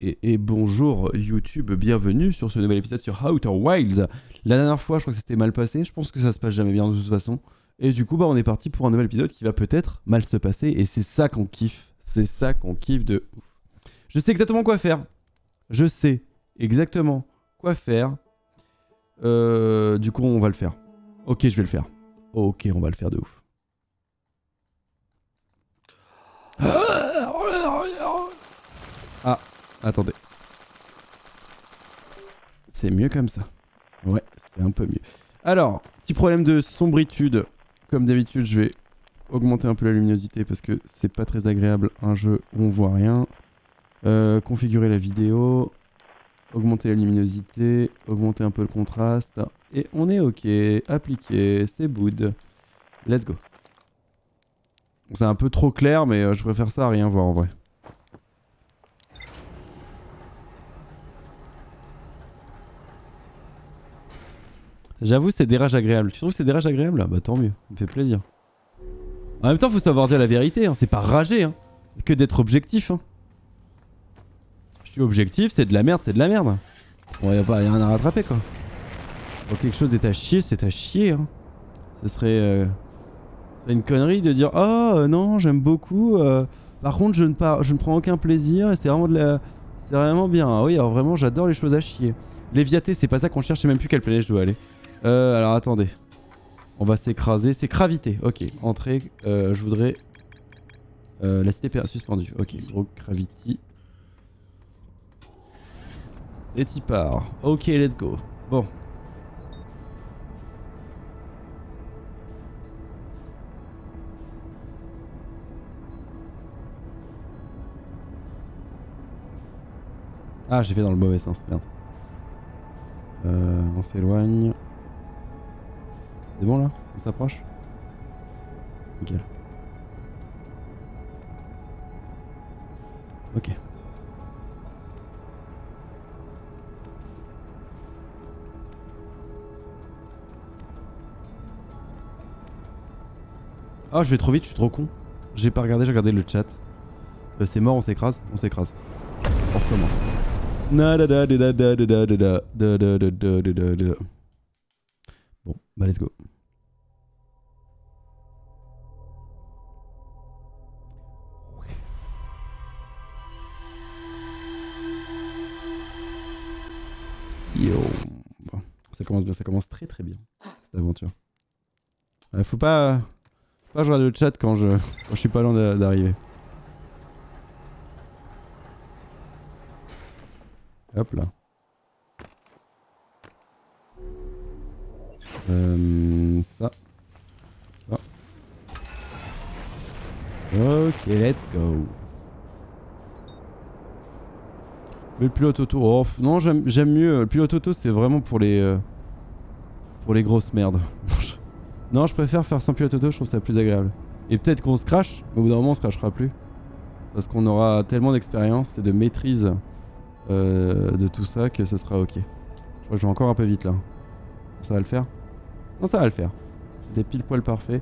Et bonjour YouTube, bienvenue sur ce nouvel épisode sur Outer Wilds. La dernière fois je crois que c'était mal passé, je pense que ça se passe jamais bien de toute façon. Et du coup bah on est parti pour un nouvel épisode qui va peut-être mal se passer et c'est ça qu'on kiffe. C'est ça qu'on kiffe de ouf. Je sais exactement quoi faire. Je sais exactement quoi faire. Du coup on va le faire. Ok je vais le faire. Ok on va le faire de ouf. Ah attendez, c'est mieux comme ça, ouais c'est un peu mieux. Alors, petit problème de sombritude, comme d'habitude je vais augmenter un peu la luminosité parce que c'est pas très agréable un jeu où on voit rien. Configurer la vidéo, augmenter la luminosité, augmenter un peu le contraste, et on est ok, appliqué, c'est good, let's go. C'est un peu trop clair mais je préfère ça à rien voir en vrai. J'avoue, c'est des rages agréables. Tu trouves que c'est des rages agréables? Bah tant mieux, ça me fait plaisir. En même temps, faut savoir dire la vérité, hein. C'est pas rager, hein. Que d'être objectif, hein. Je suis objectif, c'est de la merde, c'est de la merde. Bon, y'a rien à rattraper, quoi. Quand quelque chose est à chier, c'est à chier, hein. Ce serait une connerie de dire « Oh, non, j'aime beaucoup, par contre, je ne prends aucun plaisir, et c'est vraiment, c'est vraiment bien. Hein. Oui, alors vraiment, j'adore les choses à chier. » Léviaté, c'est pas ça qu'on cherche, je sais même plus quelle planète je dois aller. Alors attendez, on va s'écraser, c'est gravité, ok, entrée, je voudrais la cité suspendue, ok, gros gravity. Et t'y part, ok, let's go, bon. Ah, j'ai fait dans le mauvais sens, merde. On s'éloigne. C'est bon là? On s'approche? Nickel. Ok. Ah, je vais trop vite, je suis trop con. J'ai pas regardé, j'ai regardé le chat. C'est mort, on s'écrase, on s'écrase. On recommence. Bon, bah let's go. Yo. Bon, ça commence bien, ça commence très très bien cette aventure. Faut pas jouer à le chat quand je suis pas loin d'arriver. Hop là. Ça. Ça. Ok, let's go. Mais le pilote auto. Oh, non, j'aime mieux. Le pilote auto, c'est vraiment pour les grosses merdes. Non, je préfère faire sans pilote auto, je trouve ça plus agréable. Et peut-être qu'on se crache, mais au bout d'un moment, on se crachera plus. Parce qu'on aura tellement d'expérience et de maîtrise. De tout ça que ce sera ok. Je crois que je vais encore un peu vite là. Ça va le faire? Non, ça va le faire. Des pile poil parfait.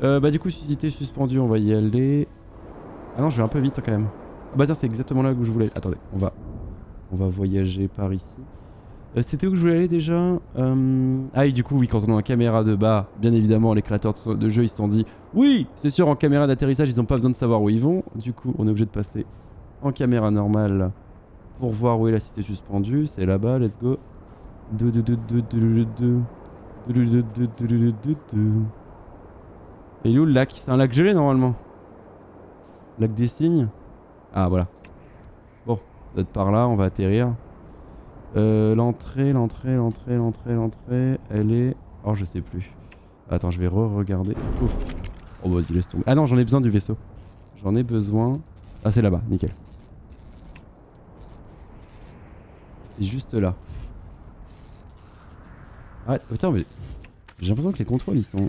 Bah du coup suscité suspendu, on va y aller. Ah non, je vais un peu vite quand même. Ah bah tiens, c'est exactement là où je voulais. Attendez, on va voyager par ici. C'était où je voulais aller déjà? Ah et du coup oui, quand on est en caméra de bas, bien évidemment les créateurs de jeux ils se sont dit oui, c'est sûr en caméra d'atterrissage ils ont pas besoin de savoir où ils vont. Du coup on est obligé de passer en caméra normale. Pour voir où est la cité suspendue, c'est là-bas, let's go. Et il est où le lac? C'est un lac gelé normalement. Lac des cygnes. Ah voilà. Bon, vous êtes par là, on va atterrir. L'entrée, elle est... Oh je sais plus. Attends, je vais re-regarder. Oh vas-y, laisse tomber. Ah non, j'en ai besoin du vaisseau. J'en ai besoin... Ah c'est là-bas, nickel. C'est juste là. Ah putain mais j'ai l'impression que les contrôles ils sont...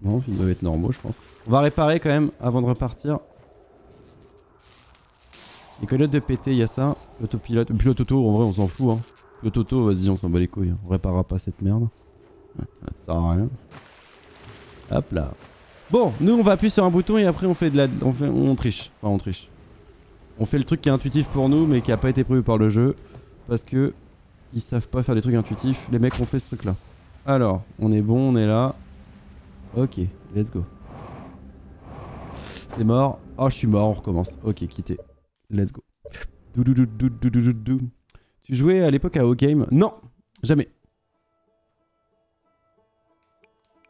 Non ils doivent être normaux je pense. On va réparer quand même avant de repartir. Les colottes de pété il y a ça. L'autopilote, pilote auto en vrai on s'en fout hein. Pilote auto vas-y on s'en bat les couilles hein. On réparera pas cette merde. Ça sert à rien. Hop là. Bon nous on va appuyer sur un bouton et après on fait de la... on triche. Enfin on triche. On fait le truc qui est intuitif pour nous mais qui a pas été prévu par le jeu. Parce que ils savent pas faire des trucs intuitifs. Les mecs ont fait ce truc là. Alors, on est bon, on est là. Ok, let's go. C'est mort. Oh, je suis mort, on recommence. Ok, quitter. Let's go. Tu jouais à l'époque à O-Game? Non, jamais.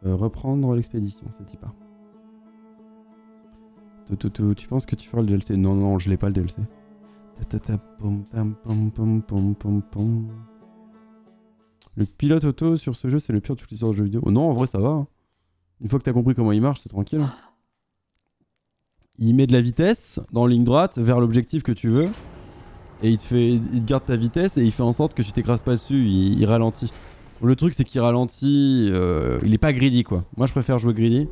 Reprendre l'expédition, ça dit pas. Tu penses que tu feras le DLC? Non, non, je l'ai pas le DLC. Le pilote auto sur ce jeu, c'est le pire de toutes les sortes de jeux vidéo. Oh non, en vrai, ça va. Hein. Une fois que t'as compris comment il marche, c'est tranquille. Hein. Il met de la vitesse dans ligne droite vers l'objectif que tu veux. Et il te garde ta vitesse et il fait en sorte que tu t'écrases pas dessus. Il ralentit. Le truc, c'est qu'il ralentit. Il est pas greedy, quoi. Moi, je préfère jouer greedy.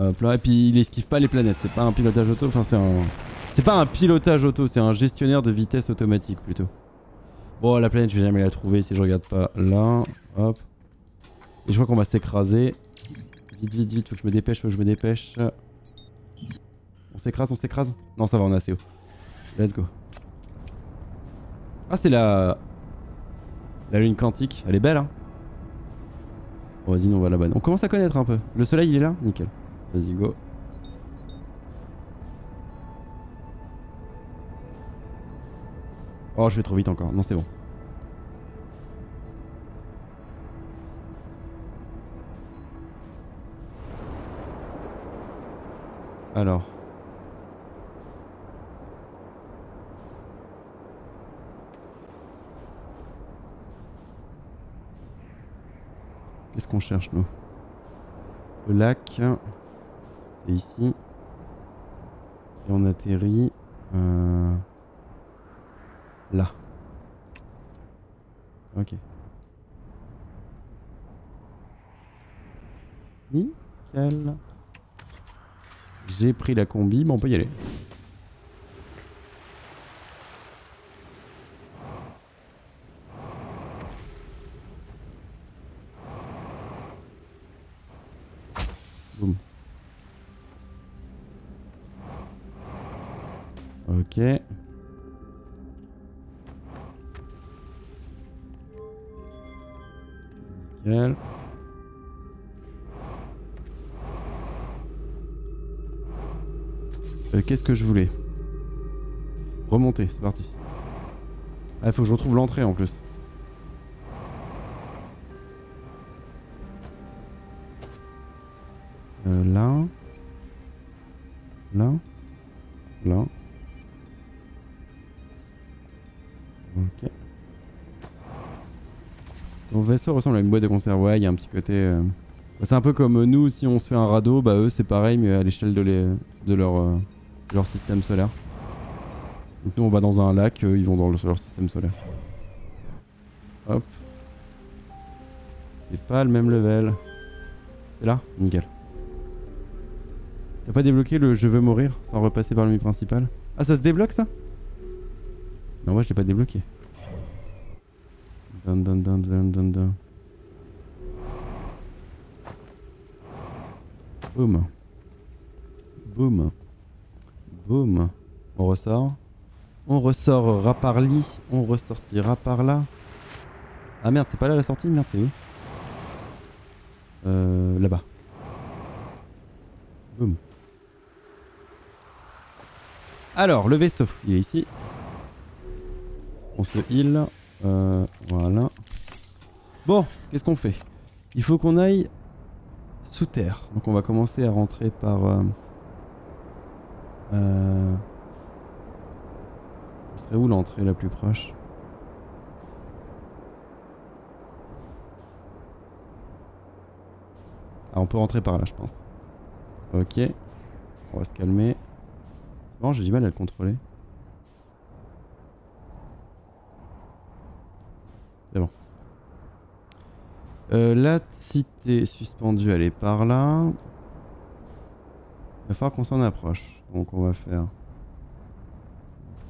Et puis il esquive pas les planètes. C'est pas un pilotage auto. Enfin, c'est un. C'est pas un pilotage auto, c'est un gestionnaire de vitesse automatique plutôt. Bon, la planète, je vais jamais la trouver si je regarde pas là. Hop. Et je crois qu'on va s'écraser. Vite, vite, vite, faut que je me dépêche, faut que je me dépêche. On s'écrase, on s'écrase. Non, ça va, on est assez haut. Let's go. Ah, c'est la. La lune quantique. Elle est belle, hein. Bon, vas-y, on va là-bas. On commence à connaître un peu. Le soleil, il est là? Nickel. Vas-y, go. Oh, je vais trop vite encore. Non, c'est bon. Alors. Qu'est-ce qu'on cherche, nous? Le lac. C'est ici. Et on atterrit. Là. Ok. Nickel. J'ai pris la combi, bon on peut y aller. Boum. Ok. Nickel. Qu'est-ce que je voulais? Remonter, c'est parti. Ah, faut que je retrouve l'entrée en plus. Là. Là. Là. Ok. Ton vaisseau ressemble à une boîte de conserve. Ouais, il y a un petit côté... C'est un peu comme nous, si on se fait un radeau, bah eux c'est pareil, mais à l'échelle de leur système solaire. Donc nous on va dans un lac, ils vont dans leur système solaire. Hop. C'est pas le même level. C'est là? Nickel. T'as pas débloqué le je veux mourir sans repasser par le menu principal? Ah, ça se débloque ça? Non, moi je l'ai pas débloqué. Dun dun dun dun dun dun. Boum. Boum. Boum. On ressort. On ressortira par l'île. On ressortira par là. Ah merde, c'est pas là la sortie, merde, c'est où? Là-bas. Boum. Alors, le vaisseau, il est ici. On se heal. Voilà. Bon, qu'est-ce qu'on fait? Il faut qu'on aille sous terre. Donc on va commencer à rentrer par... Ce serait où l'entrée la plus proche? Ah, on peut rentrer par là, je pense. Ok. On va se calmer. Bon, j'ai du mal à le contrôler. C'est bon. La cité suspendue, elle est par là. Il va falloir qu'on s'en approche. Donc on va faire...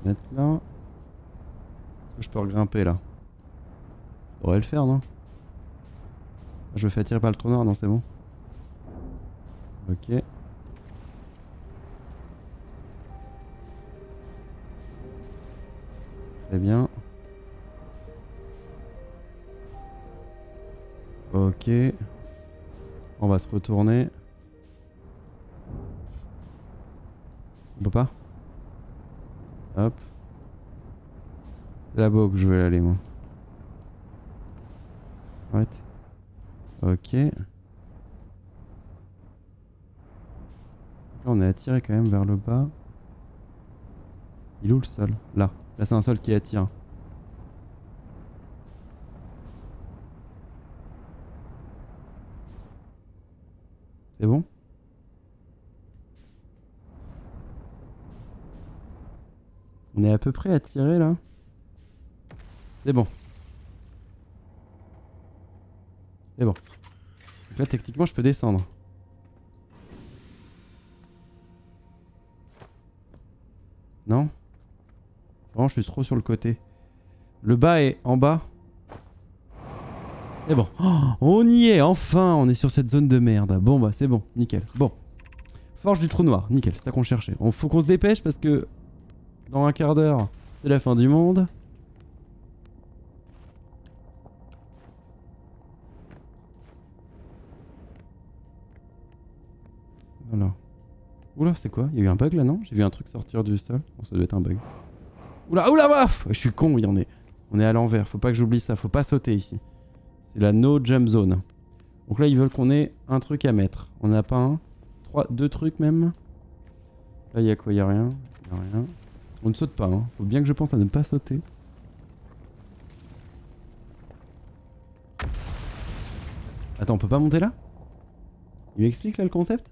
mettre là. Est-ce que je peux regrimper là? Je pourrais le faire, non? Je me fais attirer par le trou noir, non c'est bon. Ok. Très bien. Ok. On va se retourner. On peut pas? Hop. C'est là-bas que je vais aller, moi. Arrête. Ok. Là, on est attiré quand même vers le bas. Il est où le sol? Là. Là, c'est un sol qui attire. C'est bon? On est à peu près attiré là. C'est bon. C'est bon. Donc là techniquement je peux descendre. Non? Vraiment je suis trop sur le côté. Le bas est en bas. C'est bon. Oh, on y est enfin. On est sur cette zone de merde. Bon bah c'est bon. Nickel. Bon. Forge du trou noir. Nickel. C'est ça qu'on cherchait. On faut qu'on se dépêche parce que dans un quart d'heure c'est la fin du monde. Voilà. Oula, c'est quoi? Il y a eu un bug là, non? J'ai vu un truc sortir du sol. Bon, ça doit être un bug. Oula, oula, waf! Je suis con, oui, on est à l'envers. Faut pas que j'oublie ça, faut pas sauter ici. C'est la no jump zone. Donc là, ils veulent qu'on ait un truc à mettre. On n'a pas un. Deux trucs même. Là, il y a quoi? Il y a rien. Il y a rien. On ne saute pas, hein. Faut bien que je pense à ne pas sauter. Attends, on peut pas monter là? Il m'explique là le concept?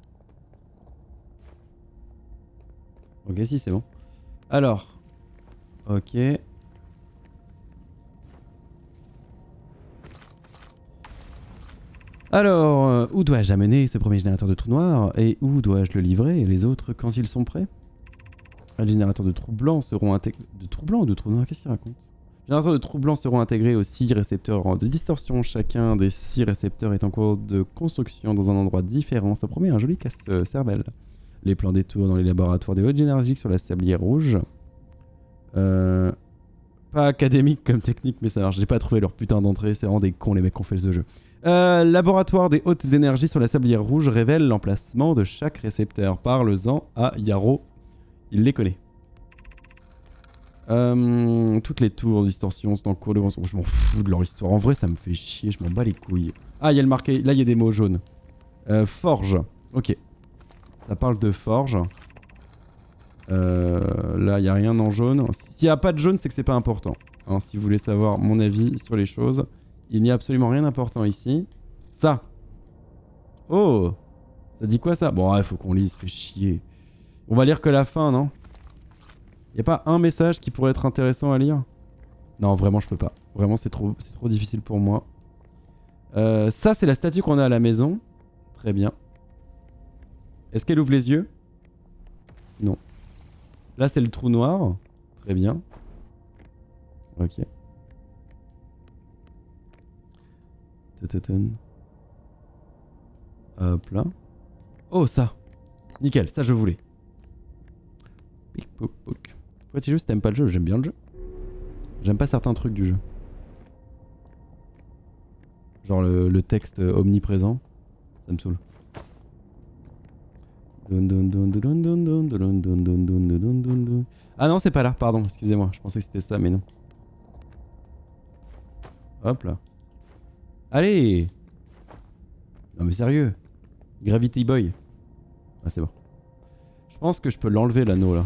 Ok, si, c'est bon. Alors. Ok. Alors, où dois-je amener ce premier générateur de trous noirs? Et où dois-je le livrer? Et les autres quand ils sont prêts? Les générateurs de trous blancs seront intégrés... De trous blancs ou de trous noirs? Qu'est-ce qu'il raconte? Les générateurs de trous blancs seront intégrés aux 6 récepteurs de distorsion. Chacun des 6 récepteurs est en cours de construction dans un endroit différent. Ça promet un joli casse-cervelle. Les plans des tours dans les laboratoires des hautes énergies sur la sablière rouge. Pas académique comme technique, mais ça marche. J'ai pas trouvé leur putain d'entrée, c'est vraiment des cons les mecs qu'on fait ce jeu. Laboratoire des hautes énergies sur la sablière rouge révèle l'emplacement de chaque récepteur. Parle-en à Yarrow, il les connaît. Toutes les tours de distorsion sont en cours de construction. Je m'en fous de leur histoire, en vrai ça me fait chier, je m'en bats les couilles. Ah, il y a le marqué, là il y a des mots jaunes. Forge, ok. Ça parle de forge. Là il n'y a rien en jaune. S'il n'y a pas de jaune c'est que c'est pas important, hein. Si vous voulez savoir mon avis sur les choses, il n'y a absolument rien d'important ici. Ça. Oh. Ça dit quoi ça? Bon il faut qu'on lise, fait chier. On va lire que la fin, non? Il n'y a pas un message qui pourrait être intéressant à lire? Non vraiment je peux pas. Vraiment c'est trop difficile pour moi. Ça c'est la statue qu'on a à la maison. Très bien. Est-ce qu'elle ouvre les yeux? Non. Là c'est le trou noir, très bien. Ok. Hop là. Oh ça. Nickel, ça je voulais. Pic-pouc-pouc. Pourquoi tu joues si t'aimes pas le jeu? J'aime bien le jeu. J'aime pas certains trucs du jeu. Genre le texte omniprésent, ça me saoule. Ah non c'est pas là, pardon, excusez-moi, je pensais que c'était ça mais non. Hop là. Allez. Non mais sérieux. Gravity Boy. Ah c'est bon. Je pense que je peux l'enlever l'anneau là.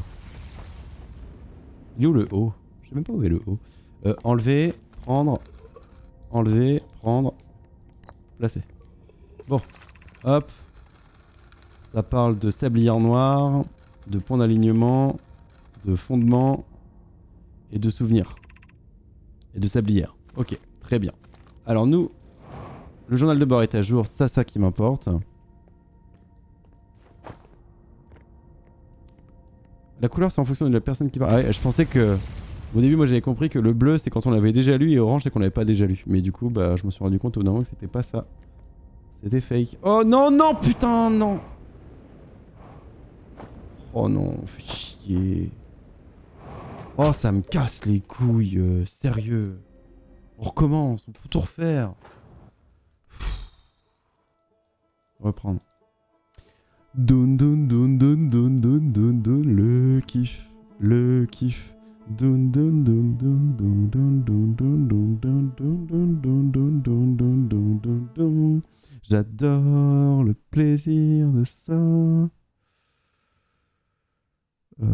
Il est où le haut? Je sais même pas où est le haut. Enlever, prendre. Enlever, prendre. Placer. Bon. Hop. Ça parle de sablière noire, de point d'alignement, de fondement et de souvenirs. Et de sablière. Ok, très bien. Alors nous, le journal de bord est à jour, c'est ça qui m'importe. La couleur c'est en fonction de la personne qui parle. Ah ouais, je pensais que... Au début moi j'avais compris que le bleu c'est quand on l'avait déjà lu et orange c'est qu'on l'avait pas déjà lu. Mais du coup bah je me suis rendu compte au bout d'un moment que c'était pas ça. C'était fake. Oh non non putain non. Oh non, fait chier. Oh, ça me casse les couilles, sérieux. On recommence, on peut tout refaire. Reprendre. Dun dun dun dun dun dun dun dun, le kiff, le kiff. Dun dun dun dun dun dun dun dun dun dun dun dun dun dun dun dun dun. J'adore le plaisir de ça. Ouais.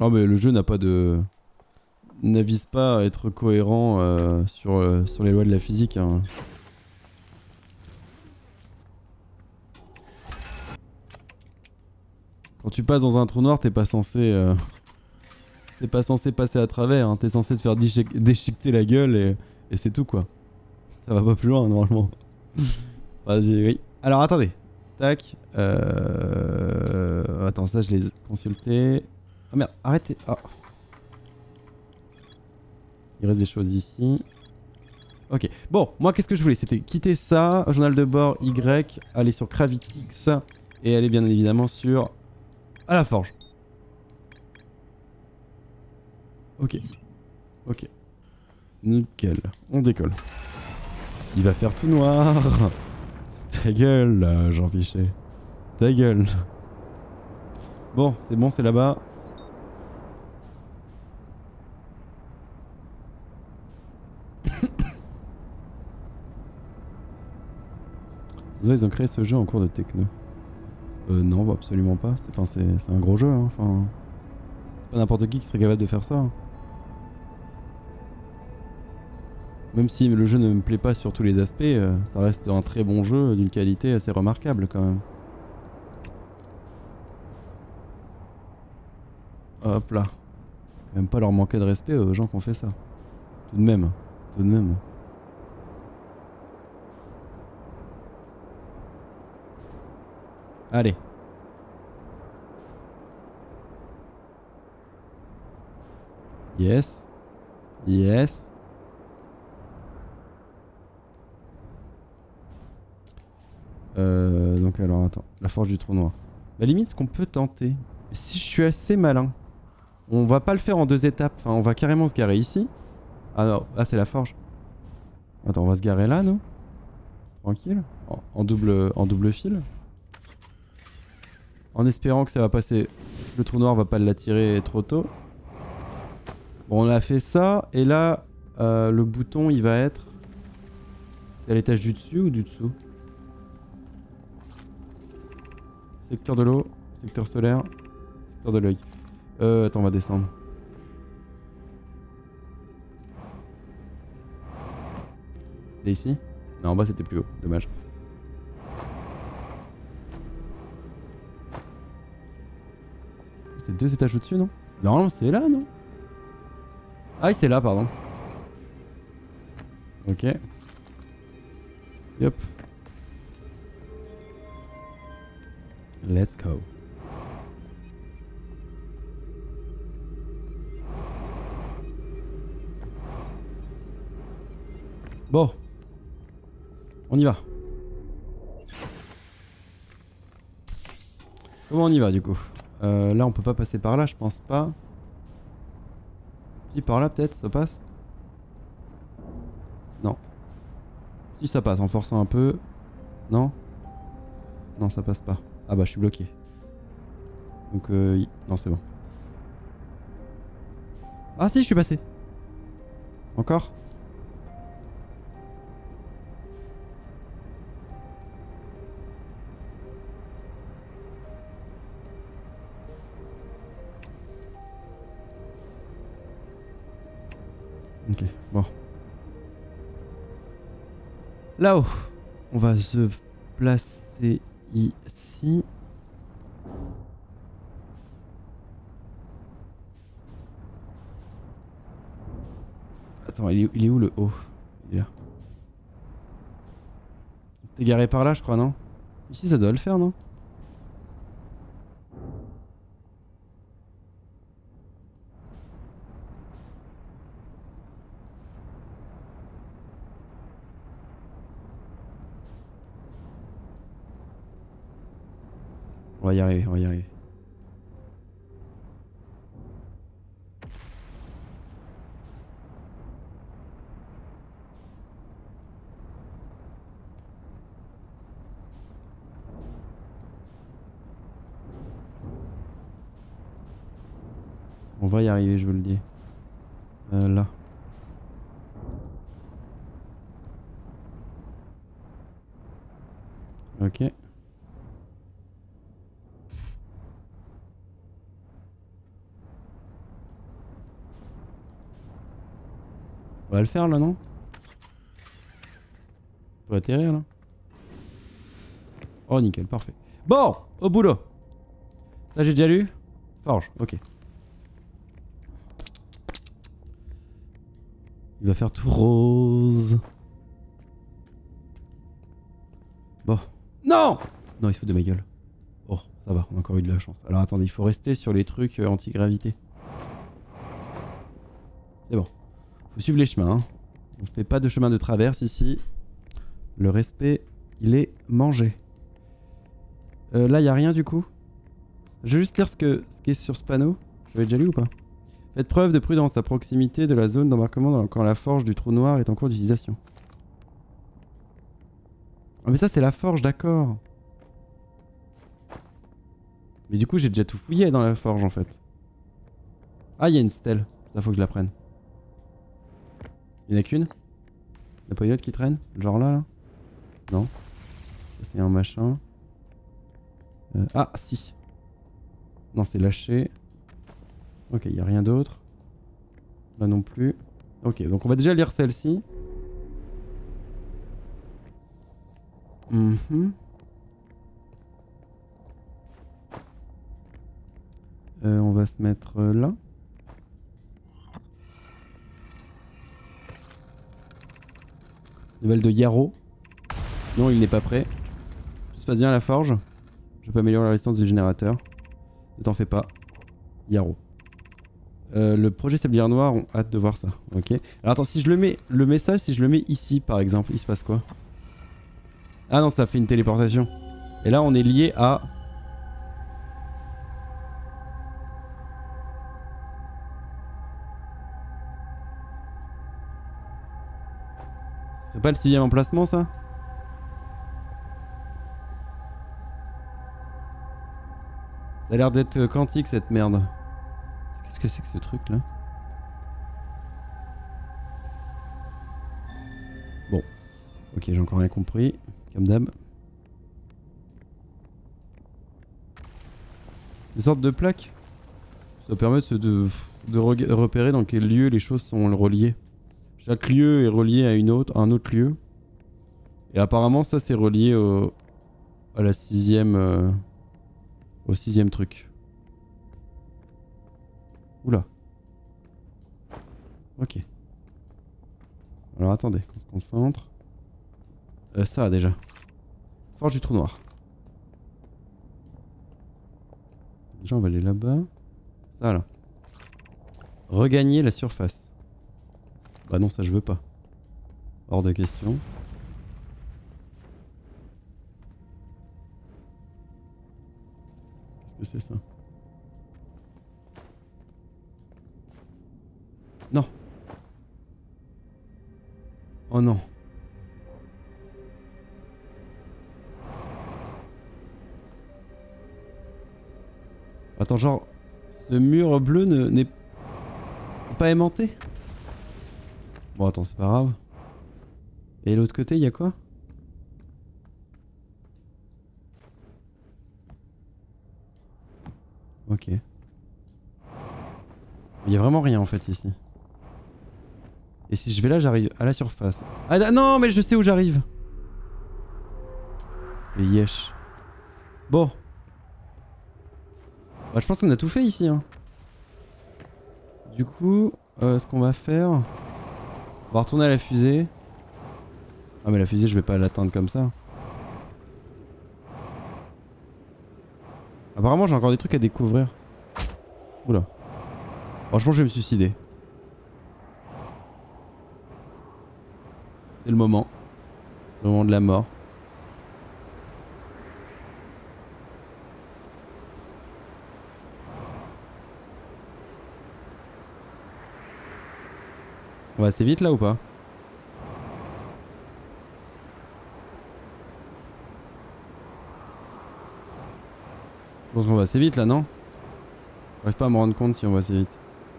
Oh mais le jeu n'a pas de... n'avise pas à être cohérent sur les lois de la physique. Hein. Quand tu passes dans un trou noir, t'es pas censé passer à travers, hein. T'es censé te faire déchiqueter la gueule et c'est tout quoi. Ça va pas plus loin normalement. Vas-y, oui. Alors attendez. Tac. Attends, ça je l'ai consulté. Ah merde, arrêtez. Ah. Il reste des choses ici. Ok. Bon, moi qu'est-ce que je voulais? C'était quitter ça, journal de bord Y, aller sur Gravitix et aller bien évidemment sur... à la forge. Ok. Ok. Nickel. On décolle. Il va faire tout noir. Ta gueule, Jean-Pichet. Ta gueule. Bon, c'est là-bas. Ils ont créé ce jeu en cours de techno. Non, bah absolument pas. C'est un gros jeu. Hein. Enfin, c'est pas n'importe qui serait capable de faire ça. Hein. Même si le jeu ne me plaît pas sur tous les aspects, ça reste un très bon jeu d'une qualité assez remarquable quand même. Hop là. Même pas leur manquer de respect aux gens qui ont fait ça. Tout de même. Tout de même. Allez. Yes. Yes. Donc alors attends. La forge du trou noir. La limite ce qu'on peut tenter. Si je suis assez malin. On va pas le faire en deux étapes. Enfin on va carrément se garer ici. Ah non. Ah c'est la forge. Attends on va se garer là non? Tranquille. En double fil. En espérant que ça va passer, le trou noir va pas l'attirer trop tôt. Bon, on a fait ça, et là, le bouton, il va être... C'est à l'étage du dessus ou du dessous? Secteur de l'eau, secteur solaire, secteur de l'œil. Attends, on va descendre. C'est ici? Non, en bas, c'était plus haut, dommage. C'est deux étages au-dessus, non? Non, c'est là, non? Ah, c'est là, pardon. Ok. Yep. Let's go. Bon. On y va. Comment on y va, du coup? Là on peut pas passer par là, je pense pas. Si par là peut-être, ça passe? Non. Si ça passe, en forçant un peu. Non? Non ça passe pas. Ah bah je suis bloqué. Donc non c'est bon. Ah si je suis passé. Encore? Ok, bon. Là-haut, on va se placer ici. Attends, il est où le haut? Il est là. C'était garé par là, je crois, non? Ici, ça doit le faire, non? On va y arriver, on va y arriver. On va y arriver, je vous le dis. Là. Ok. On va le faire là, non? On peut atterrir là? Oh nickel, parfait. Bon, au boulot. Ça j'ai déjà lu. Forge, ok. Il va faire tout rose. Bon. Non! Non, il se fout de ma gueule. Oh, ça va, on a encore eu de la chance. Alors attendez, il faut rester sur les trucs anti-gravité. C'est bon. Faut suivre les chemins. Hein. On ne fait pas de chemin de traverse ici. Le respect, il est mangé. Là, il n'y a rien du coup. Je vais juste lire ce qui est sur ce panneau. Je l'ai déjà lu ou pas? Faites preuve de prudence à proximité de la zone d'embarquement quand la forge du trou noir est en cours d'utilisation. Ah mais ça c'est la forge, d'accord. Mais du coup j'ai déjà tout fouillé dans la forge en fait. Ah il y a une stèle, ça faut que je la prenne. Il n'y en a qu'une? Il n'y a pas une autre qui traîne? Genre là là? Non. Ça c'est un machin. Ah si. Non c'est lâché. Ok, il n'y a rien d'autre. Là non plus. Ok, donc on va déjà lire celle-ci. On va se mettre là. Nouvelle de Yarrow. Non, il n'est pas prêt. Tout se passe bien à la forge. Je peux améliorer la résistance du générateur. Ne t'en fais pas. Yarrow. Le projet Sablier Noir, on a hâte de voir ça. Ok. Alors attends, si je le mets, le message, si je le mets ici par exemple, il se passe quoi? Ah non, ça fait une téléportation. Et là, on est lié à... Ce serait pas le 6ème emplacement, ça? Ça a l'air d'être quantique, cette merde. Qu'est-ce que c'est que ce truc là? Bon. Ok, j'ai encore rien compris. Comme d'hab. Une sorte de plaque. Ça permet de repérer dans quel lieu les choses sont reliées. Chaque lieu est relié à une autre, à un autre lieu. Et apparemment ça c'est relié au, à la 6ème... au 6ème truc. Oula. Ok. Alors attendez, qu'on se concentre. Ça déjà. Forge du trou noir. Déjà on va aller là-bas. Ça là. Regagner la surface. Bah non ça je veux pas. Hors de question. Qu'est-ce que c'est ça? Non. Oh non. Attends, genre, ce mur bleu n'est pas aimanté? Bon, attends, c'est pas grave. Et l'autre côté, il y a quoi? Ok. Il y a vraiment rien en fait ici. Et si je vais là, j'arrive à la surface. Ah non, mais je sais où j'arrive. Le yesh. Bon. Bah, je pense qu'on a tout fait ici. Hein. Du coup, ce qu'on va faire... On va retourner à la fusée. Ah mais la fusée, je vais pas l'atteindre comme ça. Apparemment, j'ai encore des trucs à découvrir. Oula. Franchement, je vais me suicider. C'est le moment. Le moment de la mort. On va assez vite là ou pas? Je pense qu'on va assez vite là, non? J'arrive pas à me rendre compte si on va assez vite.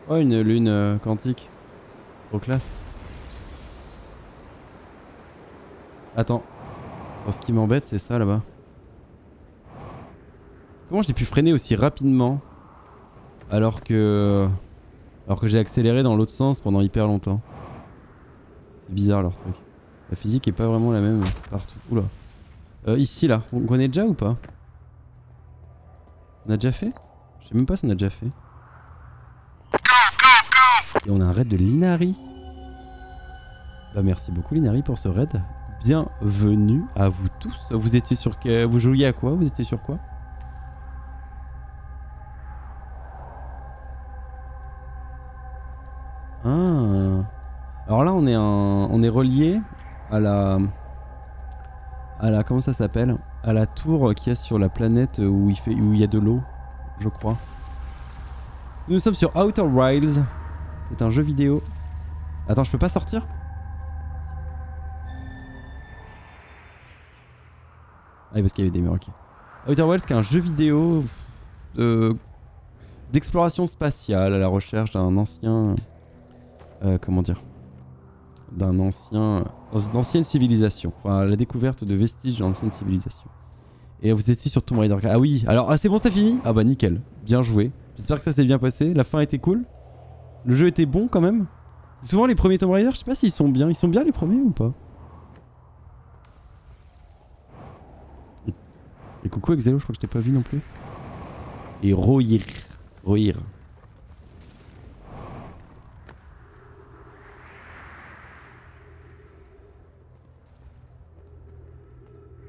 Oh, une lune quantique. Trop classe. Attends. Alors, ce qui m'embête, c'est ça là-bas. Comment j'ai pu freiner aussi rapidement alors que j'ai accéléré dans l'autre sens pendant hyper longtemps? C'est bizarre leur truc. La physique est pas vraiment la même partout. Oula. Ici là, on connaît déjà ou pas? On a déjà fait? Je sais même pas si on a déjà fait. Et on a un raid de Linari. Bah merci beaucoup Linari pour ce raid. Bienvenue à vous tous. Vous étiez sur que... Vous jouiez à quoi? Vous étiez sur quoi? Ah. Alors là, on est relié à la comment ça s'appelle? À la tour qu'il y a sur la planète où où il y a de l'eau, je crois. Nous sommes sur Outer Wilds. C'est un jeu vidéo. Attends, je peux pas sortir? Ah oui, parce qu'il y avait des murs, ok. Outer Wilds, qui est un jeu vidéo d'exploration spatiale à la recherche d'un ancien... comment dire, d'ancienne civilisation, enfin la découverte de vestiges d'ancienne civilisation. Et vous étiez sur Tomb Raider. Ah oui, alors c'est bon, c'est fini. Ah bah nickel, bien joué. J'espère que ça s'est bien passé, la fin était cool. Le jeu était bon quand même. Souvent les premiers Tomb Raider, je sais pas s'ils sont bien. Ils sont bien les premiers ou pas? Et coucou Exelo, je crois que je t'ai pas vu non plus. Et Rohir, Rohir.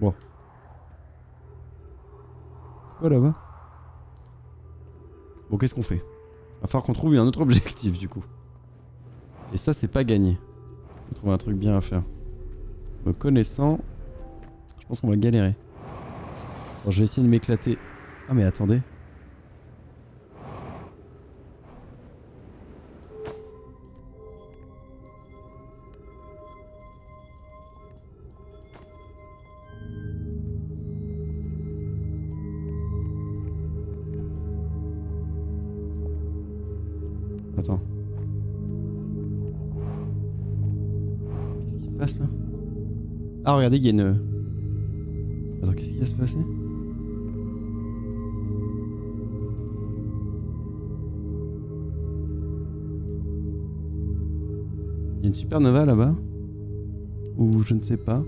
Bon. C'est quoi là-bas? Bon, qu'est-ce qu'on fait? Il va falloir qu'on trouve un autre objectif du coup. Et ça, c'est pas gagné. On va trouver un truc bien à faire. Me connaissant, je pense qu'on va galérer. Bon, je vais essayer de m'éclater. Ah mais attendez. Attends. Qu'est-ce qui se passe là? Ah regardez, il y a une... Attends, qu'est-ce qui va se passer? Il y a une supernova là-bas? Ou je ne sais pas.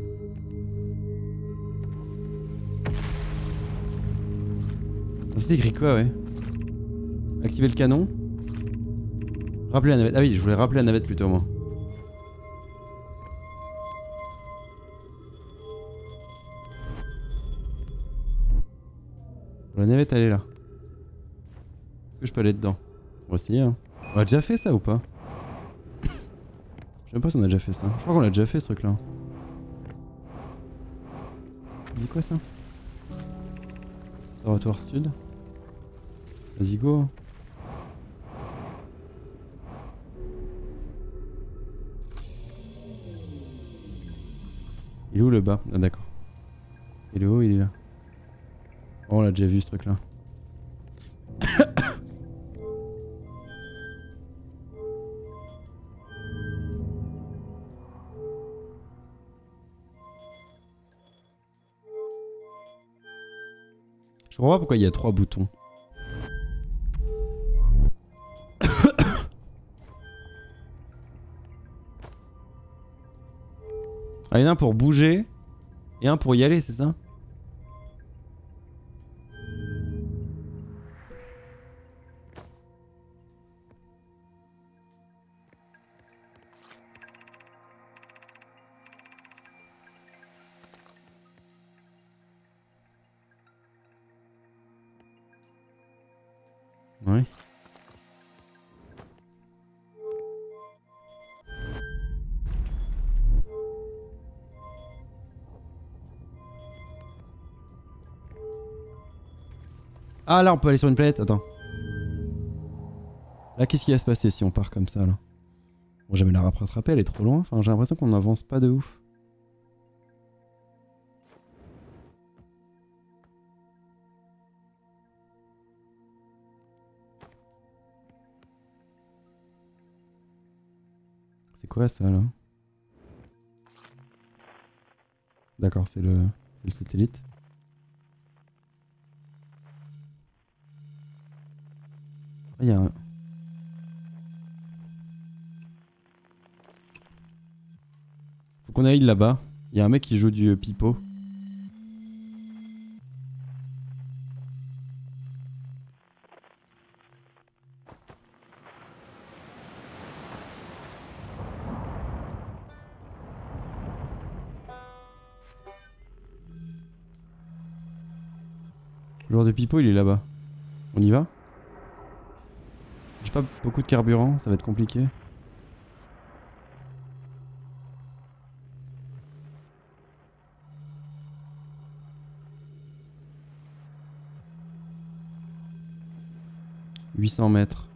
C'est écrit quoi, ouais? Activer le canon? Rappeler la navette. Ah oui, je voulais rappeler la navette plutôt, moi. La navette, elle est là. Est-ce que je peux aller dedans? On va essayer, hein. On a déjà fait ça ou pas? Je sais même pas si on a déjà fait ça. Je crois qu'on l'a déjà fait, ce truc-là. Dis quoi, ça? Laboratoire sud. Vas-y, go. Il est où le bas? Ah d'accord. Et le haut il est là. Oh, on l'a déjà vu ce truc là. Je comprends pas pourquoi il y a 3 boutons. Ah, il y en a un pour bouger et un pour y aller, c'est ça? Oui. Ah là on peut aller sur une planète, attends. Là qu'est-ce qui va se passer si on part comme ça là? Bon, jamais la rattraper, elle est trop loin. Enfin, j'ai l'impression qu'on n'avance pas de ouf. C'est quoi ça là? D'accord, c'est le satellite. Ah, il y a un... Faut qu'on aille là-bas. Il y a un mec qui joue du pipeau. Le joueur de pipeau, il est là-bas. On y va? J'ai pas beaucoup de carburant, ça va être compliqué. « 800 mètres,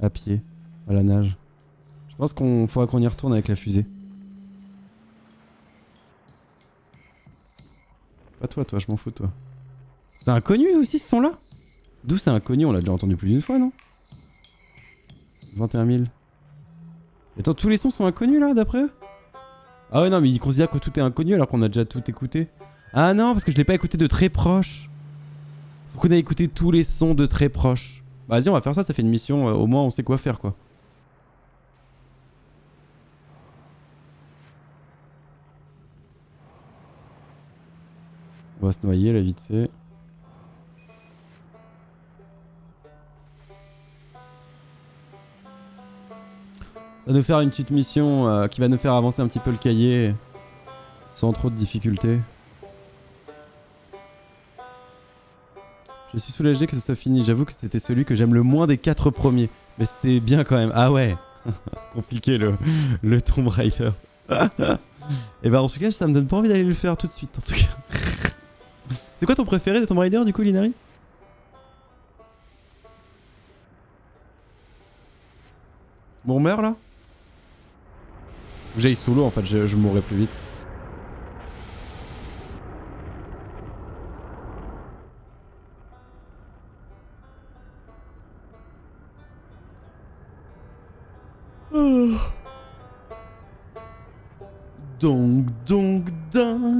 à pied, à la nage. » Je pense qu'on faudra qu'on y retourne avec la fusée. Pas toi, je m'en fous de toi. C'est inconnu aussi ce son-là? D'où c'est inconnu? On l'a déjà entendu plus d'une fois, non? 21 000. Attends, tous les sons sont inconnus là, d'après eux? Ah ouais, non, mais ils considèrent que tout est inconnu alors qu'on a déjà tout écouté. Ah non, parce que je l'ai pas écouté de très proche. Faut qu'on ait écouté tous les sons de très proche. Bah vas-y, on va faire ça, ça fait une mission, au moins on sait quoi faire quoi. On va se noyer là vite fait. Ça va nous faire une petite mission qui va nous faire avancer un petit peu le cahier sans trop de difficultés. Je suis soulagé que ce soit fini, j'avoue que c'était celui que j'aime le moins des 4 premiers. Mais c'était bien quand même, ah ouais. Compliqué le Tomb Raider. Et bah en tout cas ça me donne pas envie d'aller le faire tout de suite en tout cas. C'est quoi ton préféré de Tomb Raider du coup, Linari? Bon, on meurt là? J'aille sous l'eau en fait, je mourrai plus vite. Ding. On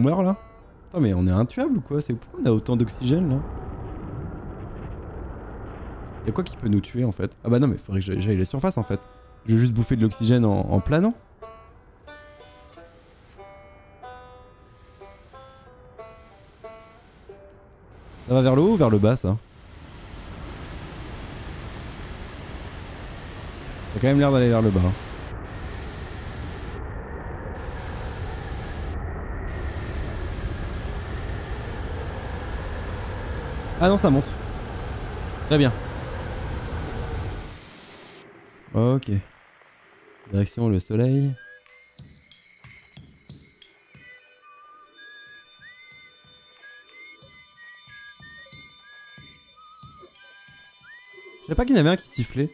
meurt là? Putain mais on est intuable ou quoi? C'est pourquoi on a autant d'oxygène là? Y'a quoi qui peut nous tuer en fait? Ah bah non mais faudrait que j'aille à la surface en fait. Je vais juste bouffer de l'oxygène en planant. Ça va vers le haut ou vers le bas ça? T'as quand même l'air d'aller vers le bas. Ah non, ça monte. Très bien. Ok. Direction le soleil. Je savais pas qu'il y en avait un qui sifflait.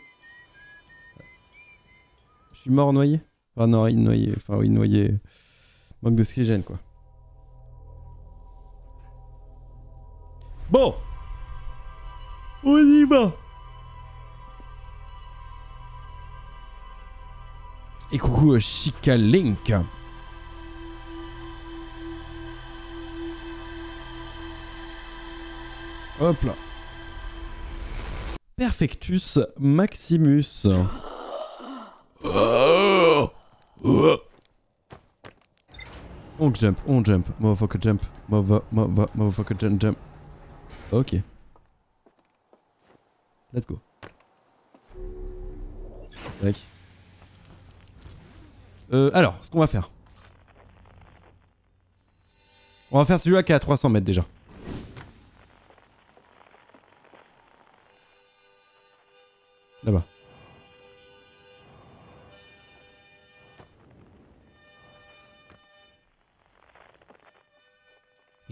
Je suis mort noyé. Enfin non, noyé. Enfin oui, noyé. Manque d'oxygène quoi. Bon. On y va. Et coucou Chica Link. Hop là. Perfectus Maximus. On jump, motherfucker jump, motherfucker jump. Ok. Let's go. Tac. Alors, ce qu'on va faire. On va faire celui-là qui est à 300 mètres déjà. Là-bas.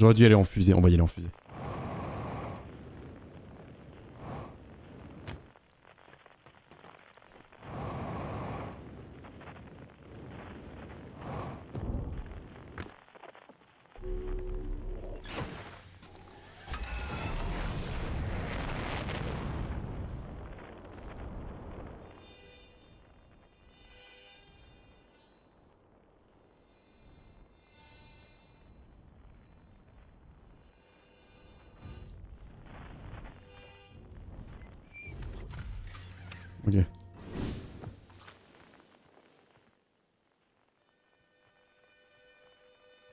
J'aurais dû aller en fusée, on va y aller en fusée.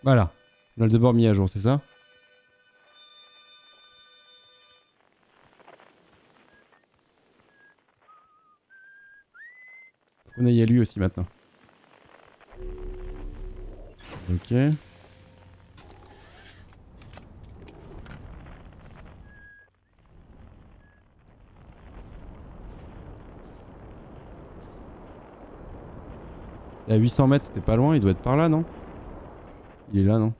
Voilà, on a le bord mis à jour, c'est ça? Faut qu'on aille à lui aussi maintenant. Ok. C'était à 800 mètres, c'était pas loin, il doit être par là, non? Il est là, non?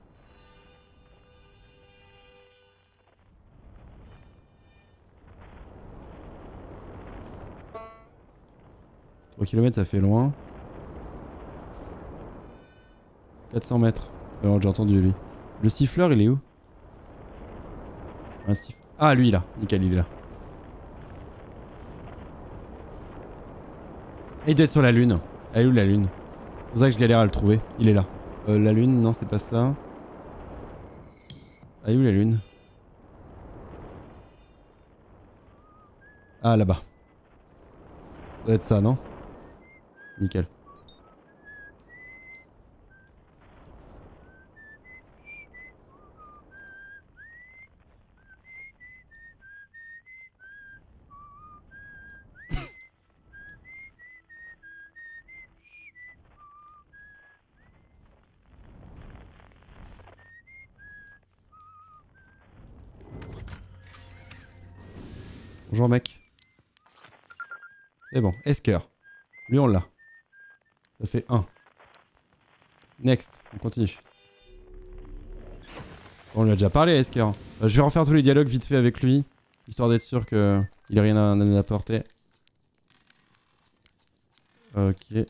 « 3 km, ça fait loin. »« 400 mètres. » Alors, j'ai entendu, lui. Le siffleur, il est où? Un siffle... Ah, lui, là. Nickel, il est là. Il doit être sur la lune. Elle est où, la lune? C'est pour ça que je galère à le trouver. Il est là. La lune, non, c'est pas ça. Ah, où la lune? Ah, là-bas. Ça doit être ça, non? Nickel. Bonjour mec. C'est bon, Esker. Lui on l'a. Ça fait 1. Next, on continue. On lui a déjà parlé à Esker. Je vais refaire tous les dialogues vite fait avec lui, histoire d'être sûr qu'il n'ait rien à nous apporter. Ok.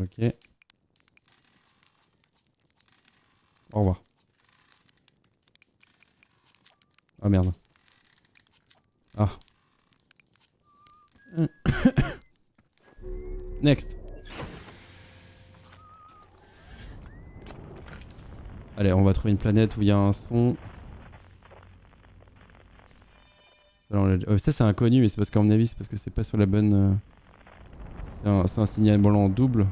Ok. Au revoir. Ah merde. Ah. Next. Allez, on va trouver une planète où il y a un son. Ça c'est inconnu, mais c'est parce qu'à mon avis, c'est parce que c'est pas sur la bonne... C'est un signal volant en double.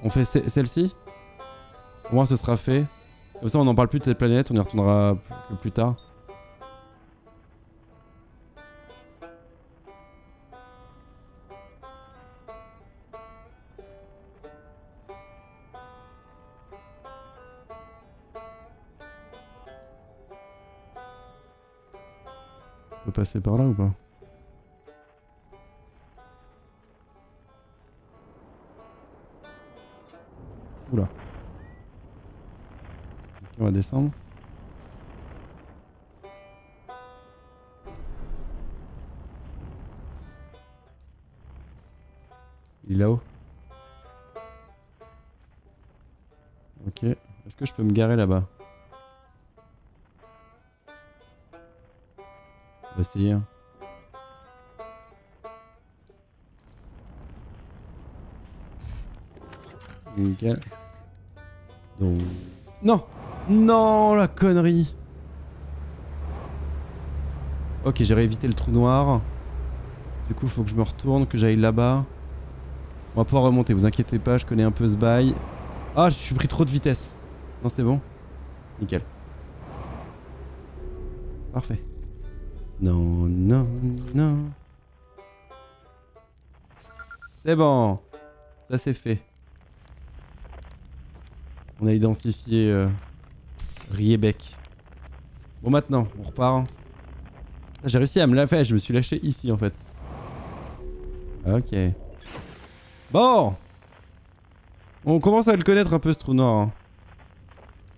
On fait celle-ci. Au moins ce sera fait. Comme ça on n'en parle plus de cette planète, on y retournera plus tard. On peut passer par là ou pas? Oula. On va descendre. Il est là-haut. Ok. Est-ce que je peux me garer là-bas? On va essayer. Nickel. Donc... Non! Non, la connerie! Ok, j'aurais évité le trou noir. Du coup, faut que je me retourne, que j'aille là-bas. On va pouvoir remonter, vous inquiétez pas, je connais un peu ce bail. Ah, je suis pris trop de vitesse. Non, c'est bon. Nickel. Parfait. Non, non, non. C'est bon. Ça, c'est fait. On a identifié Riezbec. Bon maintenant, on repart. J'ai réussi à me la faire, je me suis lâché ici en fait. Ok. Bon. On commence à le connaître un peu ce trou noir. Hein.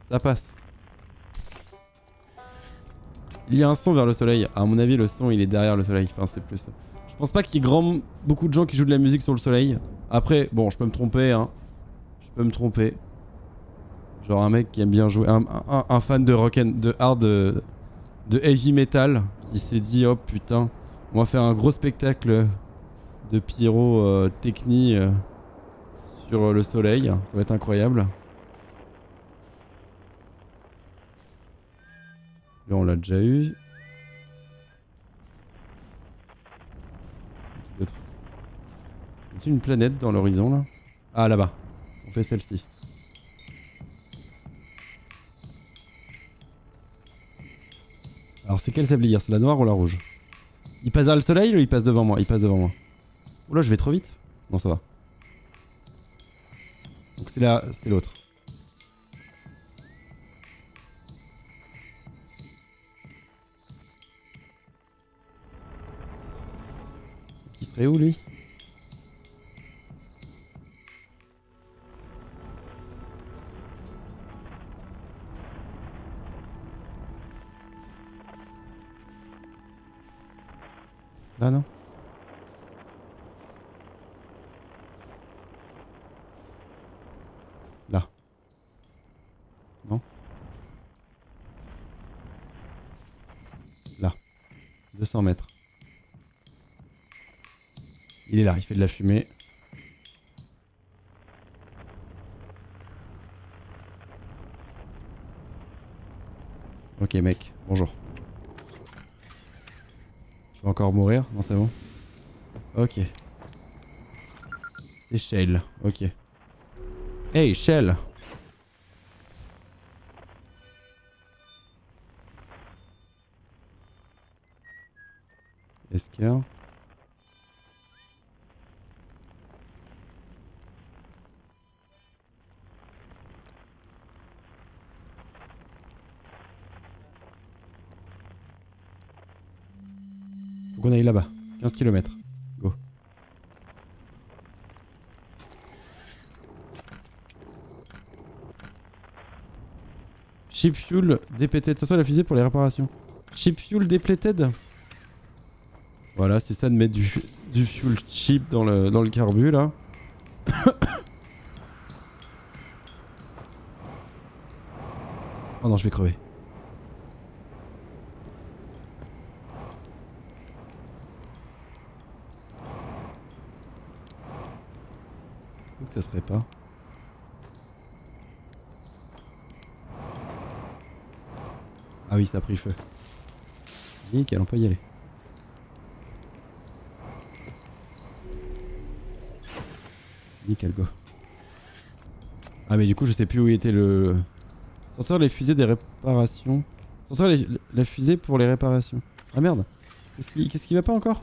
Ça passe. Il y a un son vers le soleil. À mon avis, le son il est derrière le soleil. Enfin, c'est plus. Je pense pas qu'il y ait beaucoup de gens qui jouent de la musique sur le soleil. Après, bon, je peux me tromper, hein. Je peux me tromper. Genre un mec qui aime bien jouer, un fan de rock and de hard, de heavy metal, qui s'est dit oh putain, on va faire un gros spectacle de pyrotechnie sur le soleil, ça va être incroyable. Là on l'a déjà eu. C'est une planète dans l'horizon là. Ah là-bas, on fait celle-ci. Alors c'est quelle sablière? C'est la noire ou la rouge? Il passe à le soleil ou il passe devant moi? Il passe devant moi. Oh là je vais trop vite. Non ça va. Donc c'est là, c'est l'autre. Qui serait où lui? Là non. Là. Non. Là. 200 mètres. Il est là, il fait de la fumée. Ok mec, bonjour. Je vais encore mourir? Non c'est bon. Ok. C'est Shell, ok. Hey Shell! Esker. On aille là-bas, 15 km. Go. Ship fuel depleted. Ça soit la fusée pour les réparations. Ship fuel depleted. Voilà, c'est ça de mettre du fuel cheap dans le carbu là. Oh non, je vais crever. Ça serait pas. Ah oui, ça a pris feu. Nickel, on peut y aller. Nickel, go. Ah mais du coup, je sais plus où était le... Sortir les fusées des réparations. Sortir la fusée pour les réparations. Ah merde. Qu'est-ce qui va pas encore ?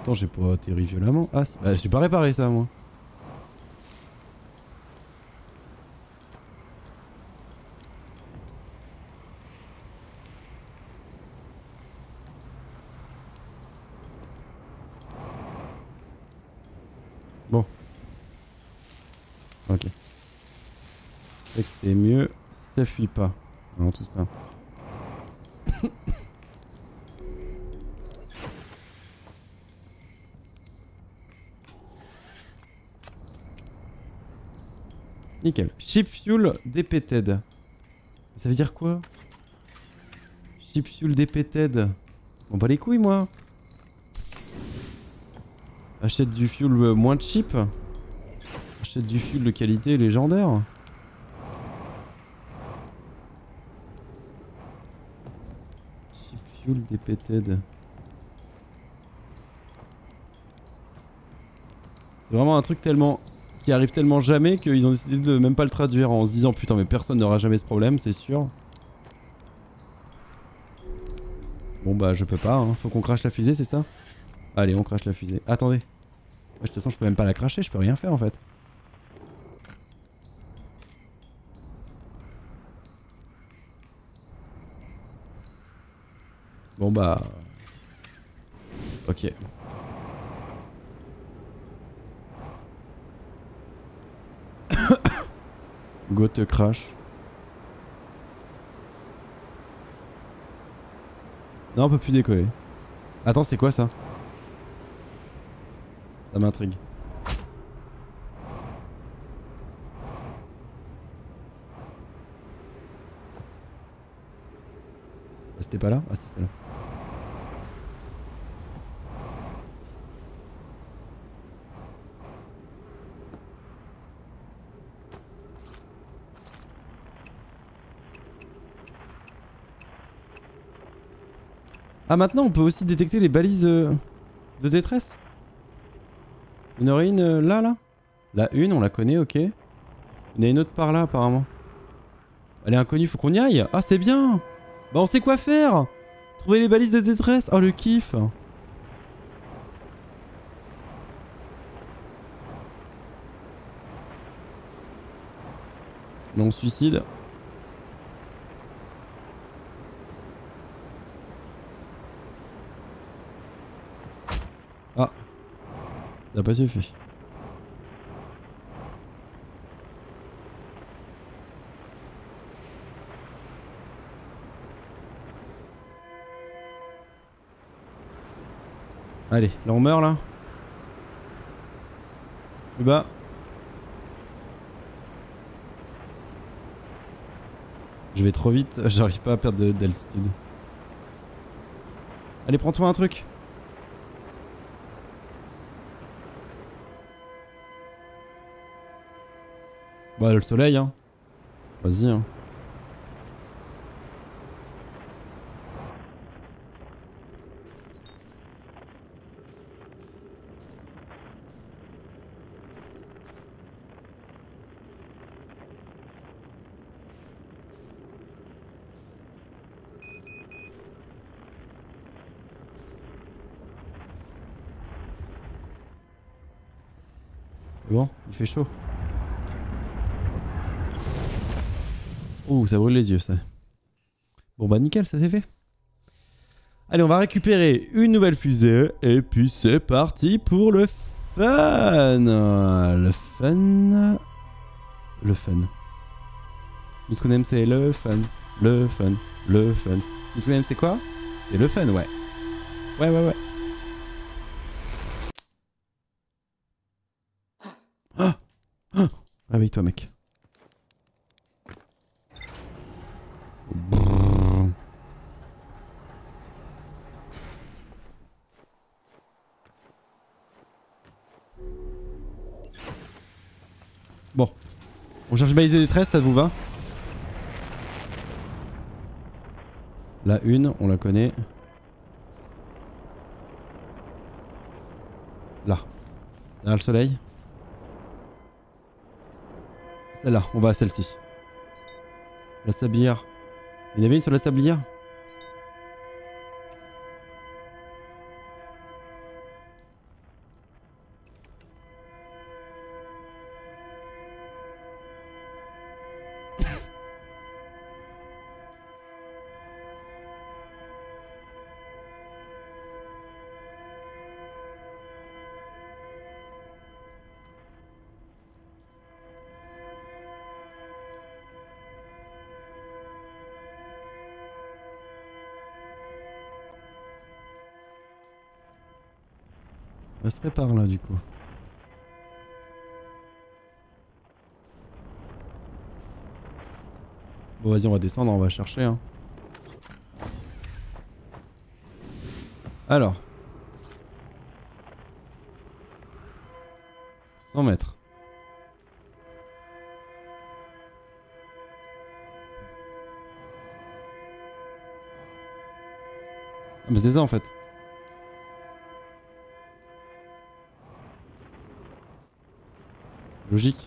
Attends, j'ai pas atterri violemment. Ah, bah, j'ai pas réparé ça, moi. Bon. Ok. C'est que c'est mieux si ça fuit pas. Non, tout ça. Nickel. Ship fuel depleted. Ça veut dire quoi? Ship fuel depleted. On bat les couilles moi. Achète du fuel moins cheap. Achète du fuel de qualité légendaire. Ship fuel depleted. C'est vraiment un truc tellement... qui arrive tellement jamais qu'ils ont décidé de même pas le traduire en se disant putain mais personne n'aura jamais ce problème, c'est sûr. Bon bah je peux pas, hein. Faut qu'on crache la fusée, c'est ça? Allez on crache la fusée, attendez. De toute façon je peux même pas la cracher, je peux rien faire en fait. Bon bah... Ok. Go te crash. Non, on peut plus décoller. Attends, c'est quoi ça? Ça m'intrigue. C'était pas là? Ah, c'est celle-là. Ah, maintenant on peut aussi détecter les balises de détresse. Il y en aurait une là. La une, on la connaît, ok. Il y en a une autre par là, apparemment. Elle est inconnue, faut qu'on y aille. Ah, c'est bien. Bah, on sait quoi faire. Trouver les balises de détresse. Oh, le kiff. Non, suicide. Ça n'a pas suffi. Allez, là on meurt là. Plus bas. Je vais trop vite, j'arrive pas à perdre d'altitude. Allez, prends-toi un truc. Bah, le soleil, hein. Vas-y, hein. Bon, il fait chaud. Ouh, ça brûle les yeux ça. Bon bah nickel, ça c'est fait. Allez, on va récupérer une nouvelle fusée et puis c'est parti pour le fun. Le fun. Nous ce qu'on aime c'est le fun. Nous ce qu'on aime c'est quoi? C'est le fun, ouais. Ouais. Ah, réveille-toi mec. Bon, on cherche balise de détresse, ça vous va? La une, on la connaît. Là, derrière le soleil. Celle-là, on va à celle-ci. La sablière. Il y en avait une sur la sablière. On serait par là du coup. Bon vas-y, on va descendre, on va chercher hein. Alors 100 mètres. Ah mais c'est ça en fait. Logique,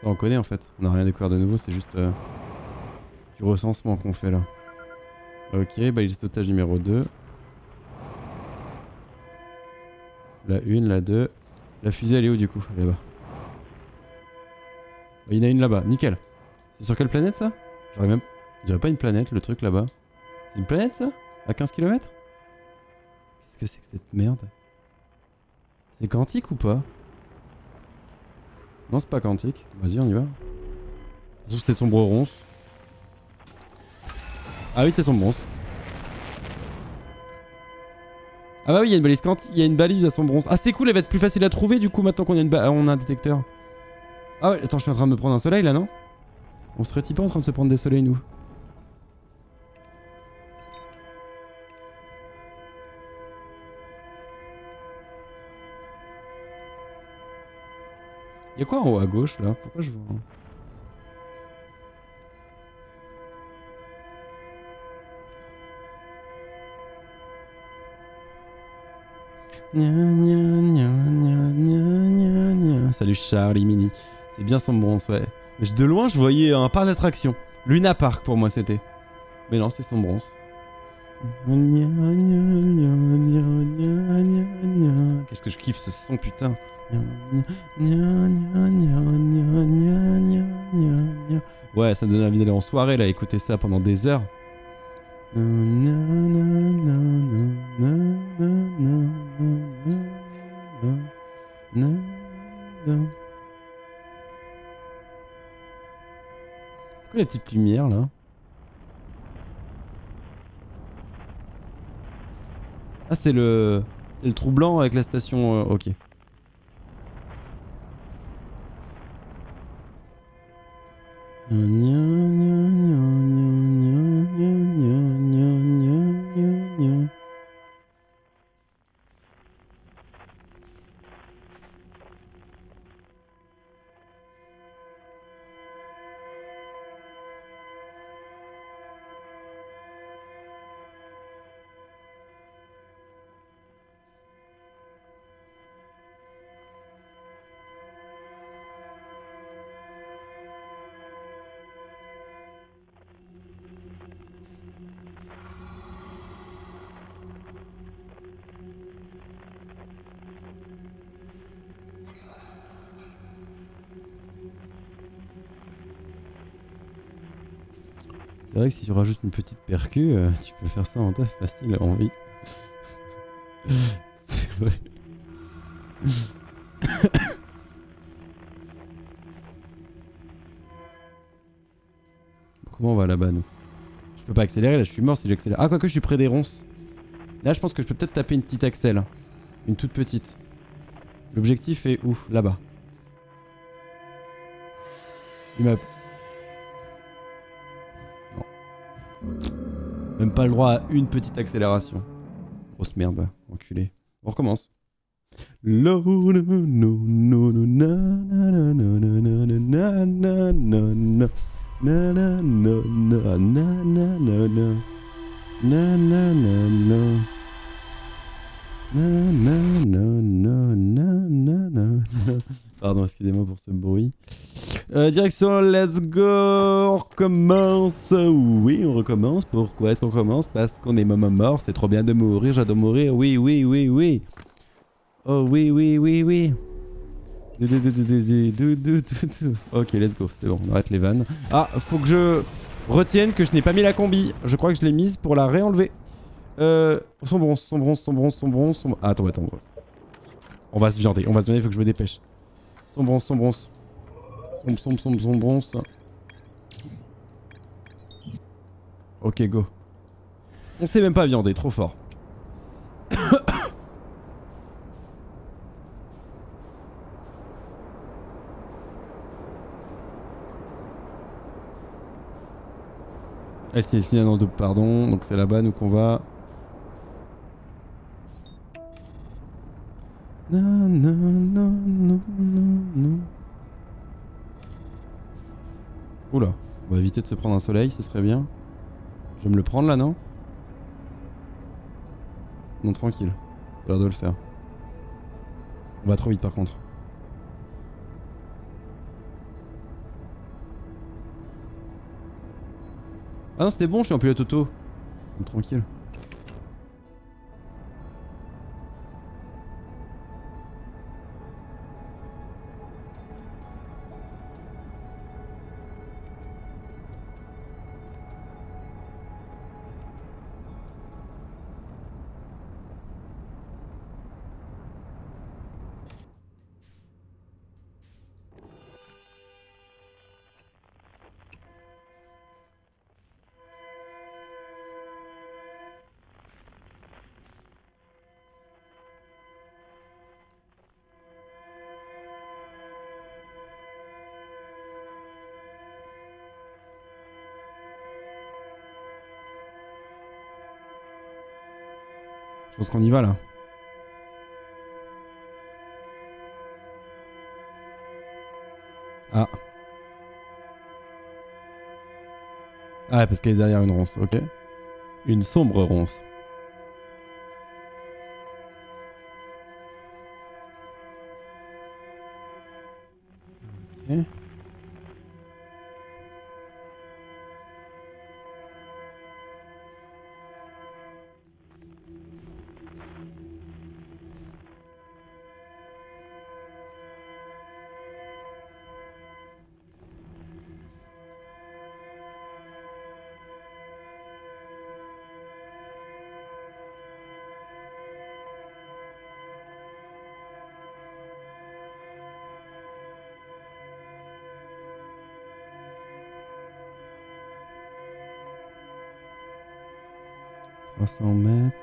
ça on connaît en fait, on n'a rien découvert de nouveau, c'est juste du recensement qu'on fait là. Ok, bah il est otage numéro 2. La 1, la 2. La fusée elle est où du coup? Là-bas. Il y en a une là-bas, nickel. C'est sur quelle planète ça? J'aurais même... Je dirais pas une planète le truc là-bas. C'est une planète ça? À 15 km? Qu'est-ce que c'est que cette merde? C'est quantique ou pas? Non, c'est pas quantique. Vas-y, on y va. Sauf que c'est sombre ronce. Ah oui, c'est sombre ronce. Ah bah oui, il y a une balise quantique, il y a une balise à son bronze. Ah c'est cool, elle va être plus facile à trouver du coup maintenant qu'on a, on a un détecteur. Ah ouais, attends, je suis en train de me prendre un soleil là, non? On serait-il pas en train de se prendre des soleils nous? Y'a quoi en haut à gauche là? Pourquoi je vois... Nya, nya, nya, nya, nya, nya. Salut Charlie Mini. C'est bien sombre bronze, ouais. Mais de loin, je voyais un parc d'attraction. Luna Park pour moi, c'était. Mais non, c'est sombre bronze. Qu'est-ce que je kiffe ce son, putain. Ouais, ça me donne envie d'aller en soirée, là, écouter ça pendant des heures. C'est quoi la petite lumière là? Ah c'est le... C'est le trou blanc avec la station... ok. C'est vrai que si tu rajoutes une petite percu, tu peux faire ça en taf facile, en vie. C'est vrai. Comment on va là-bas, nous? Je peux pas accélérer, là je suis mort si j'accélère. Ah, quoique je suis près des ronces. Là je pense que je peux peut-être taper une petite accélère. Une toute petite. L'objectif est où? Là-bas. Il m'a... Même pas le droit à une petite accélération. Grosse merde, enculé. On recommence. Pardon, excusez-moi pour ce bruit. Direction, let's go. On recommence. Oui, on recommence. Pourquoi est-ce qu'on recommence? Parce qu'on est maman mort. C'est trop bien de mourir. J'adore mourir. Oui, oui, oui, oui. Oh, oui, oui, oui, oui. Ok, let's go. C'est bon, on arrête les vannes. Ah, faut que je retienne que je n'ai pas mis la combi. Je crois que je l'ai mise pour la réenlever. Son bronze, son bronze, son bronze, son bronze, son... Ah, attends, attends. On va se viander. On va se viander. Faut que je me dépêche. Son bronze, son bronze. Sombre bronze. Ok, go. On sait même pas viander, trop fort. Ah, c'est signé dans le double, pardon. Donc c'est là-bas, nous qu'on va. Non, non, non, non, non, non. Oula, on va éviter de se prendre un soleil, ce serait bien. Je vais me le prendre là, non? Non, tranquille. Ça a l'air de le faire. On va trop vite par contre. Ah non, c'était bon, je suis en pilote auto. Donc, tranquille. Je pense qu'on y va là. Ah. Ah ouais, parce qu'elle est derrière une ronce, ok. Une sombre ronce. Ok.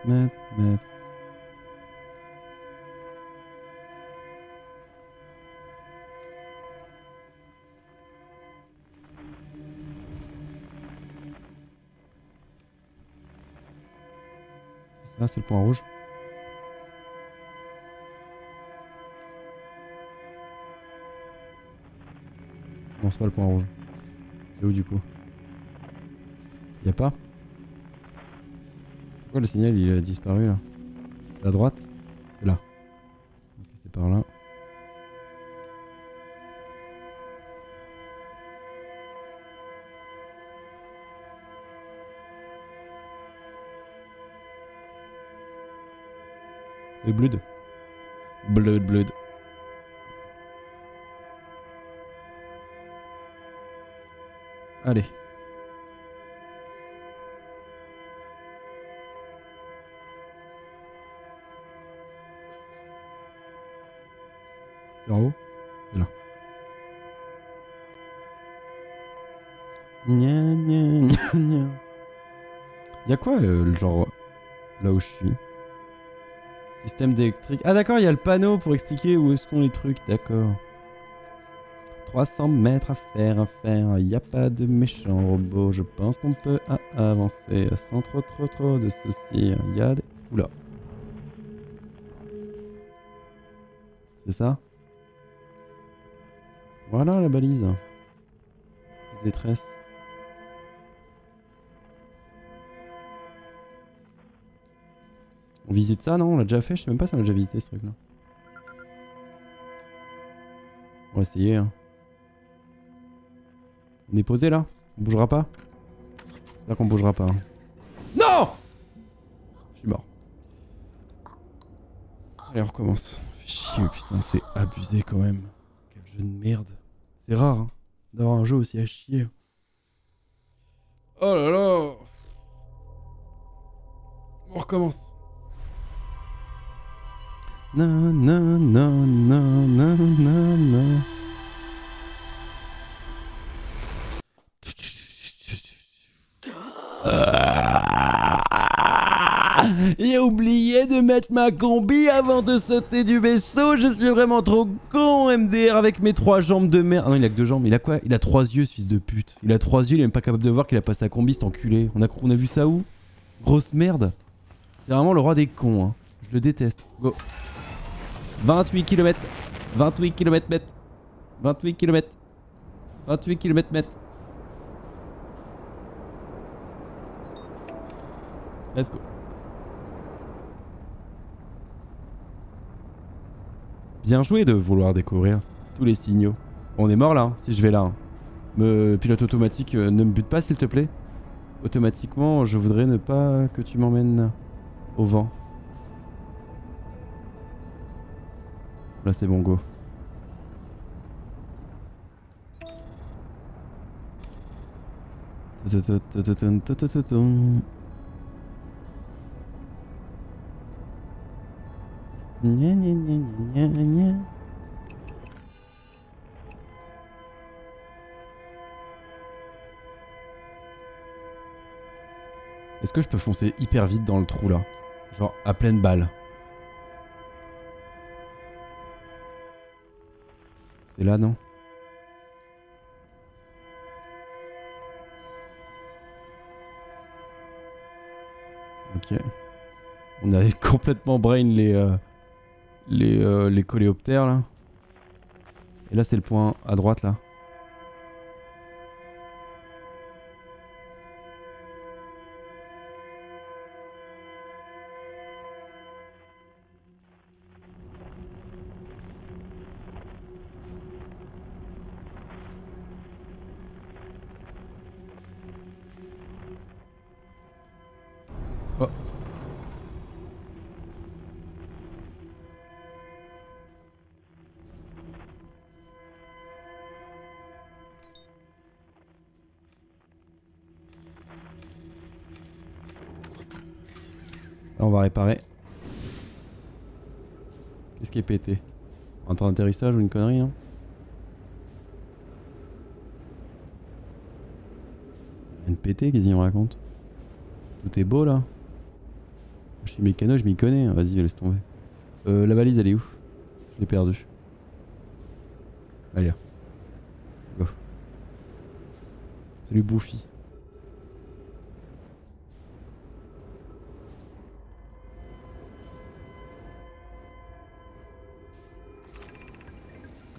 Mètres. Ça, c'est le point rouge. Non, c'est pas le point rouge. C'est où du coup? Y a pas? Pourquoi le signal il a disparu là? C'est à droite? C'est là. Ok, c'est par là. Et Blood. Allez. En haut, c'est là. Y'a quoi le genre là où je suis? Système d'électrique. Ah d'accord, il y a le panneau pour expliquer où est-ce qu'on les trucs, d'accord. 300 mètres à faire. Il n'y a pas de méchant robot. Je pense qu'on peut avancer sans trop de soucis. Il y a des... Oula. C'est ça? Voilà la balise. Détresse. On visite ça, non? On l'a déjà fait? Je sais même pas si on l'a déjà visité ce truc là. On va essayer. Hein. On est posé là? On bougera pas? J'espère qu'on bougera pas. Hein. Non! Je suis mort. Allez, on recommence. Chier, putain, c'est abusé quand même. Quel jeu de merde. C'est rare hein, d'avoir un jeu aussi à chier. Oh là là. On recommence. Non. J'ai oublié de mettre ma combi avant de sauter du vaisseau, je suis vraiment trop con, MDR avec mes trois jambes de merde. Ah non, il a que deux jambes, il a quoi? Il a trois yeux ce fils de pute. Il a trois yeux, il est même pas capable de voir qu'il a pas sa combi, cet enculé. On a vu ça où? Grosse merde. C'est vraiment le roi des cons, hein. Je le déteste. Go. 28 km mètre. Let's go. Bien joué de vouloir découvrir tous les signaux. On est mort là, hein, si je vais là. Hein. Pilote automatique, ne me bute pas s'il te plaît. Automatiquement, je voudrais ne pas que tu m'emmènes au vent. Là c'est bon, go. Est-ce que je peux foncer hyper vite dans le trou là? Genre à pleine balle. C'est là non? Ok. On avait complètement brain les coléoptères là. Et là c'est le point à droite là. On va réparer. Qu'est-ce qui est pété? Un train d'atterrissage ou une connerie hein? Rien de pété, qu'est-ce qu'il me raconte? Tout est beau là. Je suis mécano, je m'y connais. Vas-y, laisse tomber. La valise elle est où? Je l'ai perdue. Allez là. Go. Salut Bouffi.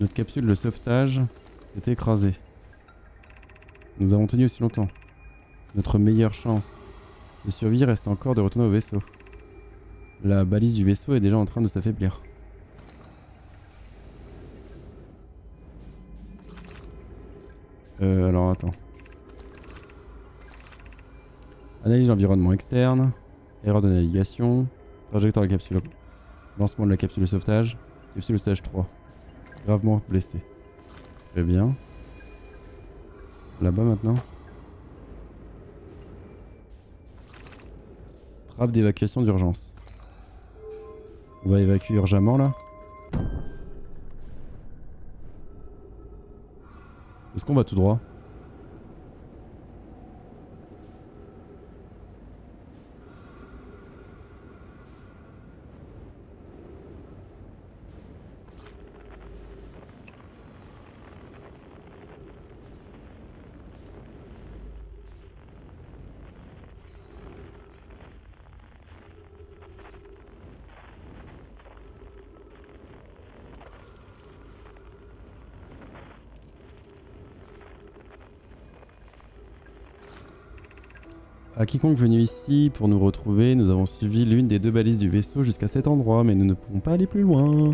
Notre capsule de sauvetage s'est écrasée. Nous avons tenu aussi longtemps. Notre meilleure chance de survie reste encore de retourner au vaisseau. La balise du vaisseau est déjà en train de s'affaiblir. Alors attends. Analyse d'environnement externe. Erreur de navigation. Trajectoire de capsule. Lancement de la capsule de sauvetage. Capsule de sauvetage 3. Gravement blessé. Très bien. Là-bas maintenant. Trappe d'évacuation d'urgence. On va évacuer urgemment là. Est-ce qu'on va tout droit? À quiconque venu ici pour nous retrouver, nous avons suivi l'une des deux balises du vaisseau jusqu'à cet endroit, mais nous ne pouvons pas aller plus loin.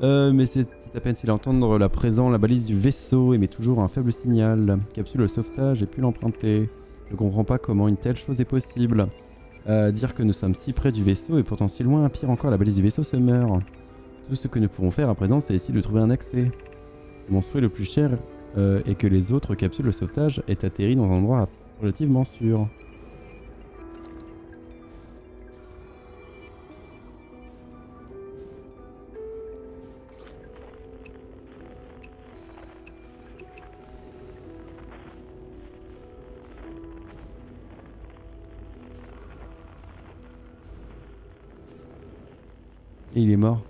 Mais c'est à peine s'il entendre la présent, la balise du vaisseau émet toujours un faible signal. Capsule de sauvetage, j'ai pu l'emprunter. Je ne comprends pas comment une telle chose est possible. Dire que nous sommes si près du vaisseau et pourtant si loin, pire encore, la balise du vaisseau se meurt. Tout ce que nous pouvons faire à présent, c'est essayer de trouver un accès. Mon souhait le plus cher est que les autres capsules de sauvetage aient atterri dans un endroit relativement sûr. Et il est mort.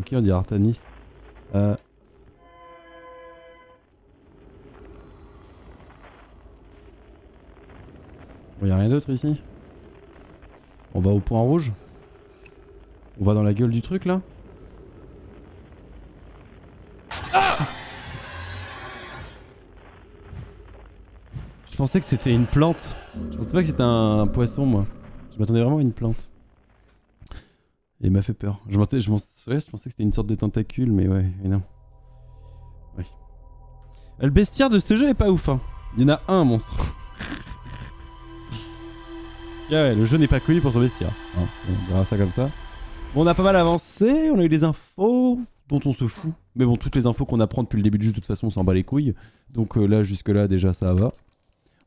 Ok, on dit Artanis. Bon, y a rien d'autre ici. On va au point rouge. On va dans la gueule du truc là. Ah, je pensais que c'était une plante. Je pensais pas que c'était un poisson moi. Je m'attendais vraiment à une plante. Et il m'a fait peur. Je pensais que c'était une sorte de tentacule, mais ouais, et non. Ouais. Le bestiaire de ce jeu est pas ouf, hein. Il y en a un monstre. Ah ouais, le jeu n'est pas connu pour son bestiaire. Hein, on verra ça comme ça. Bon, on a pas mal avancé, on a eu des infos dont on se fout. Mais bon, toutes les infos qu'on apprend depuis le début du jeu, de toute façon, on s'en bat les couilles. Donc là, jusque-là, déjà, ça va.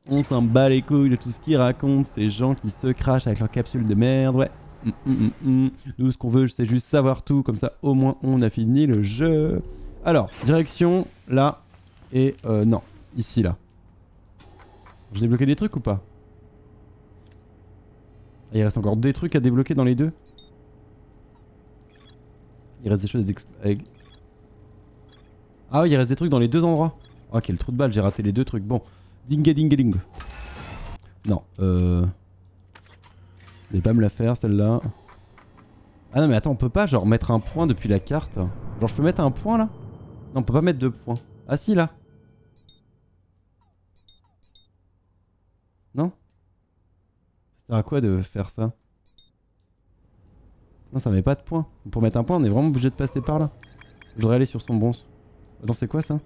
On s'en bat les couilles de tout ce qu'ils racontent, ces gens qui se crachent avec leur capsule de merde, ouais. Nous, ce qu'on veut, c'est juste savoir tout, comme ça, au moins, on a fini le jeu. Alors, direction, là, et non, ici, là. J'ai débloqué des trucs ou pas? Il reste encore des trucs à débloquer dans les deux. Il reste des choses à... Ah oui, il reste des trucs dans les deux endroits. Oh, quel trou de balle, j'ai raté les deux trucs, bon. Ding ding ding. Non, Vous allez pas me la faire celle-là. Ah non mais attends, on peut pas genre mettre un point depuis la carte. Genre je peux mettre un point là? Non, on peut pas mettre 2 points. Ah si là. Non? Ça sert à quoi de faire ça? Non, ça met pas de points. Pour mettre un point, on est vraiment obligé de passer par là. Je voudrais aller sur son bon. Attends, c'est quoi ça?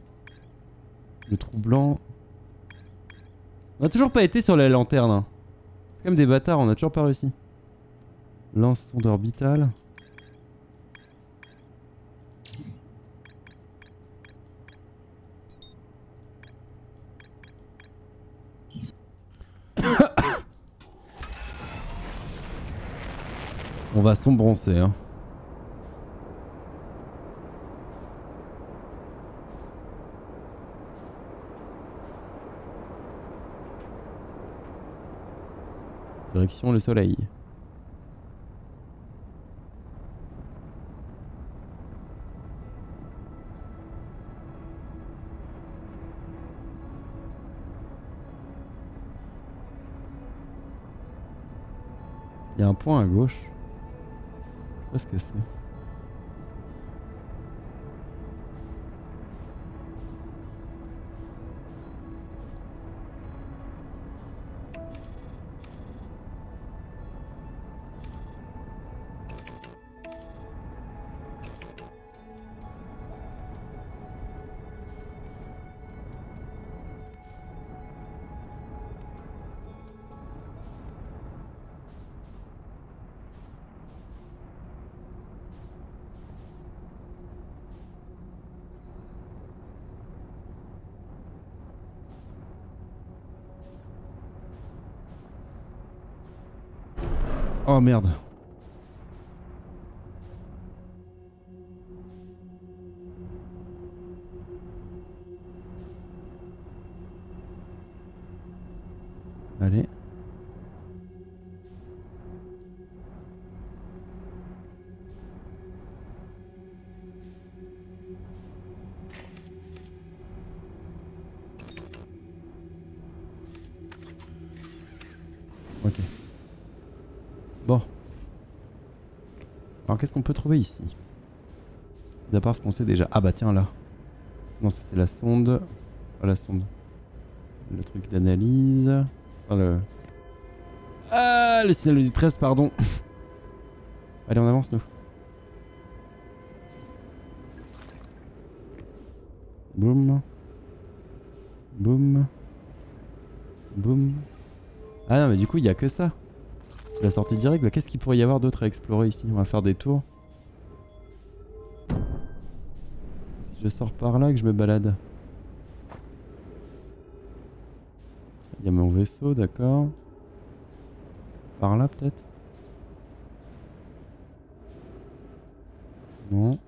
Le trou blanc. On a toujours pas été sur la lanterne. Hein. C'est quand même des bâtards, on a toujours pas réussi. Lance sonde orbitale. On va s'embroncer. Hein. Direction le soleil. Il y a un point à gauche. Qu'est-ce que c'est? Oh merde. Allez. Ok. Bon. Alors qu'est-ce qu'on peut trouver ici? D'à part ce qu'on sait déjà. Ah bah tiens là. Non, ça c'est la sonde. Oh, la sonde. Le truc d'analyse. Oh, le signal du 13, pardon. Allez, on avance nous. Boum. Boum. Boum. Ah non mais du coup il n'y a que ça. La sortie directe, qu'est-ce qu'il pourrait y avoir d'autre à explorer ici? On va faire des tours. Je sors par là que je me balade. Il y a mon vaisseau, d'accord. Par là peut-être? Non.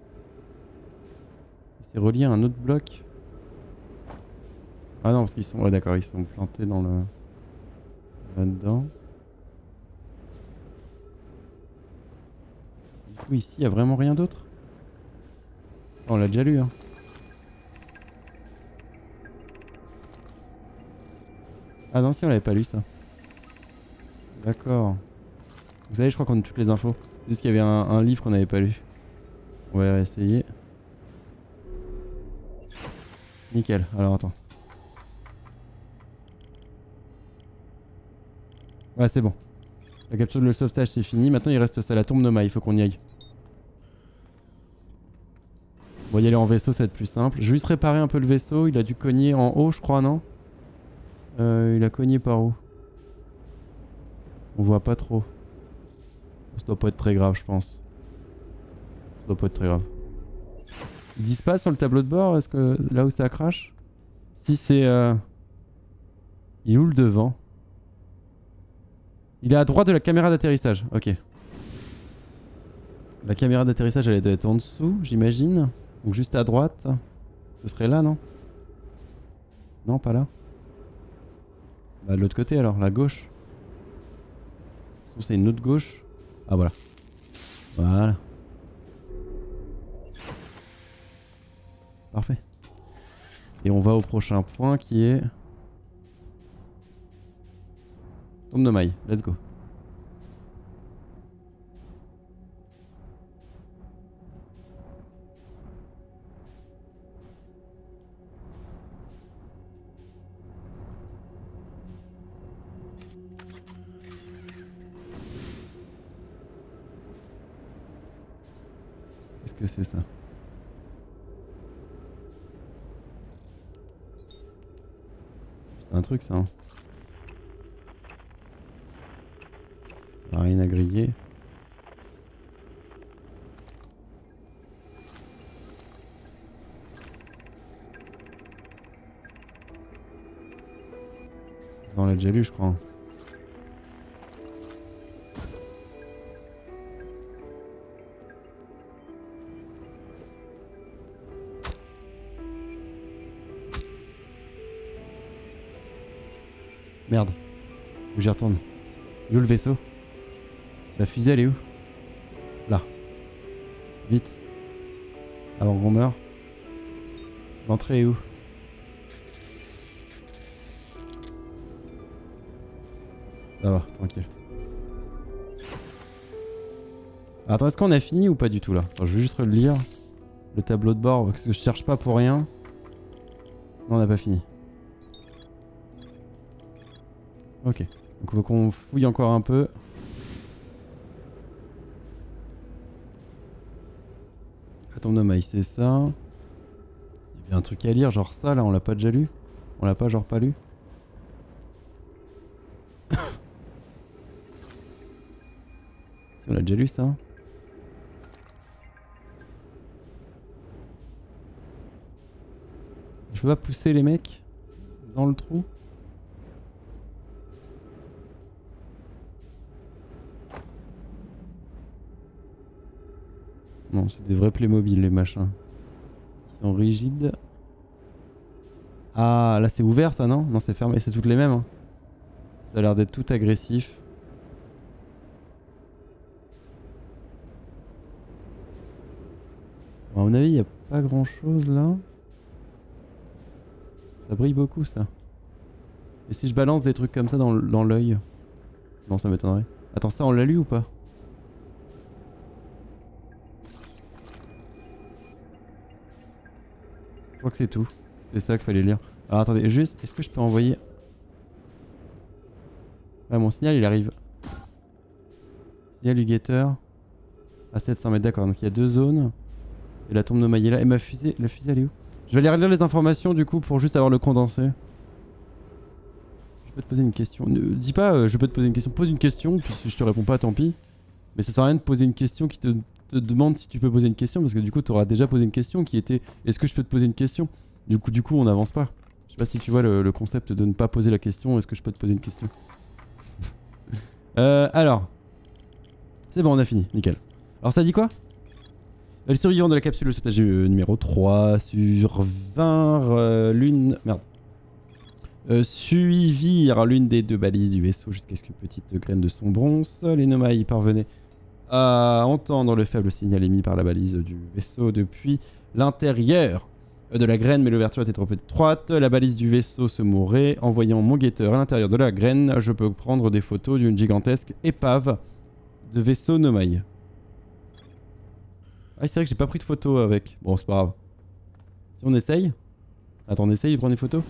C'est relié à un autre bloc. Ah non, parce qu'ils sont... Ouais d'accord, ils sont plantés dans le... là-dedans. Ici il y a vraiment rien d'autre. On l'a déjà lu hein. Ah non si on l'avait pas lu ça. D'accord. Vous savez je crois qu'on a toutes les infos. Juste qu'il y avait un livre qu'on n'avait pas lu. On va essayer. Nickel, alors attends. Ouais c'est bon. La capture de le sauvetage c'est fini, maintenant il reste ça, la tombe Noma, il faut qu'on y aille. On va y aller en vaisseau, ça va être plus simple. Je vais juste réparer un peu le vaisseau, il a dû cogner en haut je crois, non? Il a cogné par où? On voit pas trop. Ça doit pas être très grave je pense. Ça doit pas être très grave. Ils disent pas sur le tableau de bord, est-ce que là où ça crache? Si c'est... Il est où le devant? Il est à droite de la caméra d'atterrissage, ok. La caméra d'atterrissage elle doit être en dessous, j'imagine. Donc juste à droite. Ce serait là, non? Non, pas là. Bah de l'autre côté alors, la gauche. C'est une autre gauche. Ah voilà. Voilà. Parfait. Et on va au prochain point qui est... Tombe de maille, let's go. Qu'est-ce que c'est ça? C'est un truc ça hein. Rien à griller. On l'a déjà lu je crois. Merde, où j'y retourne? Il est où le vaisseau? La fusée elle est où? Là. Vite. Avant qu'on meure. L'entrée est où? Ça va, tranquille. Attends, est-ce qu'on a fini ou pas du tout là? Attends, je vais juste relire le tableau de bord parce que je cherche pas pour rien. Non, on n'a pas fini. Ok, donc faut qu'on fouille encore un peu. La tombe de maille, c'est ça. Il y avait un truc à lire, genre ça là, on l'a pas déjà lu? On l'a pas, genre pas lu? Si on l'a déjà lu ça. Je peux pas pousser les mecs dans le trou? Non, c'est des vrais Playmobil les machins. Ils sont rigides. Ah, là c'est ouvert ça non? Non, c'est fermé, c'est toutes les mêmes. Hein. Ça a l'air d'être tout agressif. Bon, à mon avis, il n'y a pas grand chose là. Ça brille beaucoup ça. Et si je balance des trucs comme ça dans l'œil? Non, ça m'étonnerait. Attends, ça on l'a lu ou pas? Je crois que c'est tout, c'est ça qu'il fallait lire. Alors attendez, juste, est-ce que je peux envoyer... Ah mon signal il arrive. Signal du guetteur à 700 mètres, d'accord, donc il y a deux zones. Et la tombe de Maïla et ma fusée, la fusée elle est où? Je vais aller relire les informations du coup pour juste avoir le condensé. Je peux te poser une question, ne dis pas je peux te poser une question, pose une question, puis si je te réponds pas tant pis. Mais ça sert à rien de poser une question qui te demande si tu peux poser une question parce que du coup tu auras déjà posé une question qui était est-ce que je peux te poser une question? Du coup on n'avance pas. Je sais pas si tu vois le concept de ne pas poser la question est-ce que je peux te poser une question. Alors c'est bon, on a fini, nickel. Alors ça dit quoi? Les survivants de la capsule de sauvetage numéro 3 sur 20 suivirent l'une des deux balises du vaisseau jusqu'à ce qu'une petite graine de son bronze, les Noma y parvenaient à entendre le faible signal émis par la balise du vaisseau depuis l'intérieur de la graine, mais l'ouverture était trop étroite. La balise du vaisseau se mourait. En voyant mon guetteur à l'intérieur de la graine, je peux prendre des photos d'une gigantesque épave de vaisseau Nomaï. Ah c'est vrai que j'ai pas pris de photos avec. Bon c'est pas grave. Si on essaye. Attends, on essaye de prendre des photos.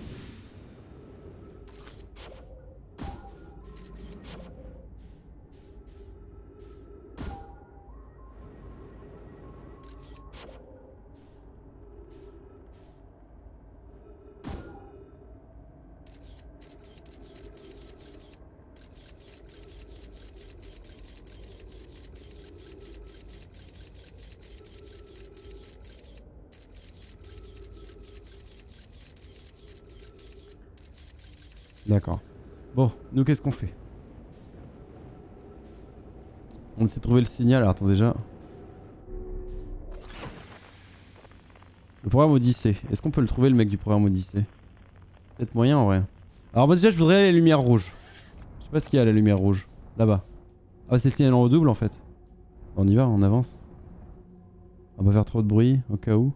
D'accord. Bon, nous qu'est-ce qu'on fait? On essaie de trouver le signal. Alors, attends déjà. Le programme Odyssée. Est-ce qu'on peut le trouver le mec du programme Odyssée? Peut-être moyen en vrai. Alors bah déjà je voudrais les lumières rouges. Je sais pas ce qu'il y a la lumière rouge. Là-bas. Ah c'est le signal en redouble en fait. On y va, on avance. On va faire trop de bruit au cas où.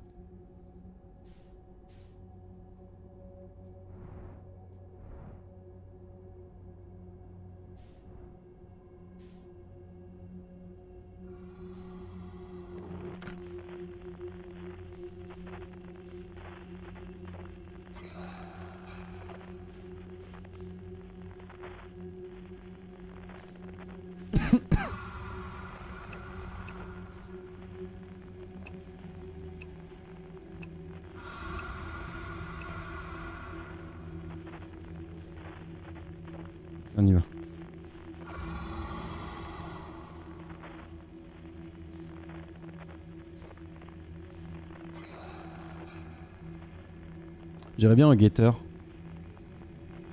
On y va. J'irais bien un guetteur.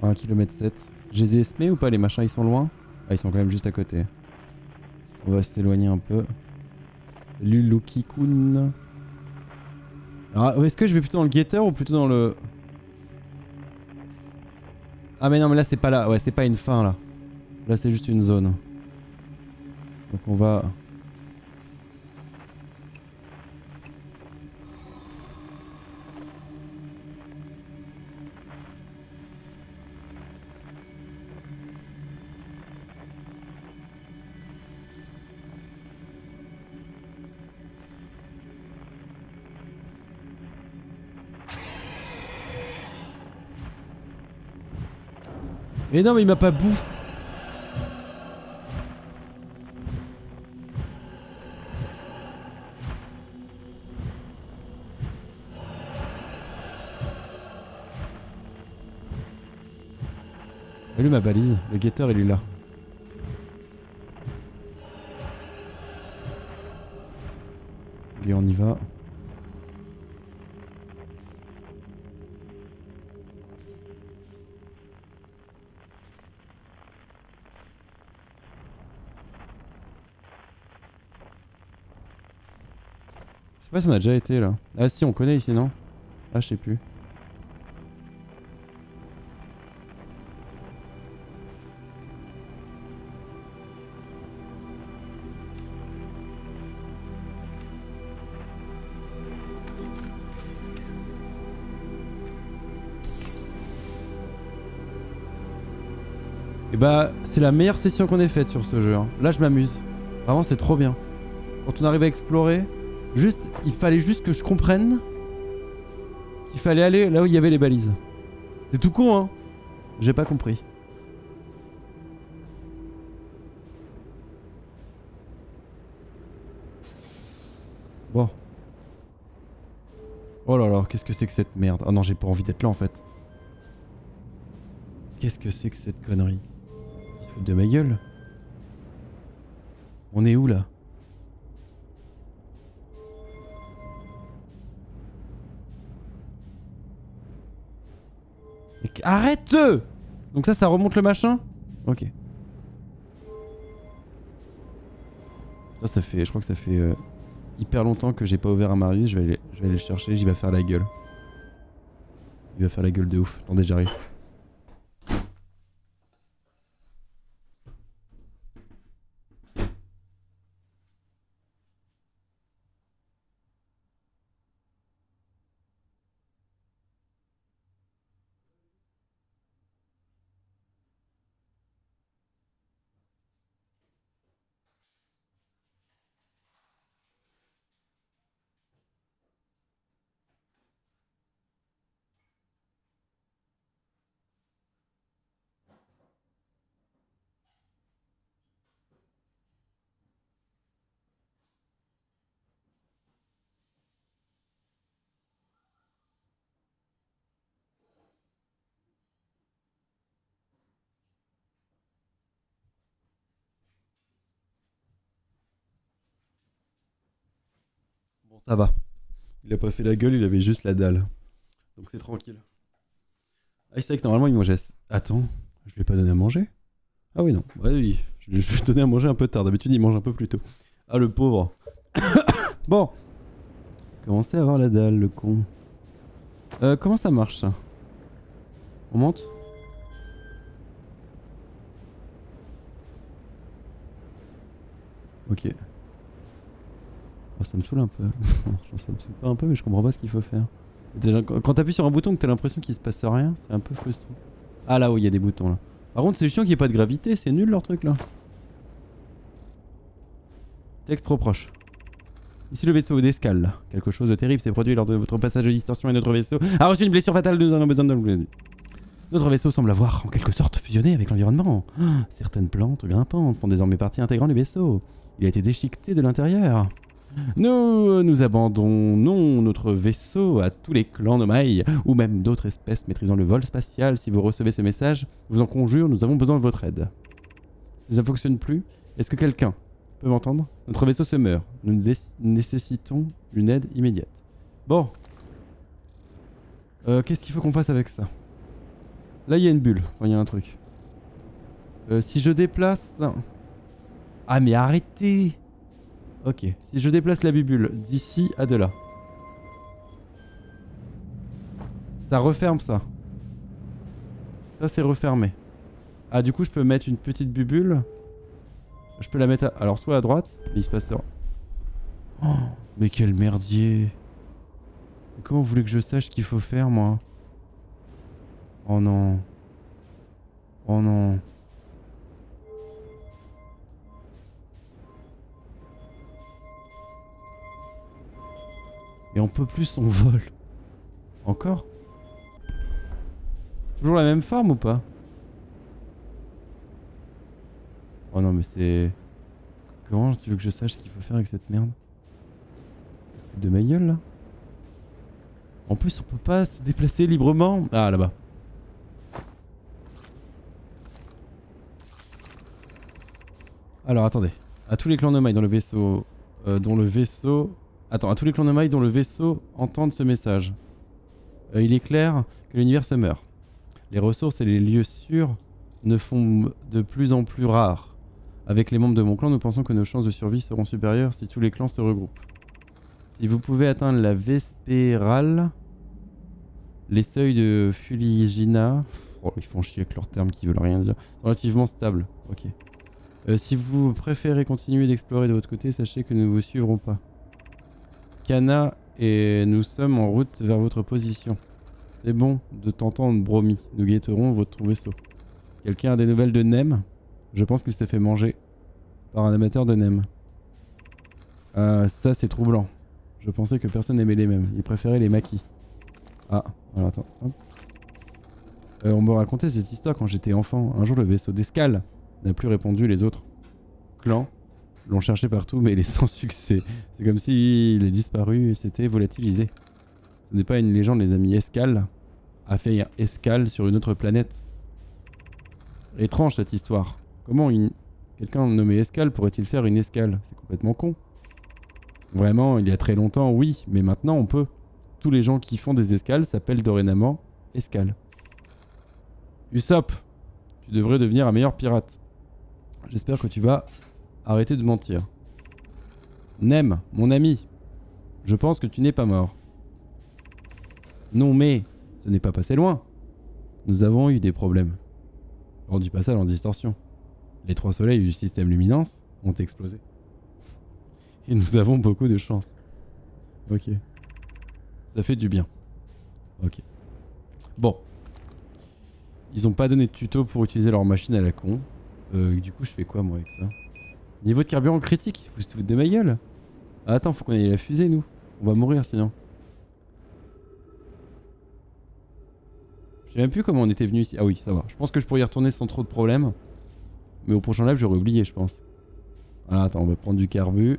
1 km 7. Je les ai esmés ou pas les machins, ils sont loin? Ah, ils sont quand même juste à côté. On va s'éloigner un peu. Lulukikun. Alors est-ce que je vais plutôt dans le guetteur ou plutôt dans le... Ah mais non mais là c'est pas là, ouais c'est pas une fin là. Là c'est juste une zone. Donc on va... Mais non mais il m'a pas bouffé. Et lui ma balise, le guetteur il est là. Et on y va. Je sais pas si on a déjà été là. Ah si on connaît ici non? Ah je sais plus. Et bah c'est la meilleure session qu'on ait faite sur ce jeu hein. Là je m'amuse. Vraiment c'est trop bien. Quand on arrive à explorer. Juste, il fallait juste que je comprenne qu'il fallait aller là où il y avait les balises. C'est tout con hein. J'ai pas compris. Bon. Oh là là, qu'est-ce que c'est que cette merde? Oh non, j'ai pas envie d'être là en fait. Qu'est-ce que c'est que cette connerie? Ils se foutent de ma gueule. On est où là? Arrête! Donc ça remonte le machin? Ok. Ça fait, je crois que ça fait hyper longtemps que j'ai pas ouvert à Mario. Je vais aller le chercher, j'y vais faire la gueule. Il va faire la gueule de ouf. Attendez, j'arrive. Bon ça va, il a pas fait la gueule, il avait juste la dalle. Donc c'est tranquille. Ah c'est vrai que normalement il mangeait... Attends, je lui ai pas donné à manger? Ah oui non, ouais, oui. Je lui ai donné à manger un peu tard, d'habitude il mange un peu plus tôt. Ah le pauvre. Bon. Commencez à avoir la dalle le con. Comment ça marche ça? On monte? Ok. Ça me saoule un peu, ça me saoule pas un peu mais je comprends pas ce qu'il faut faire. Quand t'appuies sur un bouton que t'as l'impression qu'il se passe rien, c'est un peu frustrant. Ah là où il y a des boutons là. Par contre c'est chiant qu'il n'y ait pas de gravité, c'est nul leur truc là. Texte trop proche. Ici le vaisseau d'escale, quelque chose de terrible s'est produit lors de votre passage de distorsion et notre vaisseau a reçu une blessure fatale, nous en avons besoin de... Notre vaisseau semble avoir en quelque sorte fusionné avec l'environnement. Certaines plantes grimpantes font désormais partie intégrante du vaisseau. Il a été déchiqueté de l'intérieur. Nous abandonnons notre vaisseau à tous les clans Nomaï, ou même d'autres espèces maîtrisant le vol spatial. Si vous recevez ce message, je vous en conjure, nous avons besoin de votre aide. Si ça ne fonctionne plus, est-ce que quelqu'un peut m'entendre? Notre vaisseau se meurt. Nous nécessitons une aide immédiate. Bon. Qu'est-ce qu'il faut qu'on fasse avec ça? Là, il y a une bulle. Enfin, il y a un truc. Si je déplace... Ah, mais arrêtez! Ok. Si je déplace la bulle d'ici à de là. Ça referme ça. Ça, c'est refermé. Ah, du coup, je peux mettre une petite bulle. Je peux la mettre à... Alors, soit à droite, mais il se passe ça. Oh, mais quel merdier! Comment vous voulez que je sache ce qu'il faut faire, moi? Oh non. Oh non. Et on peut plus, on vole. Encore? C'est toujours la même forme ou pas? Oh non mais c'est... Comment tu veux que je sache ce qu'il faut faire avec cette merde? C'est de ma gueule là. En plus on peut pas se déplacer librement. Ah là-bas. Alors attendez. À tous les clans Nomaï dans le vaisseau... Attends, à tous les clans Nomaï dont le vaisseau entendent ce message. Il est clair que l'univers se meurt. Les ressources et les lieux sûrs ne font de plus en plus rares. Avec les membres de mon clan, nous pensons que nos chances de survie seront supérieures si tous les clans se regroupent. Si vous pouvez atteindre la Vespérale, les seuils de Fuligina... Oh, ils font chier avec leurs termes qui veulent rien dire. Sont relativement stables. Ok. Si vous préférez continuer d'explorer de votre côté, sachez que nous ne vous suivrons pas. Kana et nous sommes en route vers votre position. C'est bon de t'entendre, Bromi. Nous guetterons votre vaisseau. Quelqu'un a des nouvelles de Nem? Je pense qu'il s'est fait manger par un amateur de Nem. Ça c'est troublant. Je pensais que personne n'aimait les mêmes. Il préférait les maquis. Ah, alors attends. Hop. On me racontait cette histoire quand j'étais enfant. Un jour le vaisseau d'escale n'a plus répondu. Les autres clans l'ont cherché partout, mais il est sans succès. C'est comme s'il est disparu et s'était volatilisé. Ce n'est pas une légende, les amis. Escale a fait escale sur une autre planète. Étrange cette histoire. Comment quelqu'un nommé Escale pourrait-il faire une escale? C'est complètement con. Vraiment, il y a très longtemps, oui, mais maintenant on peut. Tous les gens qui font des escales s'appellent dorénavant Escale. Usopp, tu devrais devenir un meilleur pirate. J'espère que tu vas... Arrêtez de mentir. Nem, mon ami, je pense que tu n'es pas mort. Non mais, ce n'est pas passé loin. Nous avons eu des problèmes. Lors du passage en distorsion, les trois soleils du système luminance ont explosé. Et nous avons beaucoup de chance. Ok. Ça fait du bien. Ok. Bon. Ils n'ont pas donné de tuto pour utiliser leur machine à la con. Du coup, je fais quoi moi avec ça? Niveau de carburant critique, vous vous foutez de ma gueule? Ah, attends, faut qu'on aille la fusée nous. On va mourir sinon. Je sais même plus comment on était venu ici. Ah oui, ça va. Je pense que je pourrais y retourner sans trop de problème. Mais au prochain live, j'aurais oublié, je pense. Alors attends, on va prendre du carbu.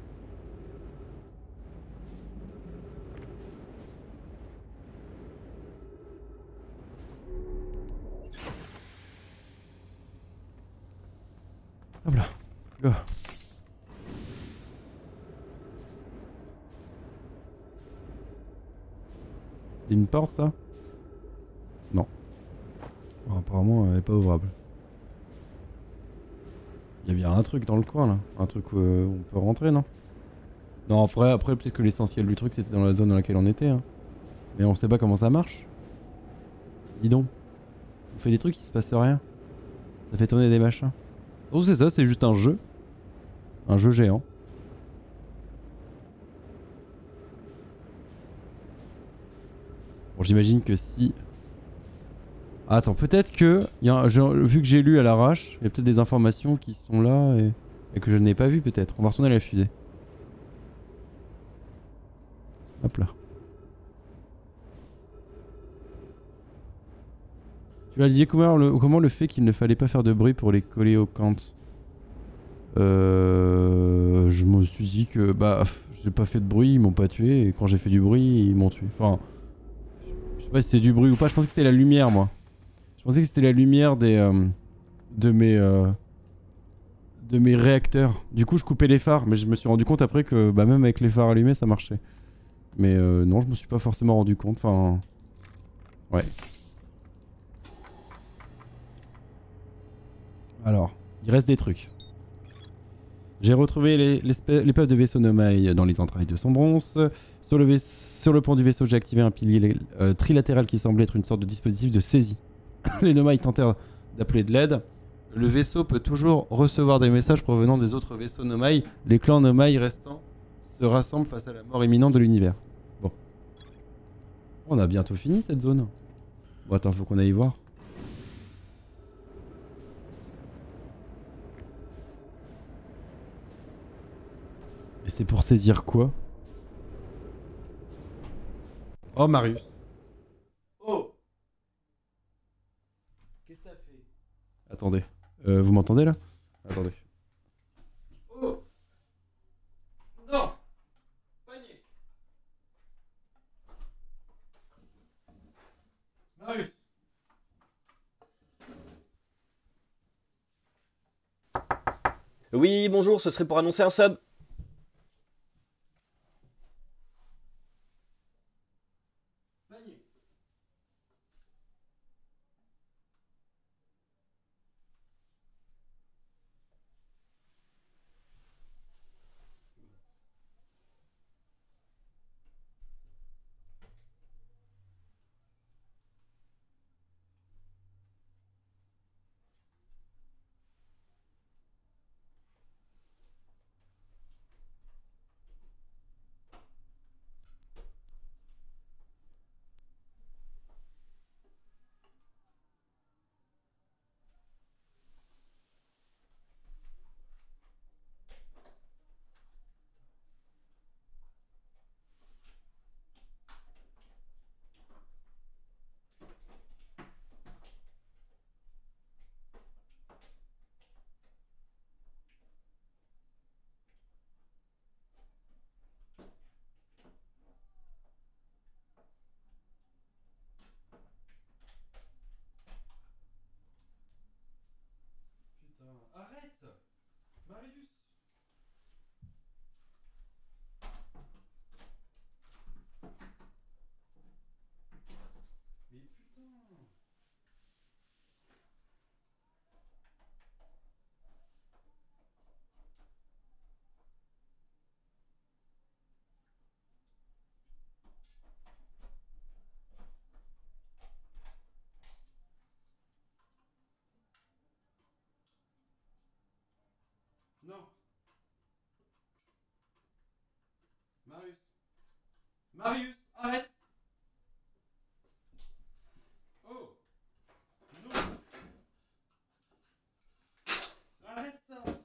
Hop là. Go. C'est une porte ça? Non. Bon, apparemment elle est pas ouvrable. Il y a bien un truc dans le coin là. Un truc où on peut rentrer, non? Non, après peut-être que l'essentiel du truc c'était dans la zone dans laquelle on était. Hein. Mais on sait pas comment ça marche. Dis donc. On fait des trucs, il se passe rien. Ça fait tourner des machins. Oh c'est ça, c'est juste un jeu. Un jeu géant. Bon, j'imagine que si... Attends, peut-être que, vu que j'ai lu à l'arrache, il y a peut-être des informations qui sont là et que je n'ai pas vu peut-être. On va retourner à la fusée. Hop là. Tu as dit comment le fait qu'il ne fallait pas faire de bruit pour les coller aux cantes. Je me suis dit que bah j'ai pas fait de bruit, ils m'ont pas tué, et quand j'ai fait du bruit, ils m'ont tué. Enfin, je sais pas si c'était du bruit ou pas, je pensais que c'était la lumière, moi. Je pensais que c'était la lumière des de mes réacteurs. Du coup, je coupais les phares, mais je me suis rendu compte après que bah même avec les phares allumés, ça marchait. Mais non, je me suis pas forcément rendu compte, enfin... Ouais. Alors, il reste des trucs. J'ai retrouvé l'épave de vaisseau Nomaï dans les entrailles de son bronze. Sur le pont du vaisseau, j'ai activé un pilier trilatéral qui semblait être une sorte de dispositif de saisie. Les Nomaï tentèrent d'appeler de l'aide. Le vaisseau peut toujours recevoir des messages provenant des autres vaisseaux Nomaï. Les clans Nomaï restants se rassemblent face à la mort imminente de l'univers. Bon. On a bientôt fini cette zone. Bon, attends, faut qu'on aille voir. Et c'est pour saisir quoi? Oh, Marius. Oh! Qu'est-ce que t'as fait? Attendez. Vous m'entendez là? Attendez. Oh! Non! Panier! Marius! Oui, bonjour, ce serait pour annoncer un sub. Non. Marius. Marius, arrête. Oh. Non. Arrête ça. Arrête.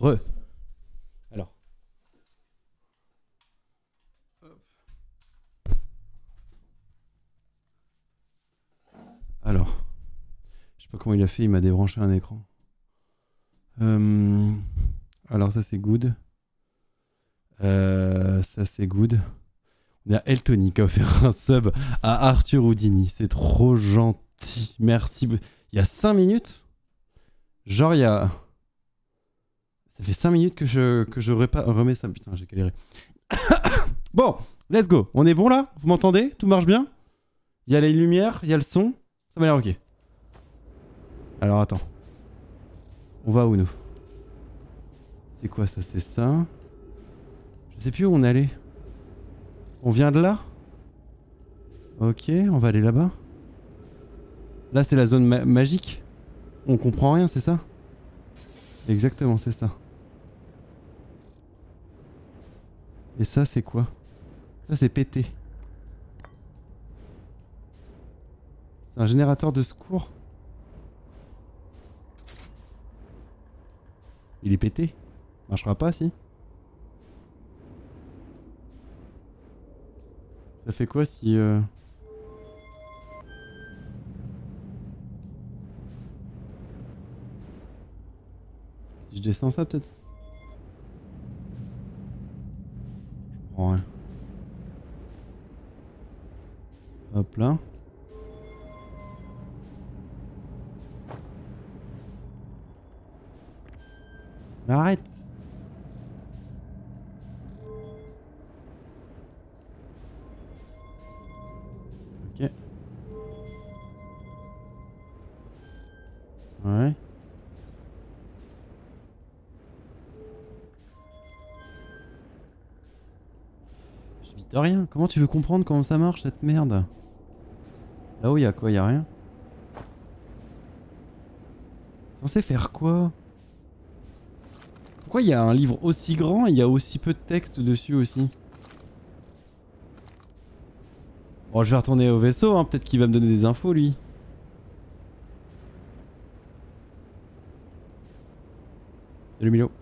Re. Alors. Alors. Je sais pas comment il a fait, il m'a débranché un écran. Alors ça c'est good. Ça c'est good. On a Eltony qui a offert un sub à Arthur Houdini. C'est trop gentil. Merci. Il y a 5 minutes. Genre il y a... Ça fait 5 minutes que je remets ça. Putain, j'ai galéré. Bon, let's go. On est bon là? Vous m'entendez? Tout marche bien? Il y a les lumières, il y a le son. Ça m'a l'air ok. Alors attends. On va où nous? C'est quoi ça? C'est ça? Je sais plus où on allait. On vient de là? Ok, on va aller là-bas. Là, c'est la zone magique. On comprend rien, c'est ça? Exactement, c'est ça. Et ça, c'est quoi? Ça, c'est pété. C'est un générateur de secours. Il est pété. Marchera pas, si. Ça fait quoi si... Je descends ça peut-être. Je prends rien. Hop là. Arrête. Ok. Ouais. Y'a rien, comment tu veux comprendre comment ça marche cette merde? Là-haut y'a quoi? Y'a rien. Censé faire quoi? Pourquoi y'a un livre aussi grand et y'a aussi peu de texte dessus aussi? Bon, je vais retourner au vaisseau, hein. Peut-être qu'il va me donner des infos lui. Salut Milo.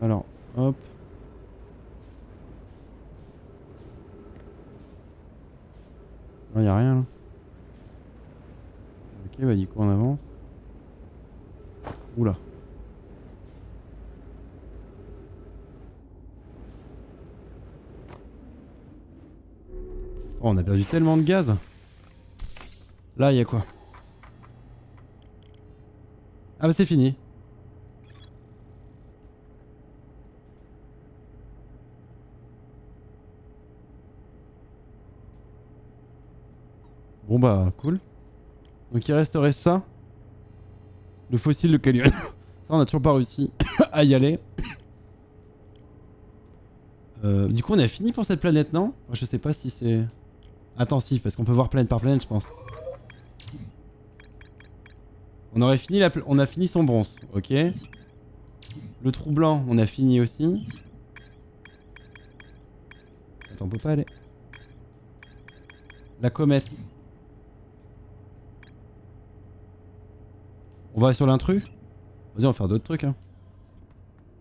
Alors, hop. Non, y'a rien là. Ok, bah du coup on avance. Oula. Oh, on a perdu tellement de gaz. Là y'a quoi? Ah bah c'est fini. Bon bah cool. Donc il resterait ça. Le fossile de Calion. Ça on a toujours pas réussi à y aller. Du coup on a fini pour cette planète non? Moi, je sais pas si c'est... Attends si, parce qu'on peut voir planète par planète je pense. On aurait fini on a fini son bronze, ok. Le trou blanc on a fini aussi. Attends on peut pas aller. La comète. On va sur l'intrus? Vas-y on va faire d'autres trucs hein.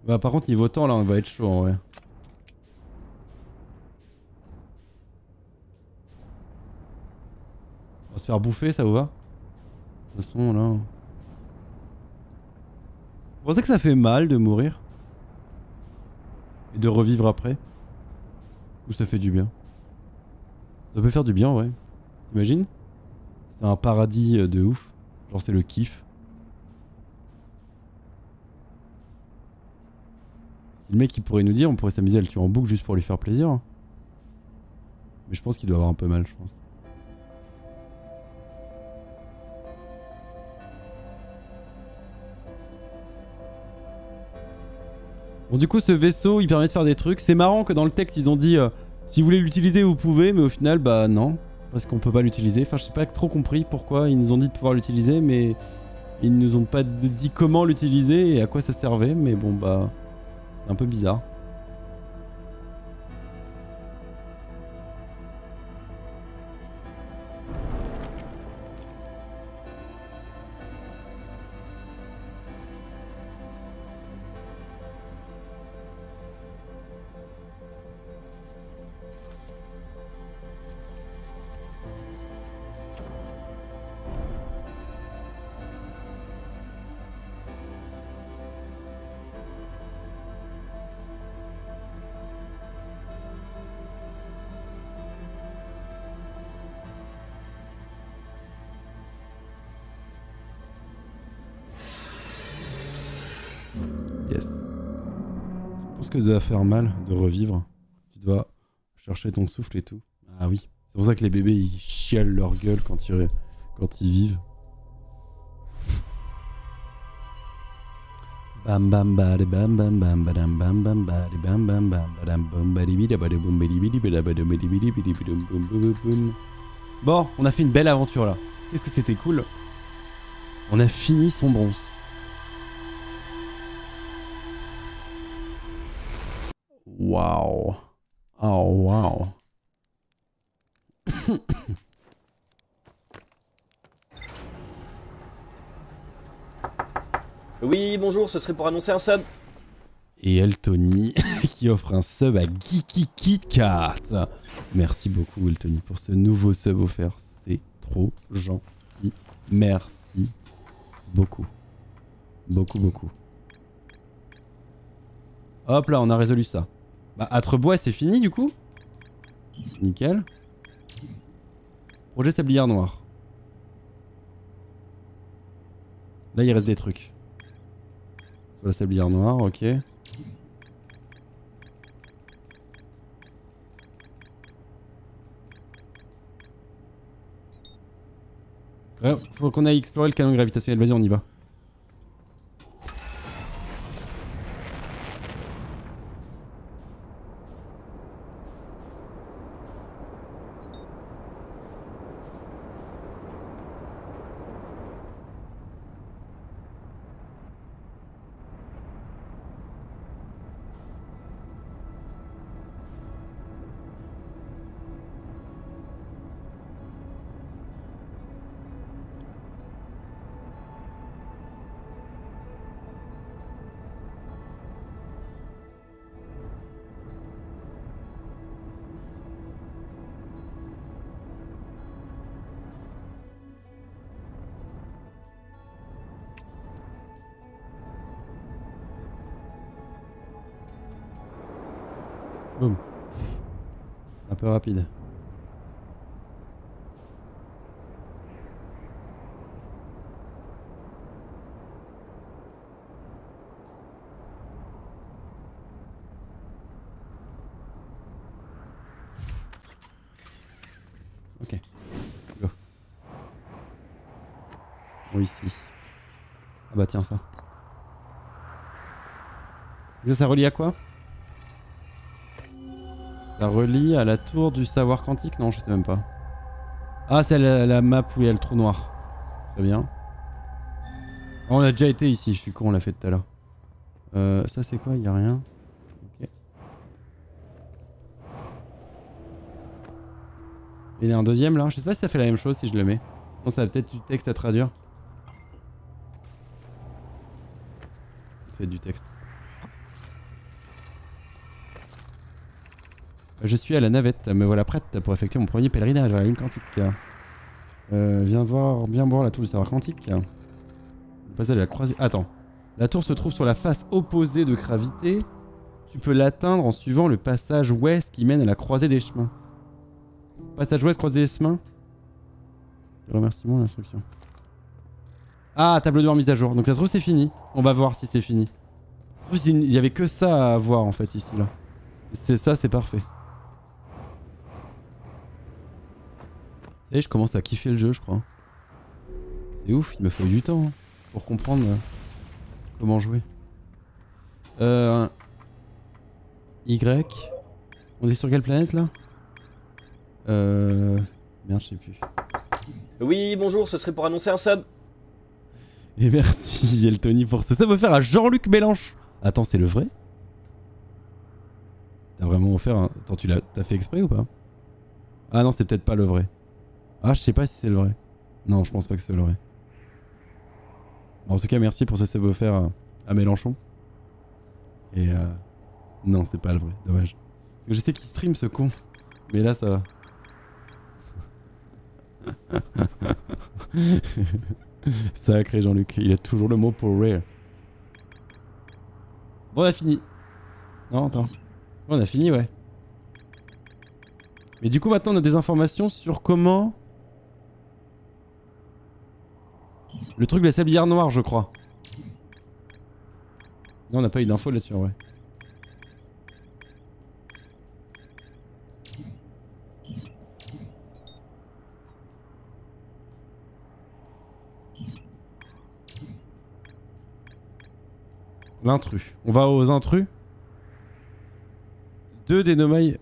Bah par contre niveau temps là on va être chaud en vrai. On va se faire bouffer, ça vous va? De toute façon là... Vous pensez que ça fait mal de mourir? Et de revivre après? Ou ça fait du bien? Ça peut faire du bien en vrai. T'imagines? C'est un paradis de ouf. Genre c'est le kiff. Le mec il pourrait nous dire, on pourrait s'amuser à le tuer en boucle juste pour lui faire plaisir. Mais je pense qu'il doit avoir un peu mal, je pense. Bon du coup ce vaisseau il permet de faire des trucs. C'est marrant que dans le texte ils ont dit si vous voulez l'utiliser vous pouvez, mais au final bah non. Parce qu'on peut pas l'utiliser. Enfin je sais pas trop compris pourquoi ils nous ont dit de pouvoir l'utiliser mais ils nous ont pas dit comment l'utiliser et à quoi ça servait. Mais bon bah... C'est un peu bizarre. Yes. Je pense que ça va faire mal de revivre. Tu dois chercher ton souffle et tout. Ah oui. C'est pour ça que les bébés ils chialent leur gueule quand ils vivent. Bam bam bam bam bam bam bam bam bam bam bam bam bam bam. Bon, on a fait une belle aventure là. Qu'est-ce que c'était cool. On a fini son bronze. Waouh. Oh waouh. Oui, bonjour, ce serait pour annoncer un sub. Et Eltony qui offre un sub à Geeky KitKat. Merci beaucoup Eltony pour ce nouveau sub offert. C'est trop gentil. Merci beaucoup. Beaucoup, beaucoup. Hop là, on a résolu ça. Bah, Atrebois, c'est fini du coup. Nickel. Projet sablier noir. Là, il reste des trucs. Sur la sablière noire, ok. Ouais, faut qu'on aille explorer le canon gravitationnel, vas-y on y va. Boum. Un peu rapide. Ok. Go. Bon ici. Ah bah tiens ça. Ça relie à quoi? Ça relie à la tour du savoir quantique? Non, je sais même pas. Ah, c'est la map où il y a le trou noir. Très bien. Oh, on a déjà été ici, je suis con, on l'a fait tout à l'heure. Ça c'est quoi? Il n'y a rien. Ok. Il y a un deuxième là. Je sais pas si ça fait la même chose si je le mets. Non, ça a peut-être du texte à traduire. C'est du texte. Je suis à la navette, me voilà prête pour effectuer mon premier pèlerinage à la lune quantique. Viens voir la tour du savoir quantique. Le passage à la croisée... Attends. La tour se trouve sur la face opposée de gravité. Tu peux l'atteindre en suivant le passage ouest qui mène à la croisée des chemins. Passage ouest, croisée des chemins. Remerciement, l'instruction. Ah, tableau noir mise à jour. Donc ça se trouve c'est fini. On va voir si c'est fini. Ça se trouve il n'y avait que ça à voir en fait ici là. C'est ça, c'est parfait. Et je commence à kiffer le jeu, je crois. C'est ouf, il me faut du temps hein, pour comprendre comment jouer. Y. On est sur quelle planète là? Merde, je sais plus. Oui, bonjour, ce serait pour annoncer un sub. Et merci Eltony pour ce sub offert à Jean-Luc Mélenchon. Attends, c'est le vrai? T'as vraiment offert un... Attends, tu l'as fait exprès ou pas? Ah non, c'est peut-être pas le vrai. Ah, je sais pas si c'est le vrai. Non, je pense pas que c'est le vrai. Bon, en tout cas, merci pour ce sub offert à Mélenchon. Et non, c'est pas le vrai, dommage. Parce que je sais qu'il stream ce con. Mais là, ça va. Sacré Jean-Luc, il a toujours le mot pour rare. Bon, on a fini. Non, attends. On a fini, ouais. Mais du coup, maintenant, on a des informations sur comment... Le truc de la sablière noire, je crois. Non, on n'a pas eu d'infos là-dessus, ouais. L'intrus. On va aux intrus. Deux des Nomailles.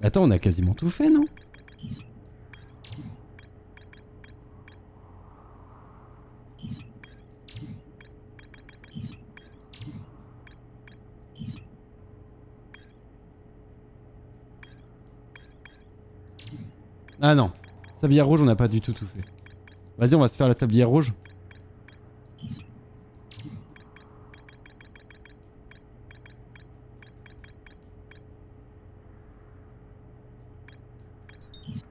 Attends, on a quasiment tout fait, non? Ah non, sablière rouge, on n'a pas du tout tout fait. Vas-y, on va se faire la sablière rouge. C'est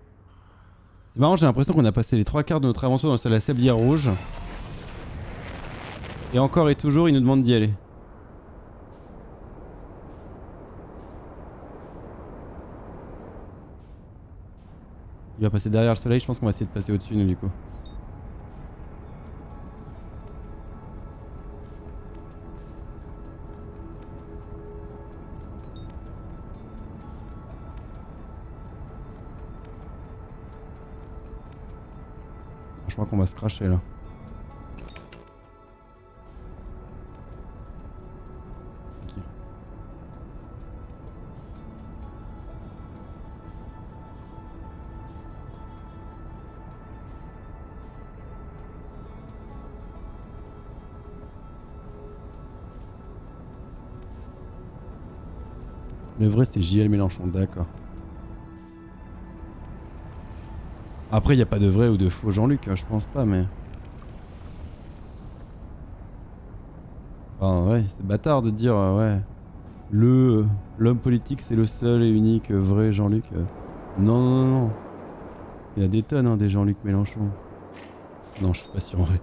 marrant, j'ai l'impression qu'on a passé les 3 quarts de notre aventure dans la sablière rouge. Et encore et toujours, ils nous demandent d'y aller. Il va passer derrière le soleil, je pense qu'on va essayer de passer au-dessus nous du coup. Je crois qu'on va se crasher là. Le vrai c'est J.L. Mélenchon, d'accord. Après il n'y a pas de vrai ou de faux Jean-Luc, je pense pas mais... Enfin ouais, c'est bâtard de dire ouais. L'homme politique c'est le seul et unique vrai Jean-Luc. Non non non non. Il y a des tonnes hein, des Jean-Luc Mélenchon. Non je suis pas sûr en vrai.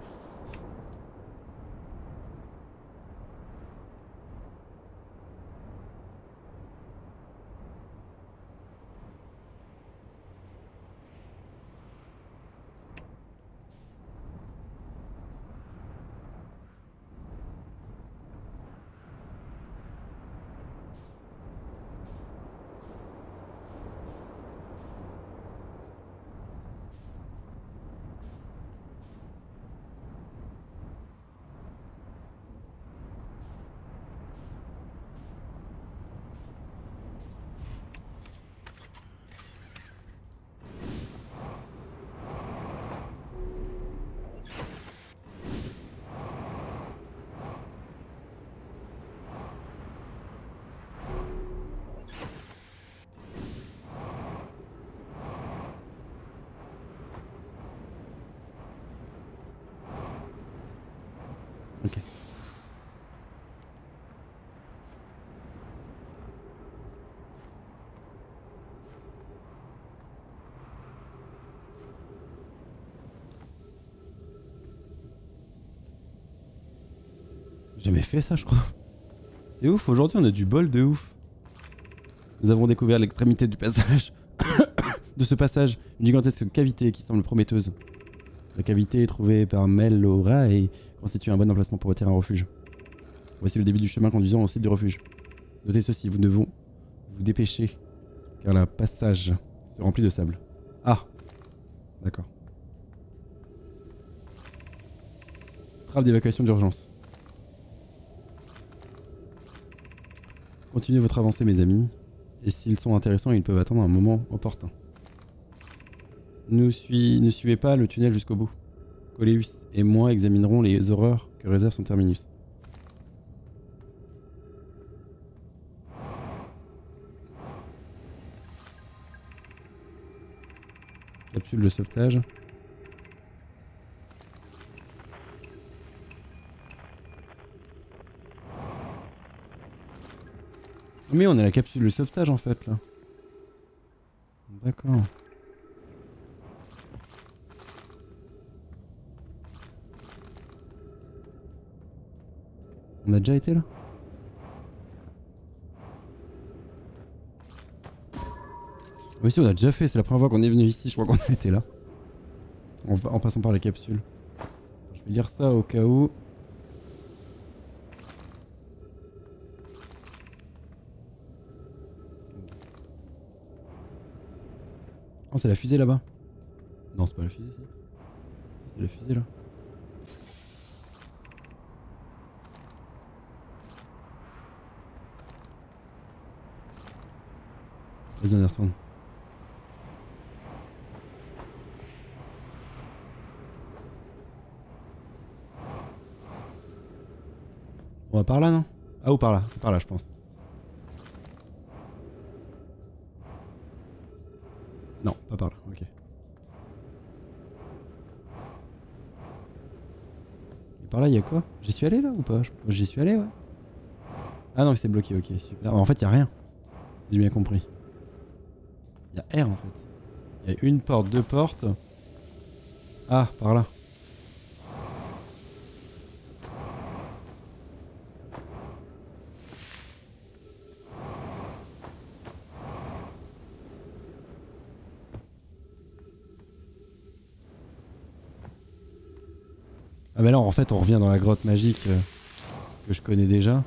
J'ai jamais fait ça je crois. C'est ouf, aujourd'hui on a du bol de ouf. Nous avons découvert l'extrémité du passage. De ce passage, une gigantesque cavité qui semble prometteuse. La cavité est trouvée par Melora et constitue un bon emplacement pour retirer un refuge. Voici le début du chemin conduisant au site du refuge. Notez ceci, nous devons vous dépêcher car le passage se remplit de sable. Ah, d'accord. Trappe d'évacuation d'urgence. Continuez votre avancée mes amis, et s'ils sont intéressants, ils peuvent attendre un moment opportun. Ne suivez pas le tunnel jusqu'au bout. Coleus et moi examinerons les horreurs que réserve son terminus. Capsule de sauvetage. Mais on a la capsule de sauvetage en fait là. D'accord. On a déjà été là? Oui si on a déjà fait, c'est la première fois qu'on est venu ici, je crois qu'on a été là. en passant par les capsules. Je vais lire ça au cas où. Oh, c'est la fusée là-bas. Non, c'est pas la fusée, ça. C'est la fusée là. Vas-y, on y retourne. On va par là, non? Ah, ou par là? C'est par là, je pense. Non, pas par là, ok. Et par là, il y a quoi? J'y suis allé là ou pas? J'y suis allé, ouais. Ah non, il s'est bloqué, ok, super. En fait, il n'y a rien. J'ai bien compris. Il y a R en fait. Il y a une porte, deux portes. Ah, par là. Ah bah là en fait on revient dans la grotte magique que je connais déjà.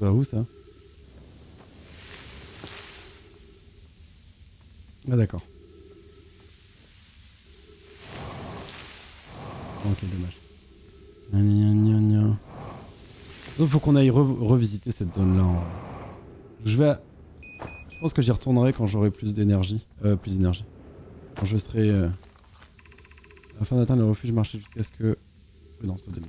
Bah où ça? Ah d'accord. Oh, ok, dommage. Donc faut qu'on aille revisiter cette zone là. Hein. Je pense que j'y retournerai quand j'aurai plus d'énergie. Quand je serai... Afin d'atteindre le refuge, marcher jusqu'à ce que... Non, c'est au début.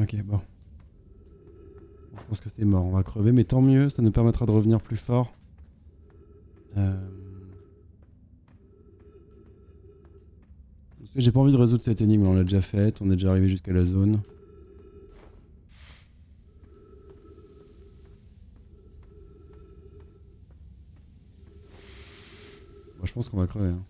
Ok, bon. Je pense que c'est mort, on va crever, mais tant mieux, ça nous permettra de revenir plus fort. J'ai pas envie de résoudre cette énigme, on l'a déjà faite, on est déjà arrivé jusqu'à la zone. Bon, je pense qu'on va crever. Hein.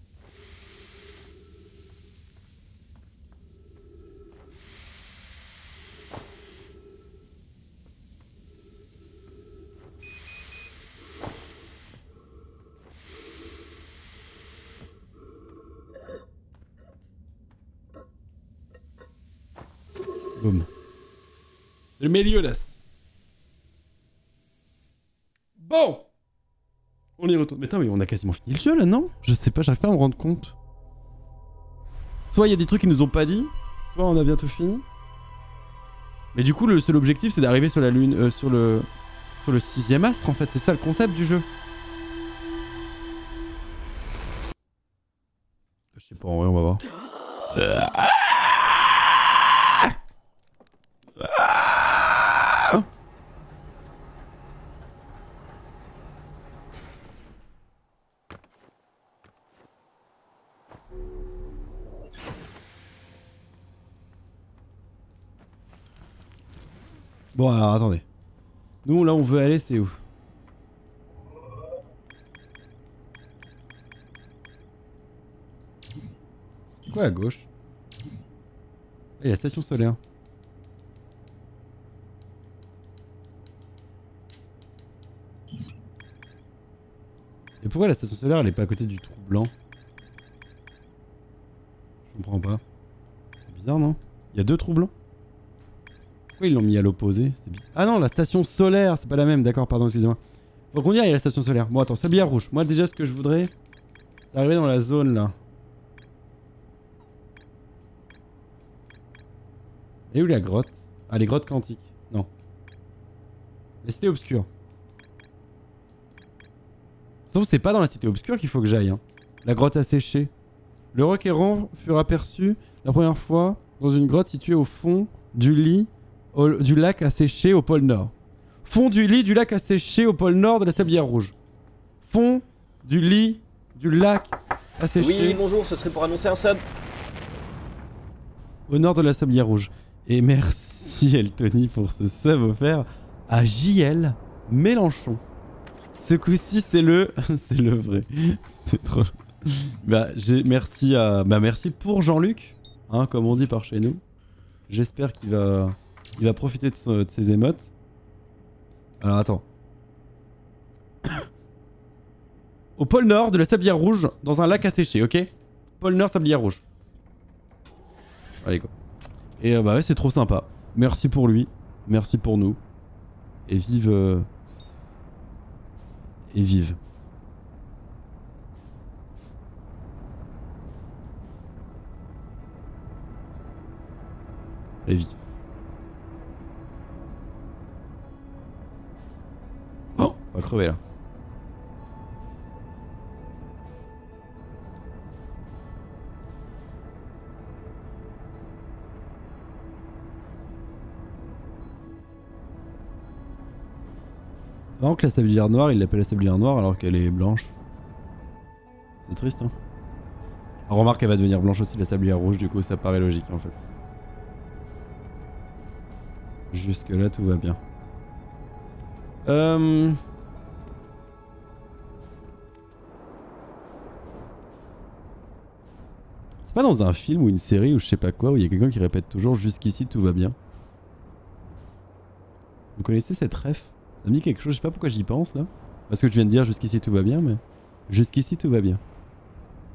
Le Meliodas. Bon, on y retourne. Mais attends, mais on a quasiment fini le jeu là, non? Je sais pas, j'arrive pas à me rendre compte. Soit il y a des trucs qu'ils nous ont pas dit, soit on a bientôt fini. Mais du coup, le seul objectif, c'est d'arriver sur la lune, sur le 6ème astre en fait. C'est ça le concept du jeu. Je sais pas, en vrai, on va voir. Bon alors attendez. Nous là on veut aller, c'est où? C'est quoi à gauche? Il y a la station solaire. Et pourquoi la station solaire elle est pas à côté du trou blanc? Je comprends pas. C'est bizarre non? Il y a deux trous blancs? Pourquoi ils l'ont mis à l'opposé? Ah non, la station solaire, c'est pas la même, d'accord, pardon, excusez-moi. Faut qu'on y aille à la station solaire. Bon attends, sablier rouge. Moi déjà ce que je voudrais, c'est arriver dans la zone là. Et où la grotte? Ah les grottes quantiques. Non. La cité obscure. Sauf c'est pas dans la cité obscure qu'il faut que j'aille. Hein. La grotte asséchée. Le requérant fut aperçu la première fois dans une grotte située au fond du lit du lac asséché au pôle nord. Fond du lit du lac asséché au pôle nord de la Sablière Rouge. Fond du lit du lac asséché. Oui bonjour, ce serait pour annoncer un sub. Au nord de la Sablière Rouge. Et merci Eltony pour ce sub offert à JL Mélenchon. Ce coup-ci, c'est le... c'est le vrai. C'est trop... Bah, merci à... Bah, merci pour Jean-Luc, hein, comme on dit par chez nous. J'espère qu'il va... il va profiter de ses émotes. Alors, attends. Au pôle nord de la Sablière Rouge, dans un lac asséché, ok? Pôle nord, Sablière Rouge. Allez, go. Et bah ouais, c'est trop sympa. Merci pour lui. Merci pour nous. Et vive... et vive. Et vive. Oh, on va crever là. C'est marrant que la sablière noire, il l'appelle la sablière noire alors qu'elle est blanche. C'est triste hein. On remarque qu'elle va devenir blanche aussi la sablière rouge, du coup ça paraît logique en fait. Jusque là tout va bien. C'est pas dans un film ou une série ou je sais pas quoi où il y a quelqu'un qui répète toujours jusqu'ici tout va bien. Vous connaissez cette ref? Ça me dit quelque chose, je sais pas pourquoi j'y pense là. Parce que je viens de dire jusqu'ici tout va bien, mais... jusqu'ici tout va bien.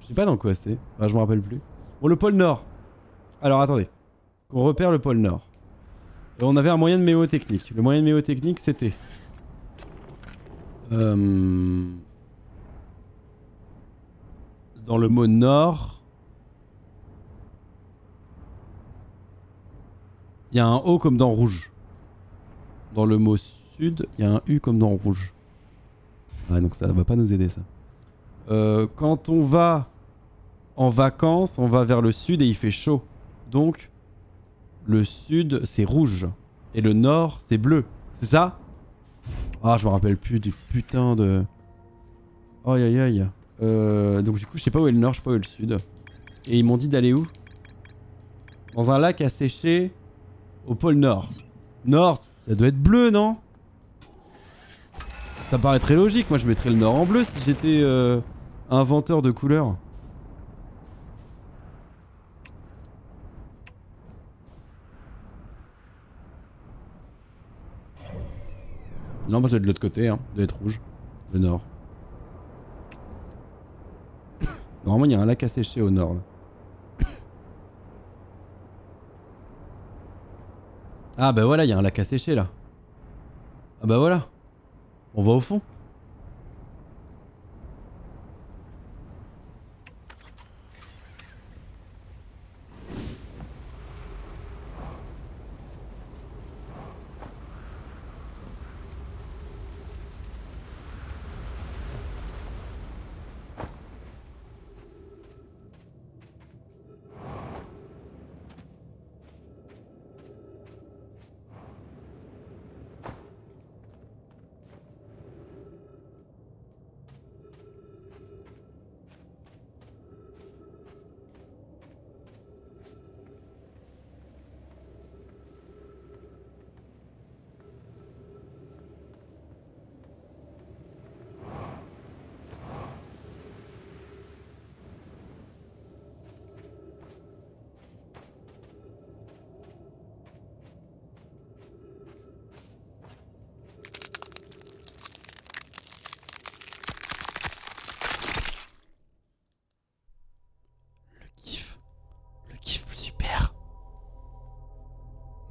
Je sais pas dans quoi c'est, enfin, je me rappelle plus. Bon, le pôle nord. Alors attendez, qu'on repère le pôle nord. Et on avait un moyen de mémotechnique. Le moyen de mémotechnique c'était... dans le mot nord... il y a un O comme dans rouge. Dans le mot sud... sud, il y a un U comme dans rouge. Ouais, donc ça va pas nous aider ça. Quand on va en vacances, on va vers le sud et il fait chaud. Donc le sud c'est rouge et le nord c'est bleu. C'est ça? Ah, je me rappelle plus du putain de... aïe aïe aïe. Donc du coup je sais pas où est le nord, je sais pas où est le sud. Et ils m'ont dit d'aller où? Dans un lac asséché au pôle nord. Nord, ça doit être bleu non? Ça paraît très logique, moi je mettrais le nord en bleu si j'étais inventeur de couleurs. Non, bah ça doit être de l'autre côté, hein. Ça doit être rouge, le nord. Normalement il y a un lac asséché au nord là. Ah bah voilà, il y a un lac asséché là. Ah bah voilà. On va au fond.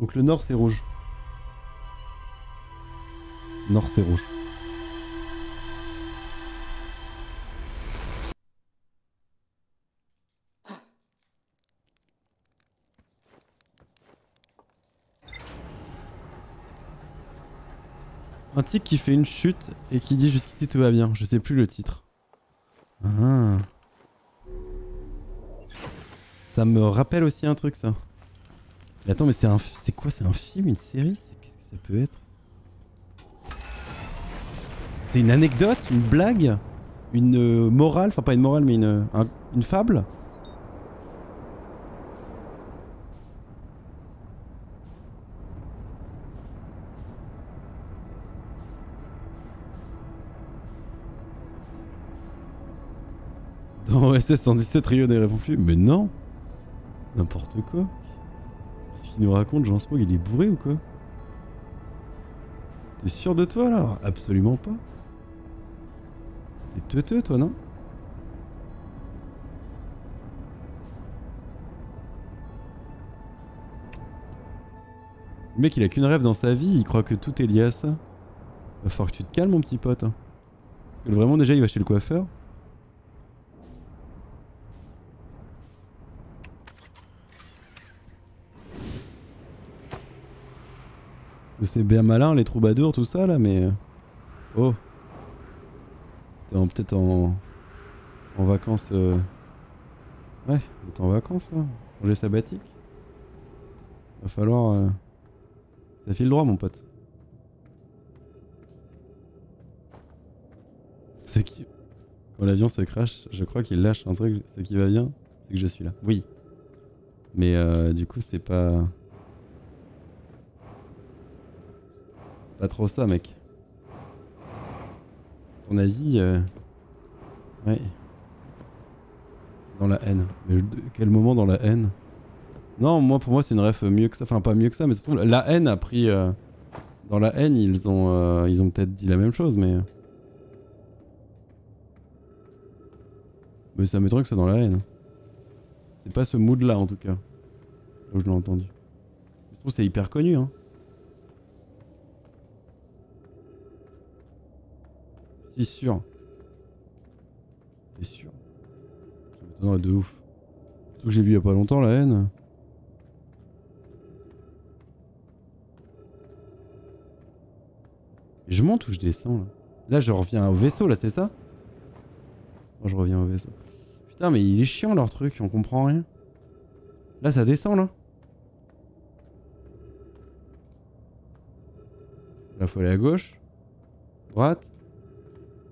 Donc le nord c'est rouge. Nord c'est rouge. Un tic qui fait une chute et qui dit jusqu'ici tout va bien. Je sais plus le titre. Ah. Ça me rappelle aussi un truc ça. Mais attends mais c'est quoi? C'est un film? Une série? Qu'est-ce que ça peut être? C'est une anecdote? Une blague? Une morale? Enfin pas une morale mais une fable? Dans OSS 117, Rio ne répond plus. Mais non! N'importe quoi. Qu'est-ce qu'il nous raconte, Jean Smog? Il est bourré ou quoi? T'es sûr de toi alors? Absolument pas. T'es teuteux toi, non? Le mec il a qu'une rêve dans sa vie, il croit que tout est lié à ça. Va falloir que tu te calmes mon petit pote. Hein. Parce que vraiment déjà il va chez le coiffeur. C'est bien malin les troubadours tout ça là mais... Oh. T'es peut-être en vacances... Ouais, t'es en vacances là, congé sabbatique. Va falloir... Ça file droit mon pote. Ce qui... Quand l'avion se crache, je crois qu'il lâche un truc, ce qui va bien, c'est que je suis là. Oui. Mais du coup c'est pas... Pas trop ça mec. Ton avis ouais. C'est dans la haine. Mais quel moment dans la haine? Non moi pour moi c'est une ref mieux que ça. Enfin pas mieux que ça mais ça se trouve la haine a pris dans la haine ils ont peut-être dit la même chose mais. Mais ça m'étonne que c'est dans la haine. C'est pas ce mood là en tout cas. Là où je l'ai entendu. Ça se trouve c'est hyper connu hein. C'est sûr. C'est sûr. Ça m'étonnerait de ouf. Surtout que j'ai vu il y a pas longtemps la haine. Je monte ou je descends là? Là je reviens au vaisseau là c'est ça? Moi je reviens au vaisseau. Putain mais il est chiant leur truc, on comprend rien. Là ça descend là. Là faut aller à gauche. Droite.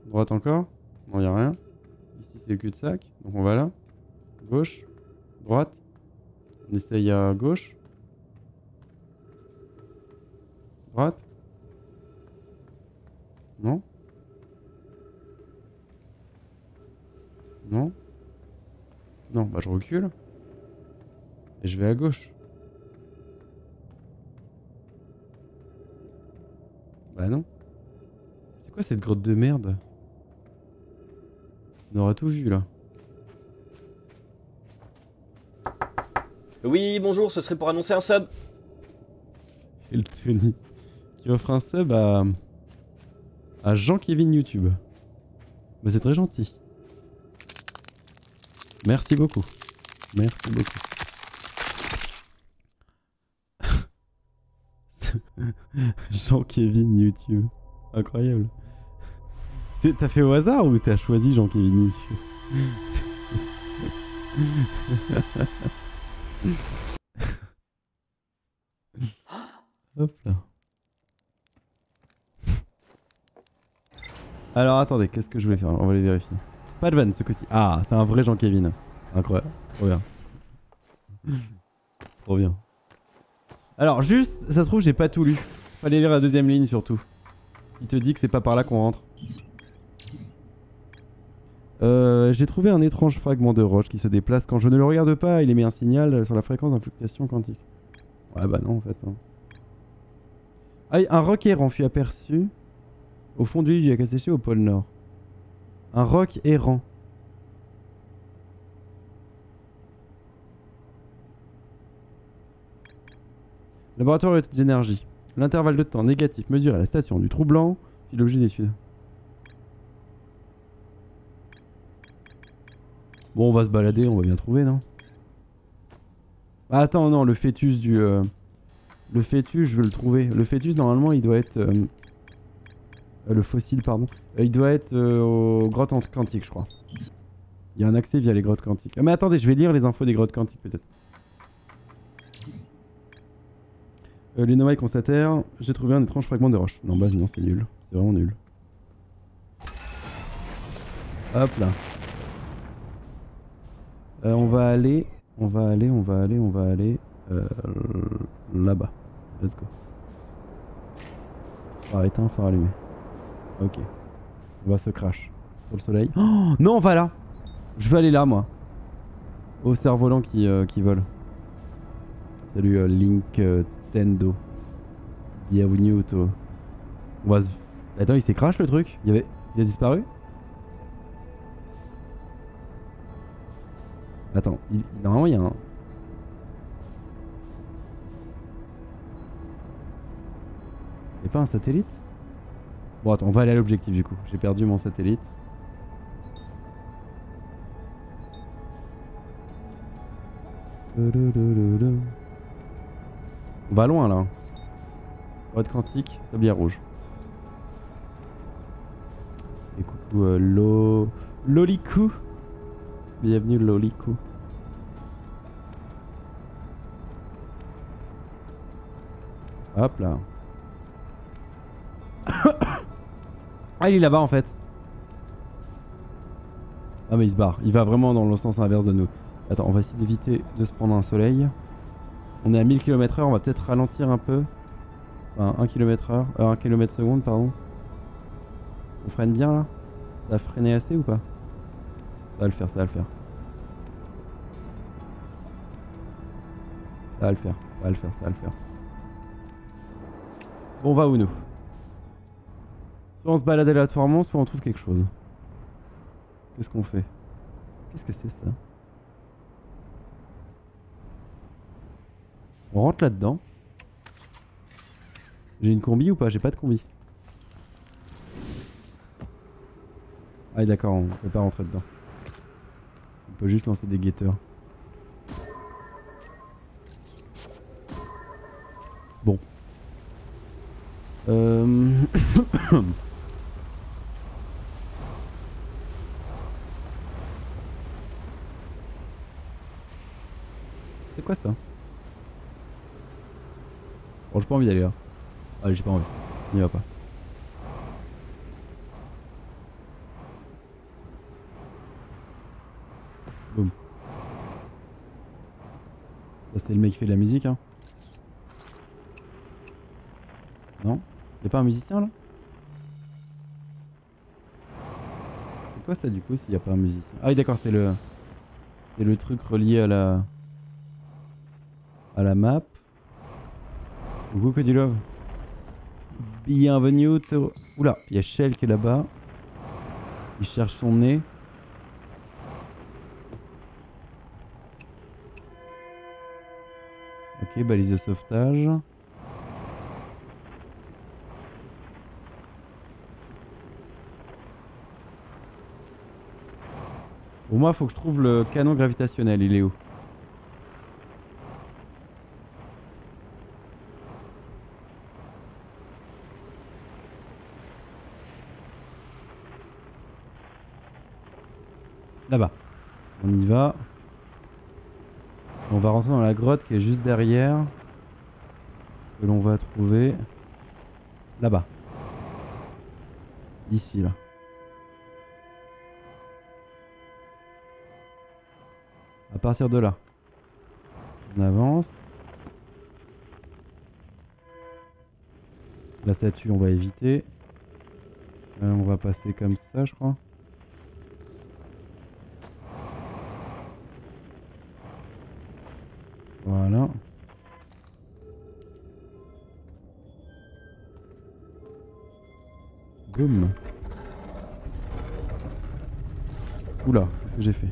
Droite encore? Non, y'a rien. Ici, c'est le cul-de-sac. Donc, on va là. Gauche. Droite. On essaye à gauche. Droite. Non. Non. Non, bah, je recule. Et je vais à gauche. Bah, non. C'est quoi cette grotte de merde? On aura tout vu là. Oui, bonjour, ce serait pour annoncer un sub. Eltony qui offre un sub à Jean-Kévin YouTube. Bah c'est très gentil. Merci beaucoup. Merci beaucoup. Jean-Kévin YouTube. Incroyable. T'as fait au hasard ou t'as choisi Jean-Kévin YouTube? Hop là. Alors attendez, qu'est-ce que je voulais faire? On va les vérifier. Pas de vanne ce coup-ci. Ah, c'est un vrai Jean-Kévin. Incroyable. Trop bien. Trop bien. Alors juste, ça se trouve j'ai pas tout lu. Fallait lire la deuxième ligne surtout. Il te dit que c'est pas par là qu'on rentre. J'ai trouvé un étrange fragment de roche qui se déplace. Quand je ne le regarde pas, il émet un signal sur la fréquence d'influxion quantique. Ouais bah non en fait. Hein. Ah, un roc errant fut aperçu au fond du Yekasika au pôle nord. Un roc errant. Laboratoire d'énergie. L'intervalle de temps négatif mesuré à la station du trou blanc est l'objet d'étude. Bon, on va se balader, on va bien trouver, non? Ah, attends, non, le fœtus du... le fœtus, je veux le trouver. Le fœtus, normalement, il doit être... le fossile, pardon. Il doit être aux grottes quantiques, je crois. Il y a un accès via les grottes quantiques. Mais attendez, je vais lire les infos des grottes quantiques, peut-être. Les nomades constatèrent, j'ai trouvé un étrange fragment de roche. Non, bah non, c'est nul. C'est vraiment nul. Hop là. On va aller là-bas. Let's go. Phare éteint, phare allumé. Ok. On va se crash. Pour le soleil. Oh non, on va là. Je veux aller là, moi. Au cerf-volant qui vole. Salut Link Tendo. Bienvenue auto. On va se... Attends, il s'est crash le truc. Il a disparu. Attends, normalement il y a un... Y'a pas un satellite? Bon attends, on va aller à l'objectif du coup. J'ai perdu mon satellite. On va loin là. Mode quantique, sablier rouge. Et coucou Loliku. Bienvenue Loliku. Hop là. Ah il est là-bas en fait. Ah mais il se barre. Il va vraiment dans le sens inverse de nous. Attends, on va essayer d'éviter de se prendre un soleil. On est à 1000 km/h, on va peut-être ralentir un peu. Enfin 1 km/h, 1 km/s pardon. On freine bien là? Ça a freiné assez ou pas? Ça va le faire, ça va le faire. Ça va le faire, ça va le faire, ça va le faire. On va où nous? Soit on se balade aléatoirement, soit on trouve quelque chose. Qu'est-ce qu'on fait? Qu'est-ce que c'est ça? On rentre là-dedans. J'ai une combi ou pas? J'ai pas de combi. Ah d'accord, on peut pas rentrer dedans. On peut juste lancer des guetteurs. Bon. C'est quoi ça? Bon, j'ai pas envie d'aller là. Allez, j'ai pas envie. On y va pas. Boum. Ça, c'était le mec qui fait de la musique, hein. Non? Y'a pas un musicien là? C'est quoi ça du coup s'il y a pas un musicien? Ah oui d'accord, c'est le... C'est le truc relié à la... À la map. Coucou Codilov. Bienvenue Théo. Oula, il y a Shell qui est là-bas. Il cherche son nez. Ok, balise de sauvetage. Pour moi, faut que je trouve le canon gravitationnel. Il est où? Là-bas. On y va. On va rentrer dans la grotte qui est juste derrière. Que l'on va trouver. Là-bas. Ici, là. À partir de là. On avance. La statue, on va éviter. On va passer comme ça, je crois. Voilà. Boum. Oula, qu'est-ce que j'ai fait?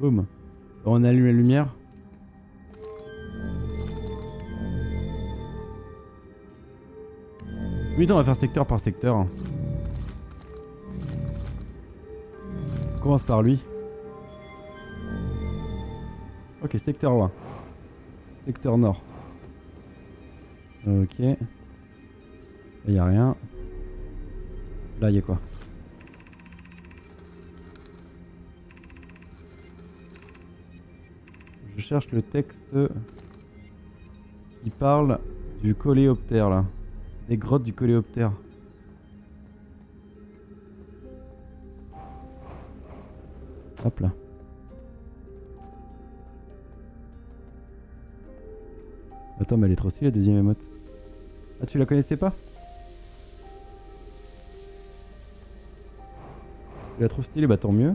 Boum. On allume la lumière. Oui, on va faire secteur par secteur. On commence par lui. Ok, secteur ouest. Secteur nord. Ok. Là, il n'y a rien. Là, il y a quoi? Je cherche le texte qui parle du coléoptère, là. Des grottes du coléoptère. Hop là. Attends, mais elle est trop stylée la deuxième émote. Ah, tu la connaissais pas? Tu la trouves stylée? Bah tant mieux.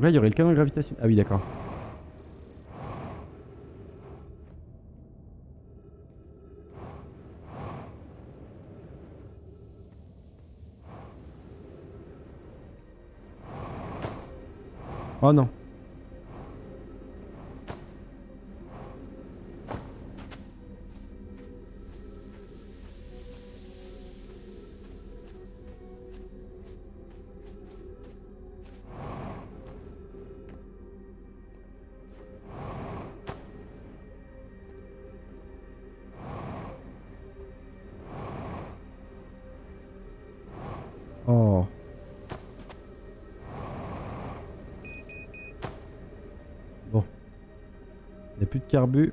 Là il y aurait le canon gravitationnel. Ah oui d'accord. Oh non. Oh. Bon. Il n'y a plus de carbu.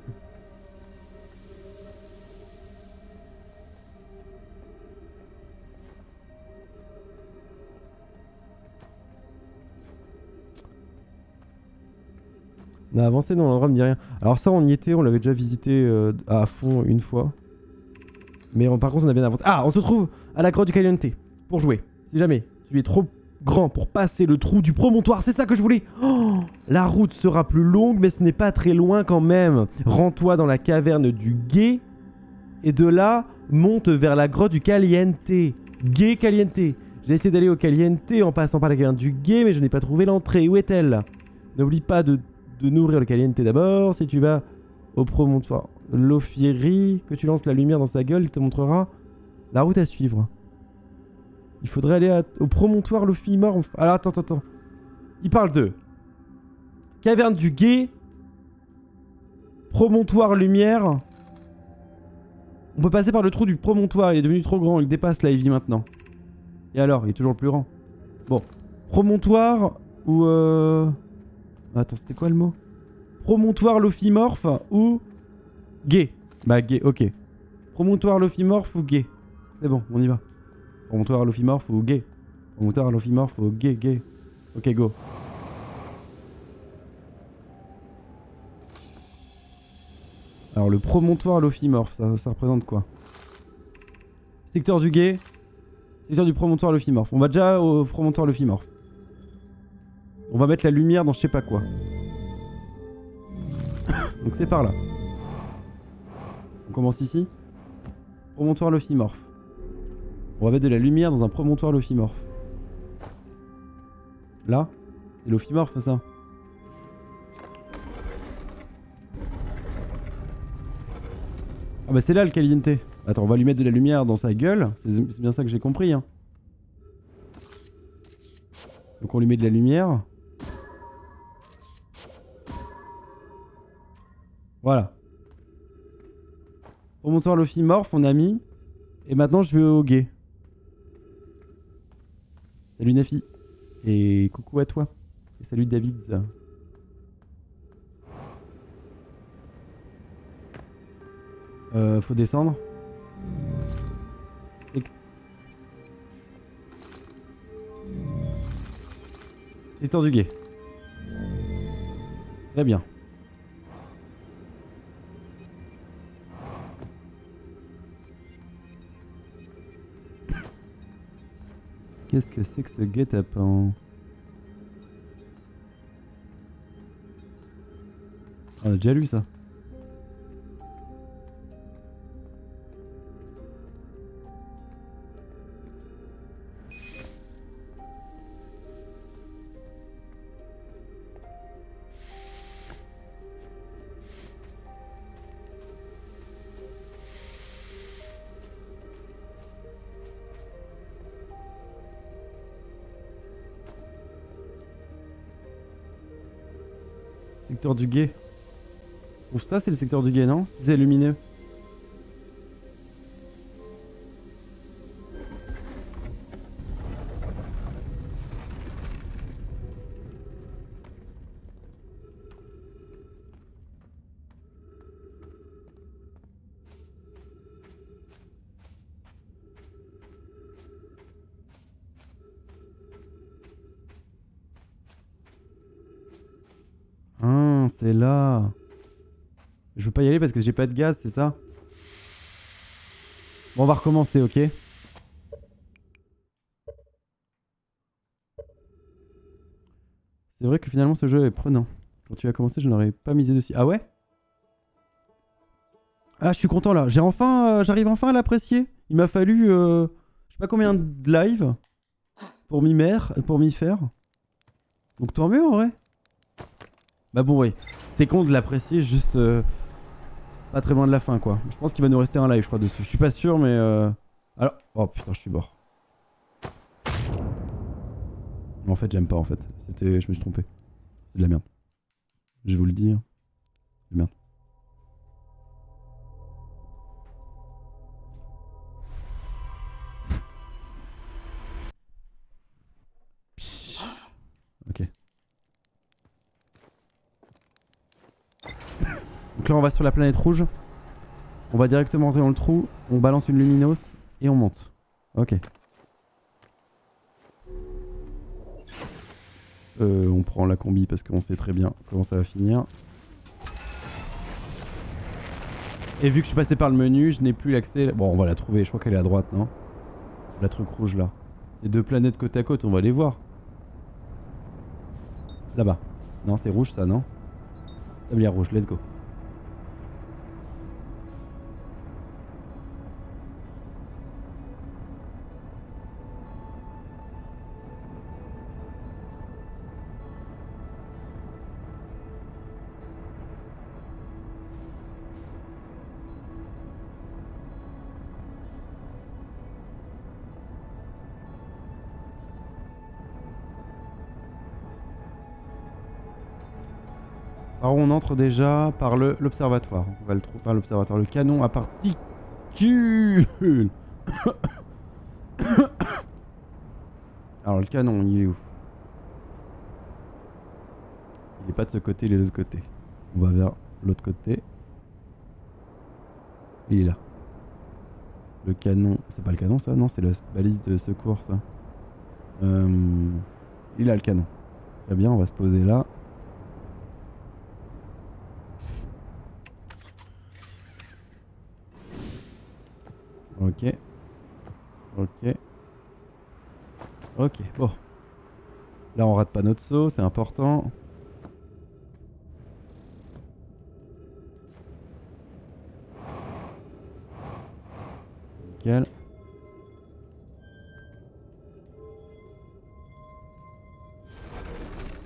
On a avancé dans l'endroit, me dit rien. Alors ça on y était, on l'avait déjà visité à fond une fois. Mais on, par contre on a bien avancé. Ah, on se trouve à la grotte du Caliente pour jouer. Si jamais tu es trop grand pour passer le trou du promontoire, c'est ça que je voulais. Oh, la route sera plus longue, mais ce n'est pas très loin quand même. Rends-toi dans la caverne du Gué, et de là, monte vers la grotte du Caliente. Gué Caliente. J'ai essayé d'aller au Caliente en passant par la caverne du Gué, mais je n'ai pas trouvé l'entrée. Où est-elle? N'oublie pas de nourrir le Caliente d'abord. Si tu vas au promontoire Lofieri, que tu lances la lumière dans sa gueule, il te montrera la route à suivre. Il faudrait aller au promontoire Lofi mort. Alors attends. Il parle de caverne du Gué, promontoire lumière. On peut passer par le trou du promontoire. Il est devenu trop grand. Il dépasse la Ivy maintenant. Et alors, il est toujours le plus grand. Bon, promontoire ou attends, c'était quoi le mot? Promontoire Lofimorphe ou Gué. Bah Gué, ok. Promontoire Lofimorphe ou Gué. C'est bon, on y va. Promontoire Lofimorphe ou Gué. Promontoire Lofimorphe ou Gué, Gué. Ok, go. Alors le promontoire Lofimorphe, ça représente quoi? Secteur du Gué, secteur du promontoire Lofimorphe. On va déjà au promontoire Lofimorphe. On va mettre la lumière dans je sais pas quoi. Donc c'est par là. On commence ici. Promontoire Lofimorphe. On va mettre de la lumière dans un promontoire Lofimorphe. Là, c'est Lofimorphe ça. Ah bah c'est là le Caliente. Attends, on va lui mettre de la lumière dans sa gueule. C'est bien ça que j'ai compris. Hein. Donc on lui met de la lumière. Voilà. Promontoire Lofimorphe, on a mis. Et maintenant je vais au Gué. Salut Nafi, et coucou à toi, et salut David. Faut descendre. Secteur du Gué. Très bien. Qu'est-ce que c'est que ce guet-apens? On a déjà lu ça. Secteur du guet. Je trouve ça, c'est le secteur du guet, non? C'est lumineux. C'est là. Je peux pas y aller parce que j'ai pas de gaz, c'est ça? Bon, on va recommencer, ok? C'est vrai que finalement ce jeu est prenant. Quand tu as commencé, je n'aurais pas misé dessus. Ah ouais? Ah, je suis content là. J'ai enfin, j'arrive enfin à l'apprécier. Il m'a fallu, je sais pas combien de live pour m'y faire. Donc tant mieux en vrai. Bah bon oui, c'est con de l'apprécier juste pas très loin de la fin quoi. Je pense qu'il va nous rester un live je crois dessus. Je suis pas sûr mais alors... Oh putain je suis mort. En fait j'aime pas en fait. C'était... Je me suis trompé. C'est de la merde. Je vais vous le dire. C'est de la merde. Donc là on va sur la planète rouge, on va directement dans le trou, on balance une luminos et on monte. Ok. On prend la combi parce qu'on sait très bien comment ça va finir. Et vu que je suis passé par le menu, je n'ai plus l'accès... Bon on va la trouver, je crois qu'elle est à droite non? La truc rouge là. Les deux planètes côte à côte, on va les voir. Là-bas. Non c'est rouge ça non? Tablier rouge, let's go. Alors on entre déjà par l'observatoire. On va le trouver par l'observatoire. Le canon à particules. Alors le canon, il est où? Il est pas de ce côté, il est de l'autre côté. On va vers l'autre côté. Il est là. Le canon, c'est pas le canon ça? Non, c'est la balise de secours ça. Il a le canon. Très bien, on va se poser là. Ok, ok, ok, bon. Là on rate pas notre saut, c'est important. Nickel.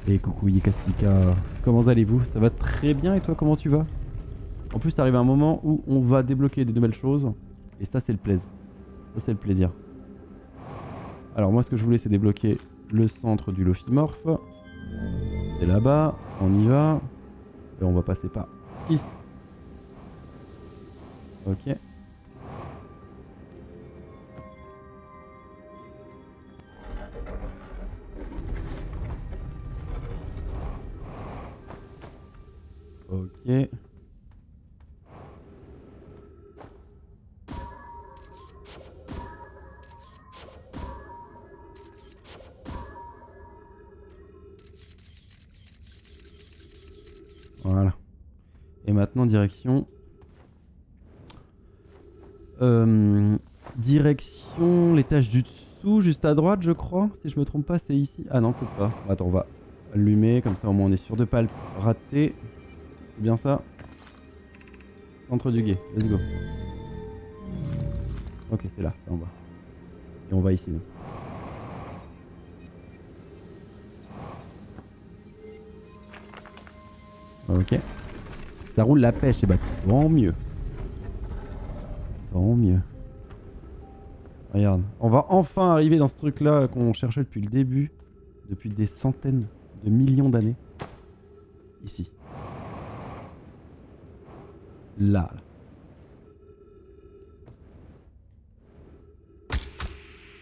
Et coucou Yekasika, comment allez-vous? Ça va très bien et toi comment tu vas? En plus t'arrives à un moment où on va débloquer des nouvelles choses. Et ça c'est le plaisir. Ça c'est le plaisir. Alors moi ce que je voulais c'est débloquer le centre du Lofimorphe. C'est là-bas. On y va. Et on va passer par ici. Ok. Ok. Voilà. Et maintenant direction... direction l'étage du dessous, juste à droite je crois. Si je me trompe pas c'est ici. Ah non peut-être pas. Attends on va allumer comme ça au moins on est sûr de pas le rater. C'est bien ça. Centre du guet, let's go. Ok c'est là, ça on va. Et on va ici donc. Ok. Ça roule la pêche, et bah tant mieux. Tant mieux. Regarde, on va enfin arriver dans ce truc là qu'on cherchait depuis le début. Depuis des centaines de millions d'années. Ici. là.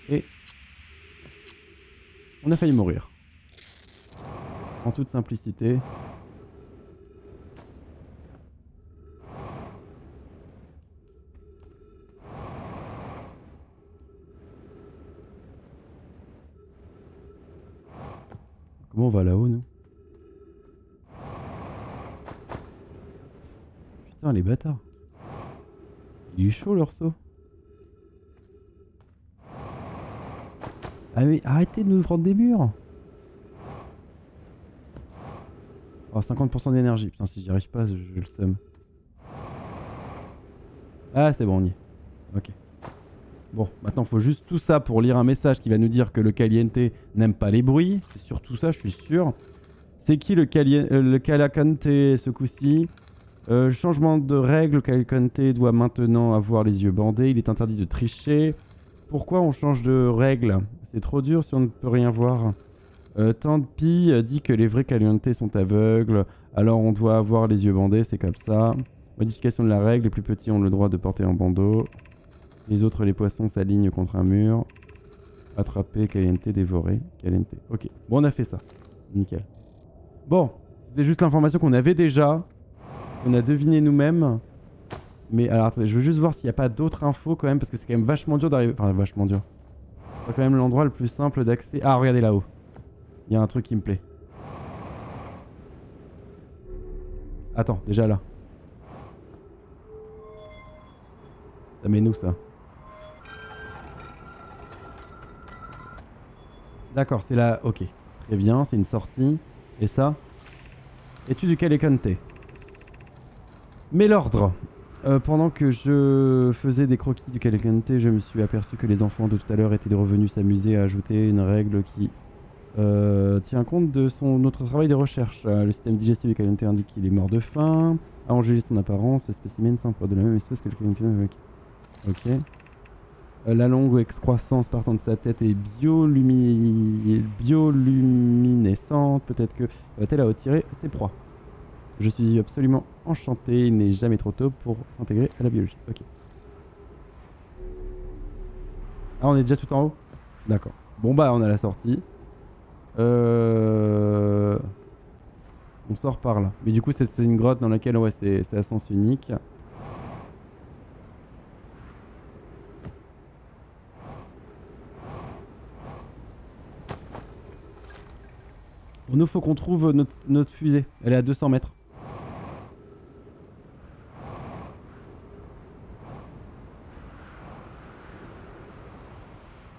Et on a failli mourir. En toute simplicité. Comment on va là-haut, nous? Putain, les bâtards. Il est chaud leur saut. Ah mais arrêtez de nous prendre des murs. Oh, 50% d'énergie. Putain, si j'y arrive pas, je le somme. Ah, c'est bon, on y est. Ok. Bon, maintenant, faut juste tout ça pour lire un message qui va nous dire que le Caliente n'aime pas les bruits. C'est surtout ça, je suis sûr. C'est qui le Calacante ce coup-ci? Changement de règle, le Calacante doit maintenant avoir les yeux bandés. Il est interdit de tricher. Pourquoi on change de règle? C'est trop dur si on ne peut rien voir. Tant pis, dit que les vrais Caliente sont aveugles. Alors on doit avoir les yeux bandés, c'est comme ça. Modification de la règle, les plus petits ont le droit de porter un bandeau. Les autres, les poissons, s'alignent contre un mur. Attraper, Caliente, dévorer, Caliente. Ok, bon, on a fait ça. Nickel. Bon, c'était juste l'information qu'on avait déjà. On a deviné nous-mêmes. Mais alors, attendez, je veux juste voir s'il n'y a pas d'autres infos quand même, parce que c'est quand même vachement dur d'arriver... Enfin, vachement dur. C'est quand même l'endroit le plus simple d'accès... Ah, regardez là-haut. Il y a un truc qui me plaît. Attends, déjà là. Ça met nous, ça. D'accord, c'est là, ok. Très bien, c'est une sortie. Et ça? Es-tu du Calicante? Mais l'ordre. Pendant que je faisais des croquis du Calicante, je me suis aperçu que les enfants de tout à l'heure étaient revenus s'amuser à ajouter une règle qui tient compte de notre travail de recherche. Le système digestif du Calicante indique qu'il est mort de faim. A enlever son apparence, le spécimen sympa de la même espèce que le Calicante. Ok. La longue excroissance partant de sa tête est bioluminescente. Peut-être que va-t-elle à retirer ses proies. Je suis absolument enchanté, il n'est jamais trop tôt pour s'intégrer à la biologie. Ok. Ah, on est déjà tout en haut? D'accord. Bon bah, on a la sortie. On sort par là. Mais du coup, c'est une grotte dans laquelle, ouais, c'est à sens unique. Bon, nous, faut qu'on trouve notre fusée. Elle est à 200 mètres.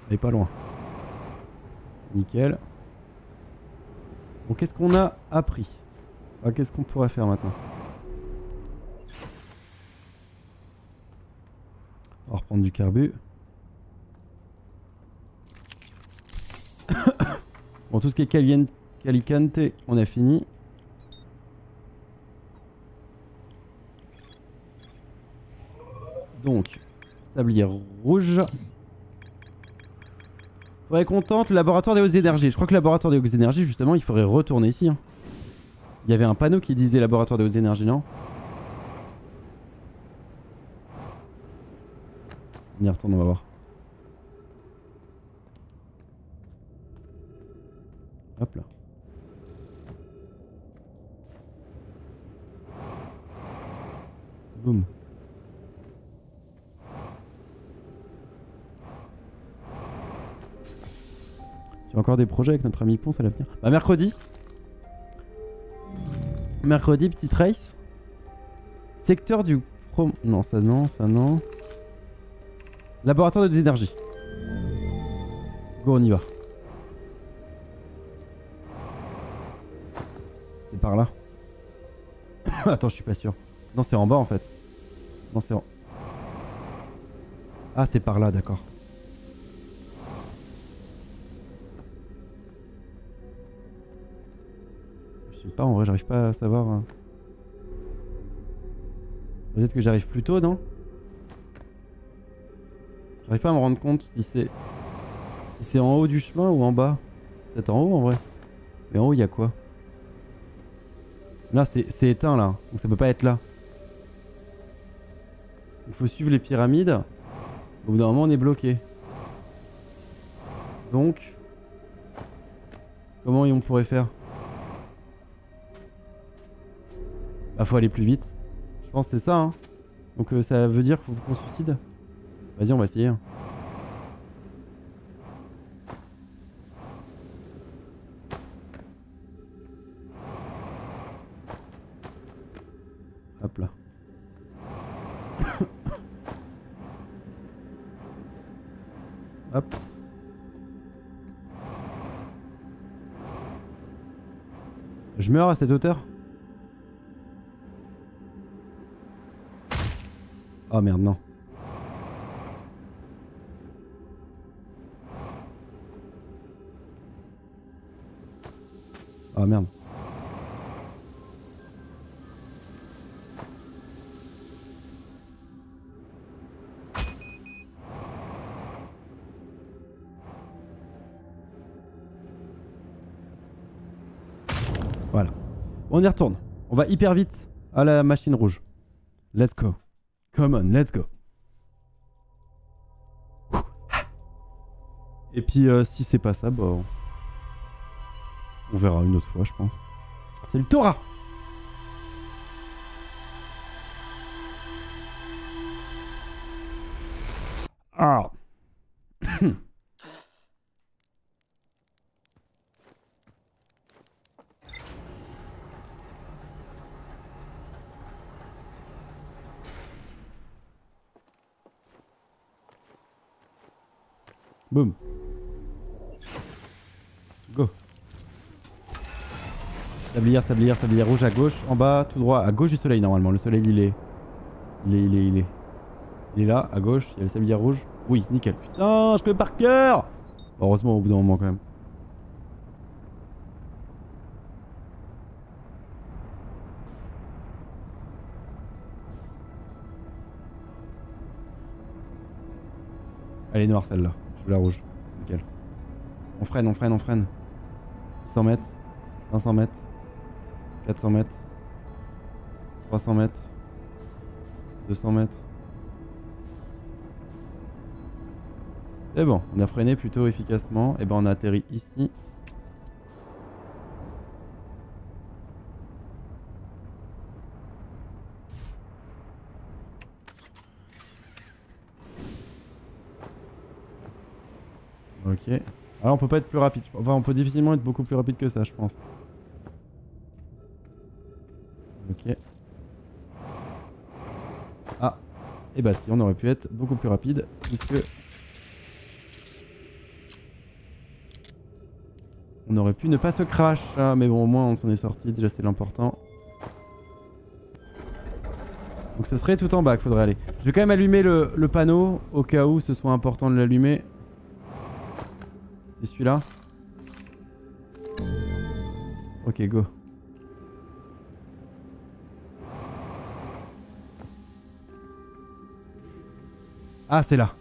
Elle est pas loin. Nickel. Bon, qu'est-ce qu'on a appris? Ah, qu'est-ce qu'on pourrait faire maintenant? On va reprendre du carbu. Bon, tout ce qui est Calicante, on a fini. Donc, sablier rouge. Faudrait qu'on tente le laboratoire des hautes énergies. Je crois que le laboratoire des hautes énergies, justement, il faudrait retourner ici, hein. Il y avait un panneau qui disait laboratoire de hautes énergies, non? On y retourne, on va voir. Hop là. Boum. Tu as encore des projets avec notre ami Ponce à l'avenir? Bah, mercredi. Mercredi, petite race. Secteur du prom... Non, ça non, ça non. Laboratoire de l'énergie. Go, on y va. C'est par là. Attends, je suis pas sûr. Non, c'est en bas en fait. Non, c'est en... Ah, c'est par là, d'accord. Je sais pas, en vrai, j'arrive pas à savoir. Peut-être que j'arrive plus tôt, non? J'arrive pas à me rendre compte si c'est en haut du chemin ou en bas. Peut-être en haut, en vrai. Mais en haut, il y a quoi? Là, c'est éteint, là. Donc ça peut pas être là. Il faut suivre les pyramides. Au bout d'un moment, on est bloqué. Donc, comment on pourrait faire? Bah, faut aller plus vite. Je pense que c'est ça, hein. Donc, ça veut dire qu'on se suicide. Vas-y, on va essayer. Hop là. Hop. Je meurs à cette hauteur? Oh merde, non. Oh merde. On y retourne. On va hyper vite à la machine rouge. Let's go. Come on, let's go. Et puis si c'est pas ça, bah, on verra une autre fois, je pense. C'est le Torah. Ah. Boum. Go. Sablière, sablière, sablière rouge à gauche, en bas, tout droit, à gauche du soleil normalement. Le soleil il est là, à gauche, il y a le sablière rouge. Oui, nickel. Putain, je connais par cœur. Heureusement au bout d'un moment quand même. Elle est noire celle-là. La rouge, nickel. On freine, on freine, on freine. 600 mètres, 500 mètres, 400 mètres, 300 mètres, 200 mètres. C'est bon, on a freiné plutôt efficacement. Et ben on a atterri ici. Ok. Alors on peut pas être plus rapide. Enfin on peut difficilement être beaucoup plus rapide que ça je pense. Ok. Ah. Et bah si on aurait pu être beaucoup plus rapide puisque... On aurait pu ne pas se crash. Ah, mais bon au moins on s'en est sorti déjà c'est l'important. Donc ce serait tout en bas qu'il faudrait aller. Je vais quand même allumer le panneau au cas où ce soit important de l'allumer. C'est celui-là. Ok, go. Ah, c'est là.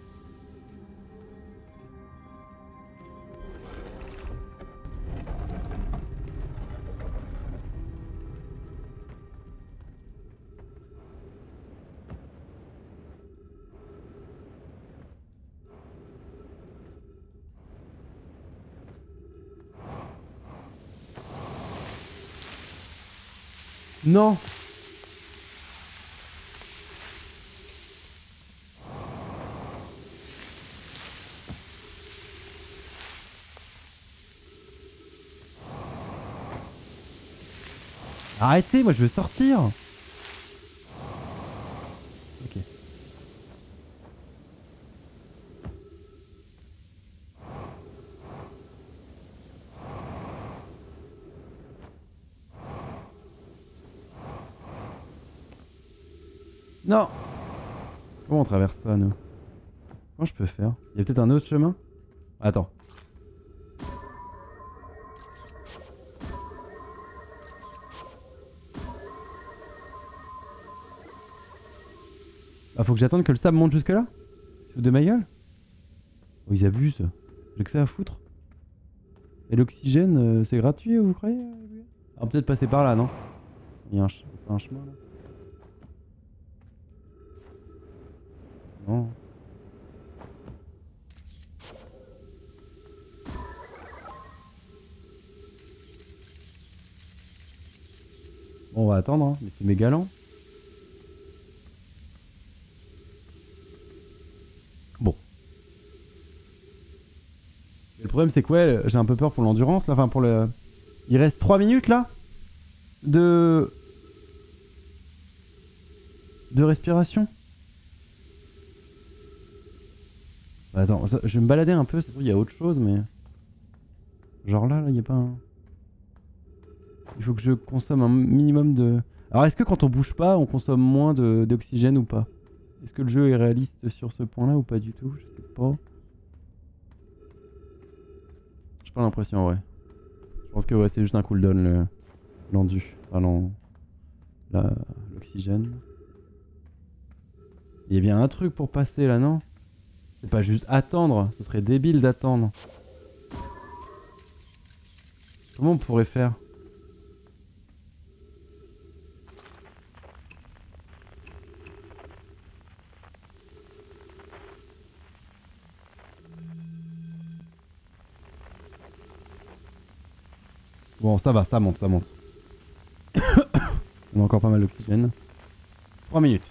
Non. Arrêtez, moi je veux sortir. Ok. Non! Comment on traverse ça, nous? Comment je peux faire? Il y a peut-être un autre chemin? Attends. Ah, faut que j'attende que le sable monte jusque là? Sous de ma gueule? Oh, ils abusent. J'ai que ça à foutre. Et l'oxygène, c'est gratuit, vous croyez? On peut-être passer par là, non? Il y a un chemin là. Non. Bon, on va attendre, hein. Mais c'est méga lent. Bon. Mais le problème, c'est que ouais, j'ai un peu peur pour l'endurance, là. Enfin, pour le... Il reste 3 minutes, là, de respiration. Attends, ça, je vais me balader un peu, c'est sûr, il y a autre chose, mais... Genre là, il n'y a pas un... Il faut que je consomme un minimum de... Alors est-ce que quand on bouge pas, on consomme moins d'oxygène ou pas? Est-ce que le jeu est réaliste sur ce point-là ou pas du tout? Je sais pas. J'ai pas l'impression, ouais. Je pense que ouais, c'est juste un cooldown, l'endu. Enfin, l'oxygène. Il y a bien un truc pour passer là, non? C'est pas juste attendre, ce serait débile d'attendre. Comment on pourrait faire? Bon, ça va, ça monte, ça monte. On a encore pas mal d'oxygène. 3 minutes.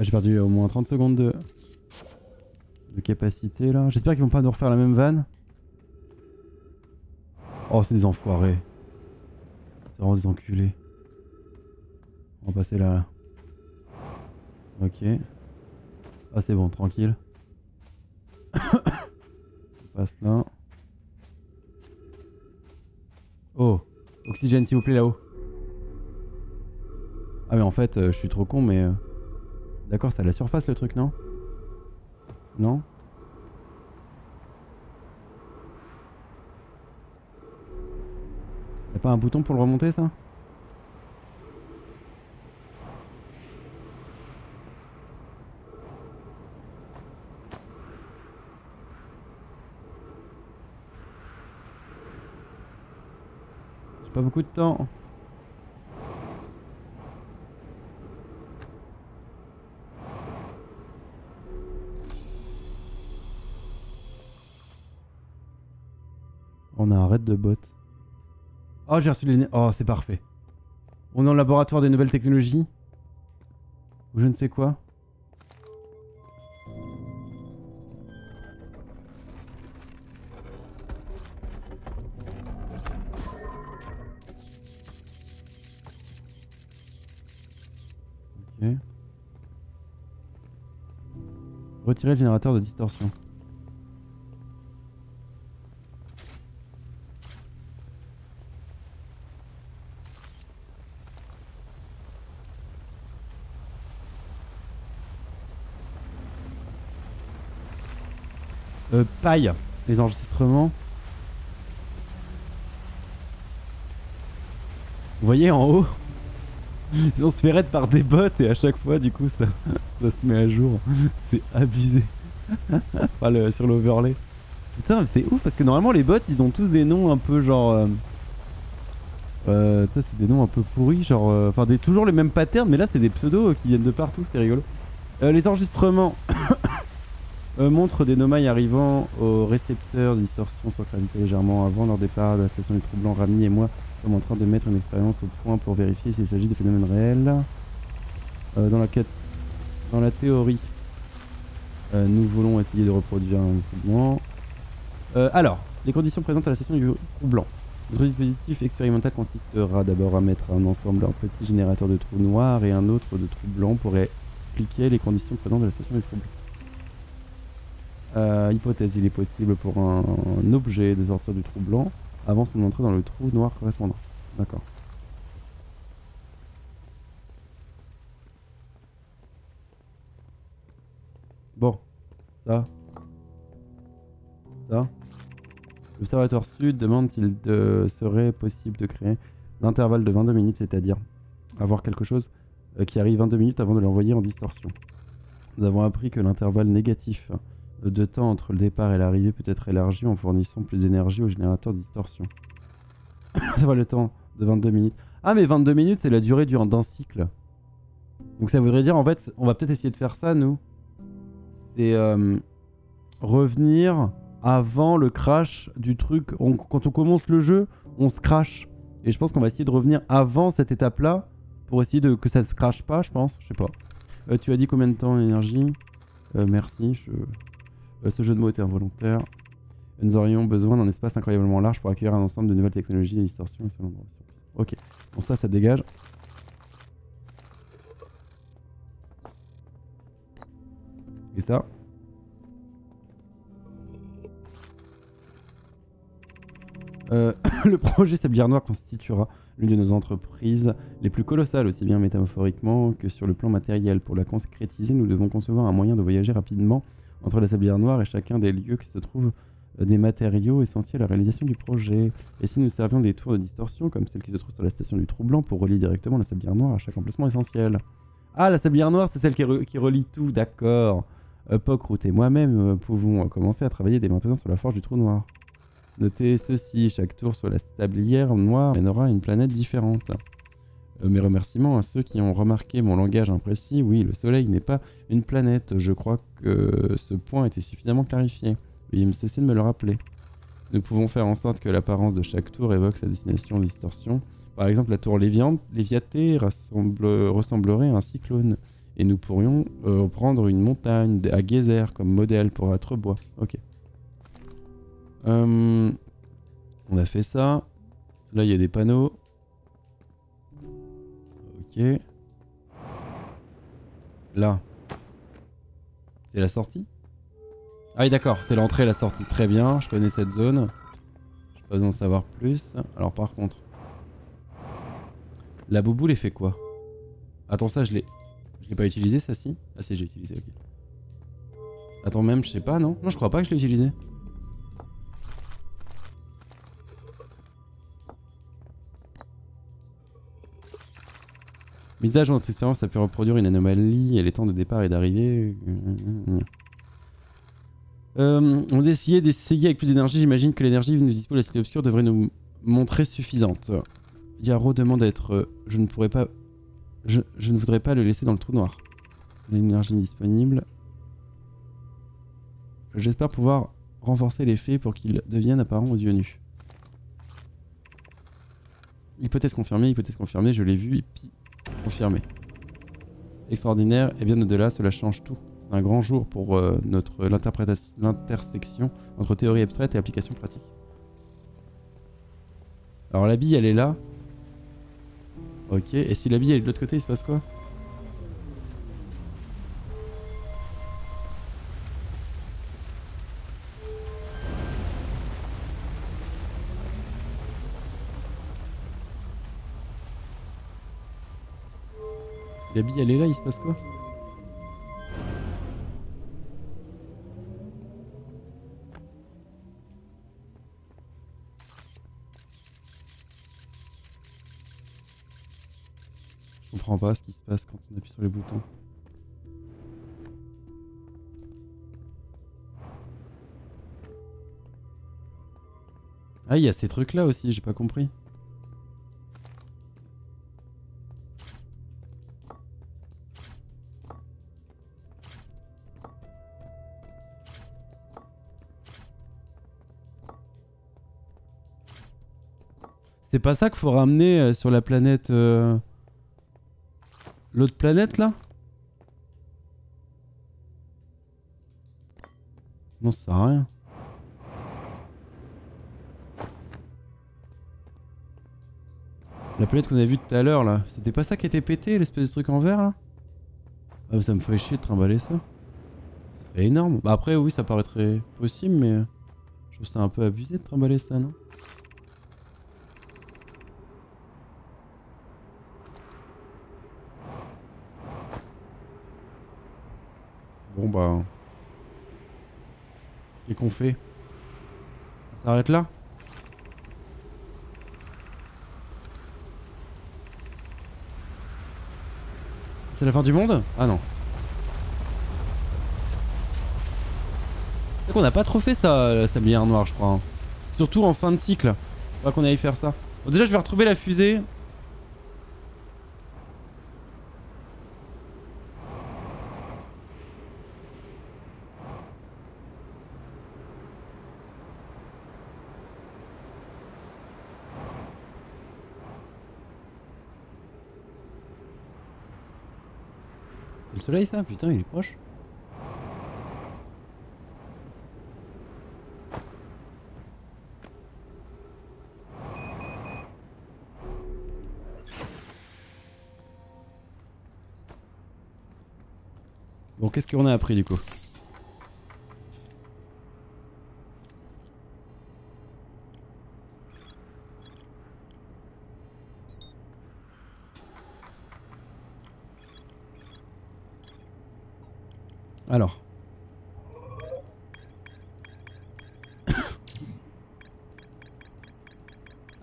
J'ai perdu au moins 30 secondes de capacité là. J'espère qu'ils vont pas nous refaire la même vanne. Oh, c'est des enfoirés. C'est vraiment des enculés. On va passer là. Ok. Ah, c'est bon, tranquille. On passe là. Oh, oxygène s'il vous plaît là-haut. Ah mais en fait, je suis trop con mais... D'accord, c'est à la surface le truc, non? Non? Y'a pas un bouton pour le remonter, ça? J'ai pas beaucoup de temps. On a un raid de bot. Oh, j'ai reçu les... Oh, c'est parfait. On est en laboratoire des nouvelles technologies. Ou je ne sais quoi. Ok. Retirer le générateur de distorsion. Paille, les enregistrements. Vous voyez en haut, on se fait raid par des bots et à chaque fois du coup ça se met à jour. C'est abusé. Enfin sur l'overlay. Putain c'est ouf parce que normalement les bots ils ont tous des noms un peu genre... ça c'est des noms un peu pourris genre... Enfin toujours les mêmes patterns mais là c'est des pseudos qui viennent de partout, c'est rigolo. Les enregistrements. Montre des nomades arrivant au récepteur de distorsion sur gravité légèrement avant leur départ de la station du trou blanc. Rami et moi sommes en train de mettre une expérience au point pour vérifier s'il s'agit de phénomènes réels. Dans la théorie, nous voulons essayer de reproduire un mouvement Alors, les conditions présentes à la session du trou blanc. Notre dispositif expérimental consistera d'abord à mettre un ensemble, un petit générateur de trous noirs et un autre de trous blancs pour expliquer les conditions présentes à la station des trous blancs. Hypothèse, il est possible pour un objet de sortir du trou blanc avant son entrée dans le trou noir correspondant. D'accord. Bon, ça. L'observatoire sud demande s'il serait possible de créer un intervalle de 22 minutes, c'est-à-dire avoir quelque chose qui arrive 22 minutes avant de l'envoyer en distorsion. Nous avons appris que l'intervalle négatif de temps entre le départ et l'arrivée peut être élargi en fournissant plus d'énergie au générateur de distorsion. Ça va le temps de 22 minutes. Ah mais 22 minutes c'est la durée d'un cycle. Donc ça voudrait dire en fait on va peut-être essayer de faire ça nous. C'est revenir avant le crash du truc. Quand on commence le jeu, on se crash. Et je pense qu'on va essayer de revenir avant cette étape-là pour essayer de que ça ne se crash pas, je pense. Je sais pas. Tu as dit combien de temps d'énergie? Merci. Ce jeu de mots était involontaire. Nous aurions besoin d'un espace incroyablement large pour accueillir un ensemble de nouvelles technologies et distorsions. Ok. Bon, ça dégage. Et ça. Le projet Sablière Noir constituera l'une de nos entreprises les plus colossales, aussi bien métaphoriquement que sur le plan matériel. Pour la concrétiser, nous devons concevoir un moyen de voyager rapidement entre la Sablière Noire et chacun des lieux qui se trouvent des matériaux essentiels à la réalisation du projet. Et si nous servions des tours de distorsion, comme celle qui se trouve sur la station du Trou Blanc, pour relier directement la Sablière Noire à chaque emplacement essentiel. Ah, la Sablière Noire, c'est celle qui relie tout, d'accord. Pocrout et moi-même pouvons commencer à travailler dès maintenant sur la forge du Trou Noir. Notez ceci, chaque tour sur la Sablière Noire mènera une planète différente. Mes remerciements à ceux qui ont remarqué mon langage imprécis. Oui, le soleil n'est pas une planète. Je crois que ce point était suffisamment clarifié. Veuillez cesser de me le rappeler. Nous pouvons faire en sorte que l'apparence de chaque tour évoque sa destination distorsion. Par exemple, la tour Léviaté ressemblerait à un cyclone. Et nous pourrions prendre une montagne à Geyser comme modèle pour être bois. Ok. On a fait ça. Là, il y a des panneaux. Ok. Là. C'est la sortie? Ah oui, d'accord. C'est l'entrée et la sortie. Très bien. Je connais cette zone. Je n'ai pas besoin de savoir plus. Alors, par contre. La bouboule, elle fait quoi? Attends, ça, je l'ai pas utilisé, ça, si? Ah, si, j'ai utilisé, ok. Attends, même, je sais pas, non? Non, je crois pas que je l'ai utilisé. Mise à jour, notre expérience a pu reproduire une anomalie et les temps de départ et d'arrivée. On a essayé d'essayer avec plus d'énergie. J'imagine que l'énergie nous dispose de la cité obscure devrait nous montrer suffisante. Yarrow demande à être. Je ne voudrais pas le laisser dans le trou noir. L'énergie disponible. J'espère pouvoir renforcer l'effet pour qu'il devienne apparent aux yeux nus. Hypothèse confirmée, je l'ai vu, et puis confirmé. Extraordinaire, et bien au-delà, cela change tout. C'est un grand jour pour l'intersection entre théorie abstraite et application pratique. Alors la bille, elle est là. Ok, et si la bille elle est de l'autre côté, il se passe quoi? Si la bille elle est là, il se passe quoi? Je comprends pas ce qui se passe quand on appuie sur les boutons. Ah, il y a ces trucs là aussi, j'ai pas compris. C'est pas ça qu'il faut ramener sur la planète... L'autre planète là? Non, ça sert à rien. La planète qu'on avait vue tout à l'heure là, c'était pas ça qui était pété, l'espèce de truc en verre là? Ah, ça me ferait chier de trimballer ça. Ce serait énorme. Bah après oui, ça paraîtrait possible, mais je trouve ça un peu abusé de trimballer ça, non? Bon bah... Qu'est-ce qu'on fait? On s'arrête là? C'est la fin du monde? Ah non. C'est qu'on n'a pas trop fait ça, sa bière noire, je crois. Hein. Surtout en fin de cycle. Faudra qu'on aille faire ça. Bon, déjà, je vais retrouver la fusée. Le soleil ça, putain il est proche. Bon, qu'est-ce qu'on a appris du coup? Alors.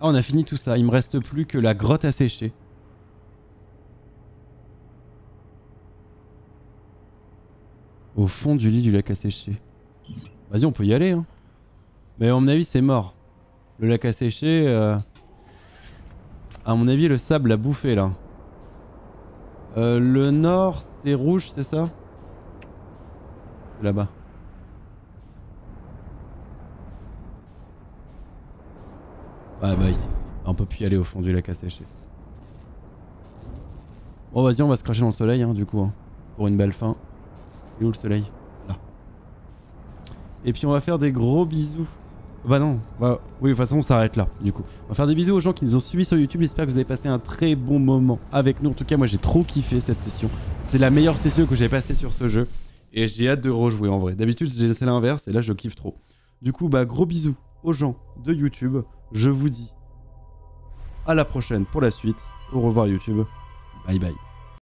Ah, on a fini tout ça. Il me reste plus que la grotte à sécher. Au fond du lit du lac à sécher. Vas-y, on peut y aller. Hein. Mais à mon avis, c'est mort. Le lac à sécher... À mon avis, le sable l'a bouffé là. Le nord, c'est rouge, c'est ça ? Là-bas. Ah bah ici. On peut plus y aller au fond du lac à sécher. Bon vas-y, on va se cracher dans le soleil hein, du coup. Hein, pour une belle fin. Et où le soleil? Là. Et puis on va faire des gros bisous. Bah non. Bah, oui de toute façon on s'arrête là du coup. On va faire des bisous aux gens qui nous ont suivis sur YouTube. J'espère que vous avez passé un très bon moment avec nous. En tout cas moi j'ai trop kiffé cette session. C'est la meilleure session que j'ai passée sur ce jeu. Et j'ai hâte de rejouer en vrai. D'habitude, c'est l'inverse et là, je kiffe trop. Du coup, bah gros bisous aux gens de YouTube. Je vous dis à la prochaine pour la suite. Au revoir YouTube. Bye bye.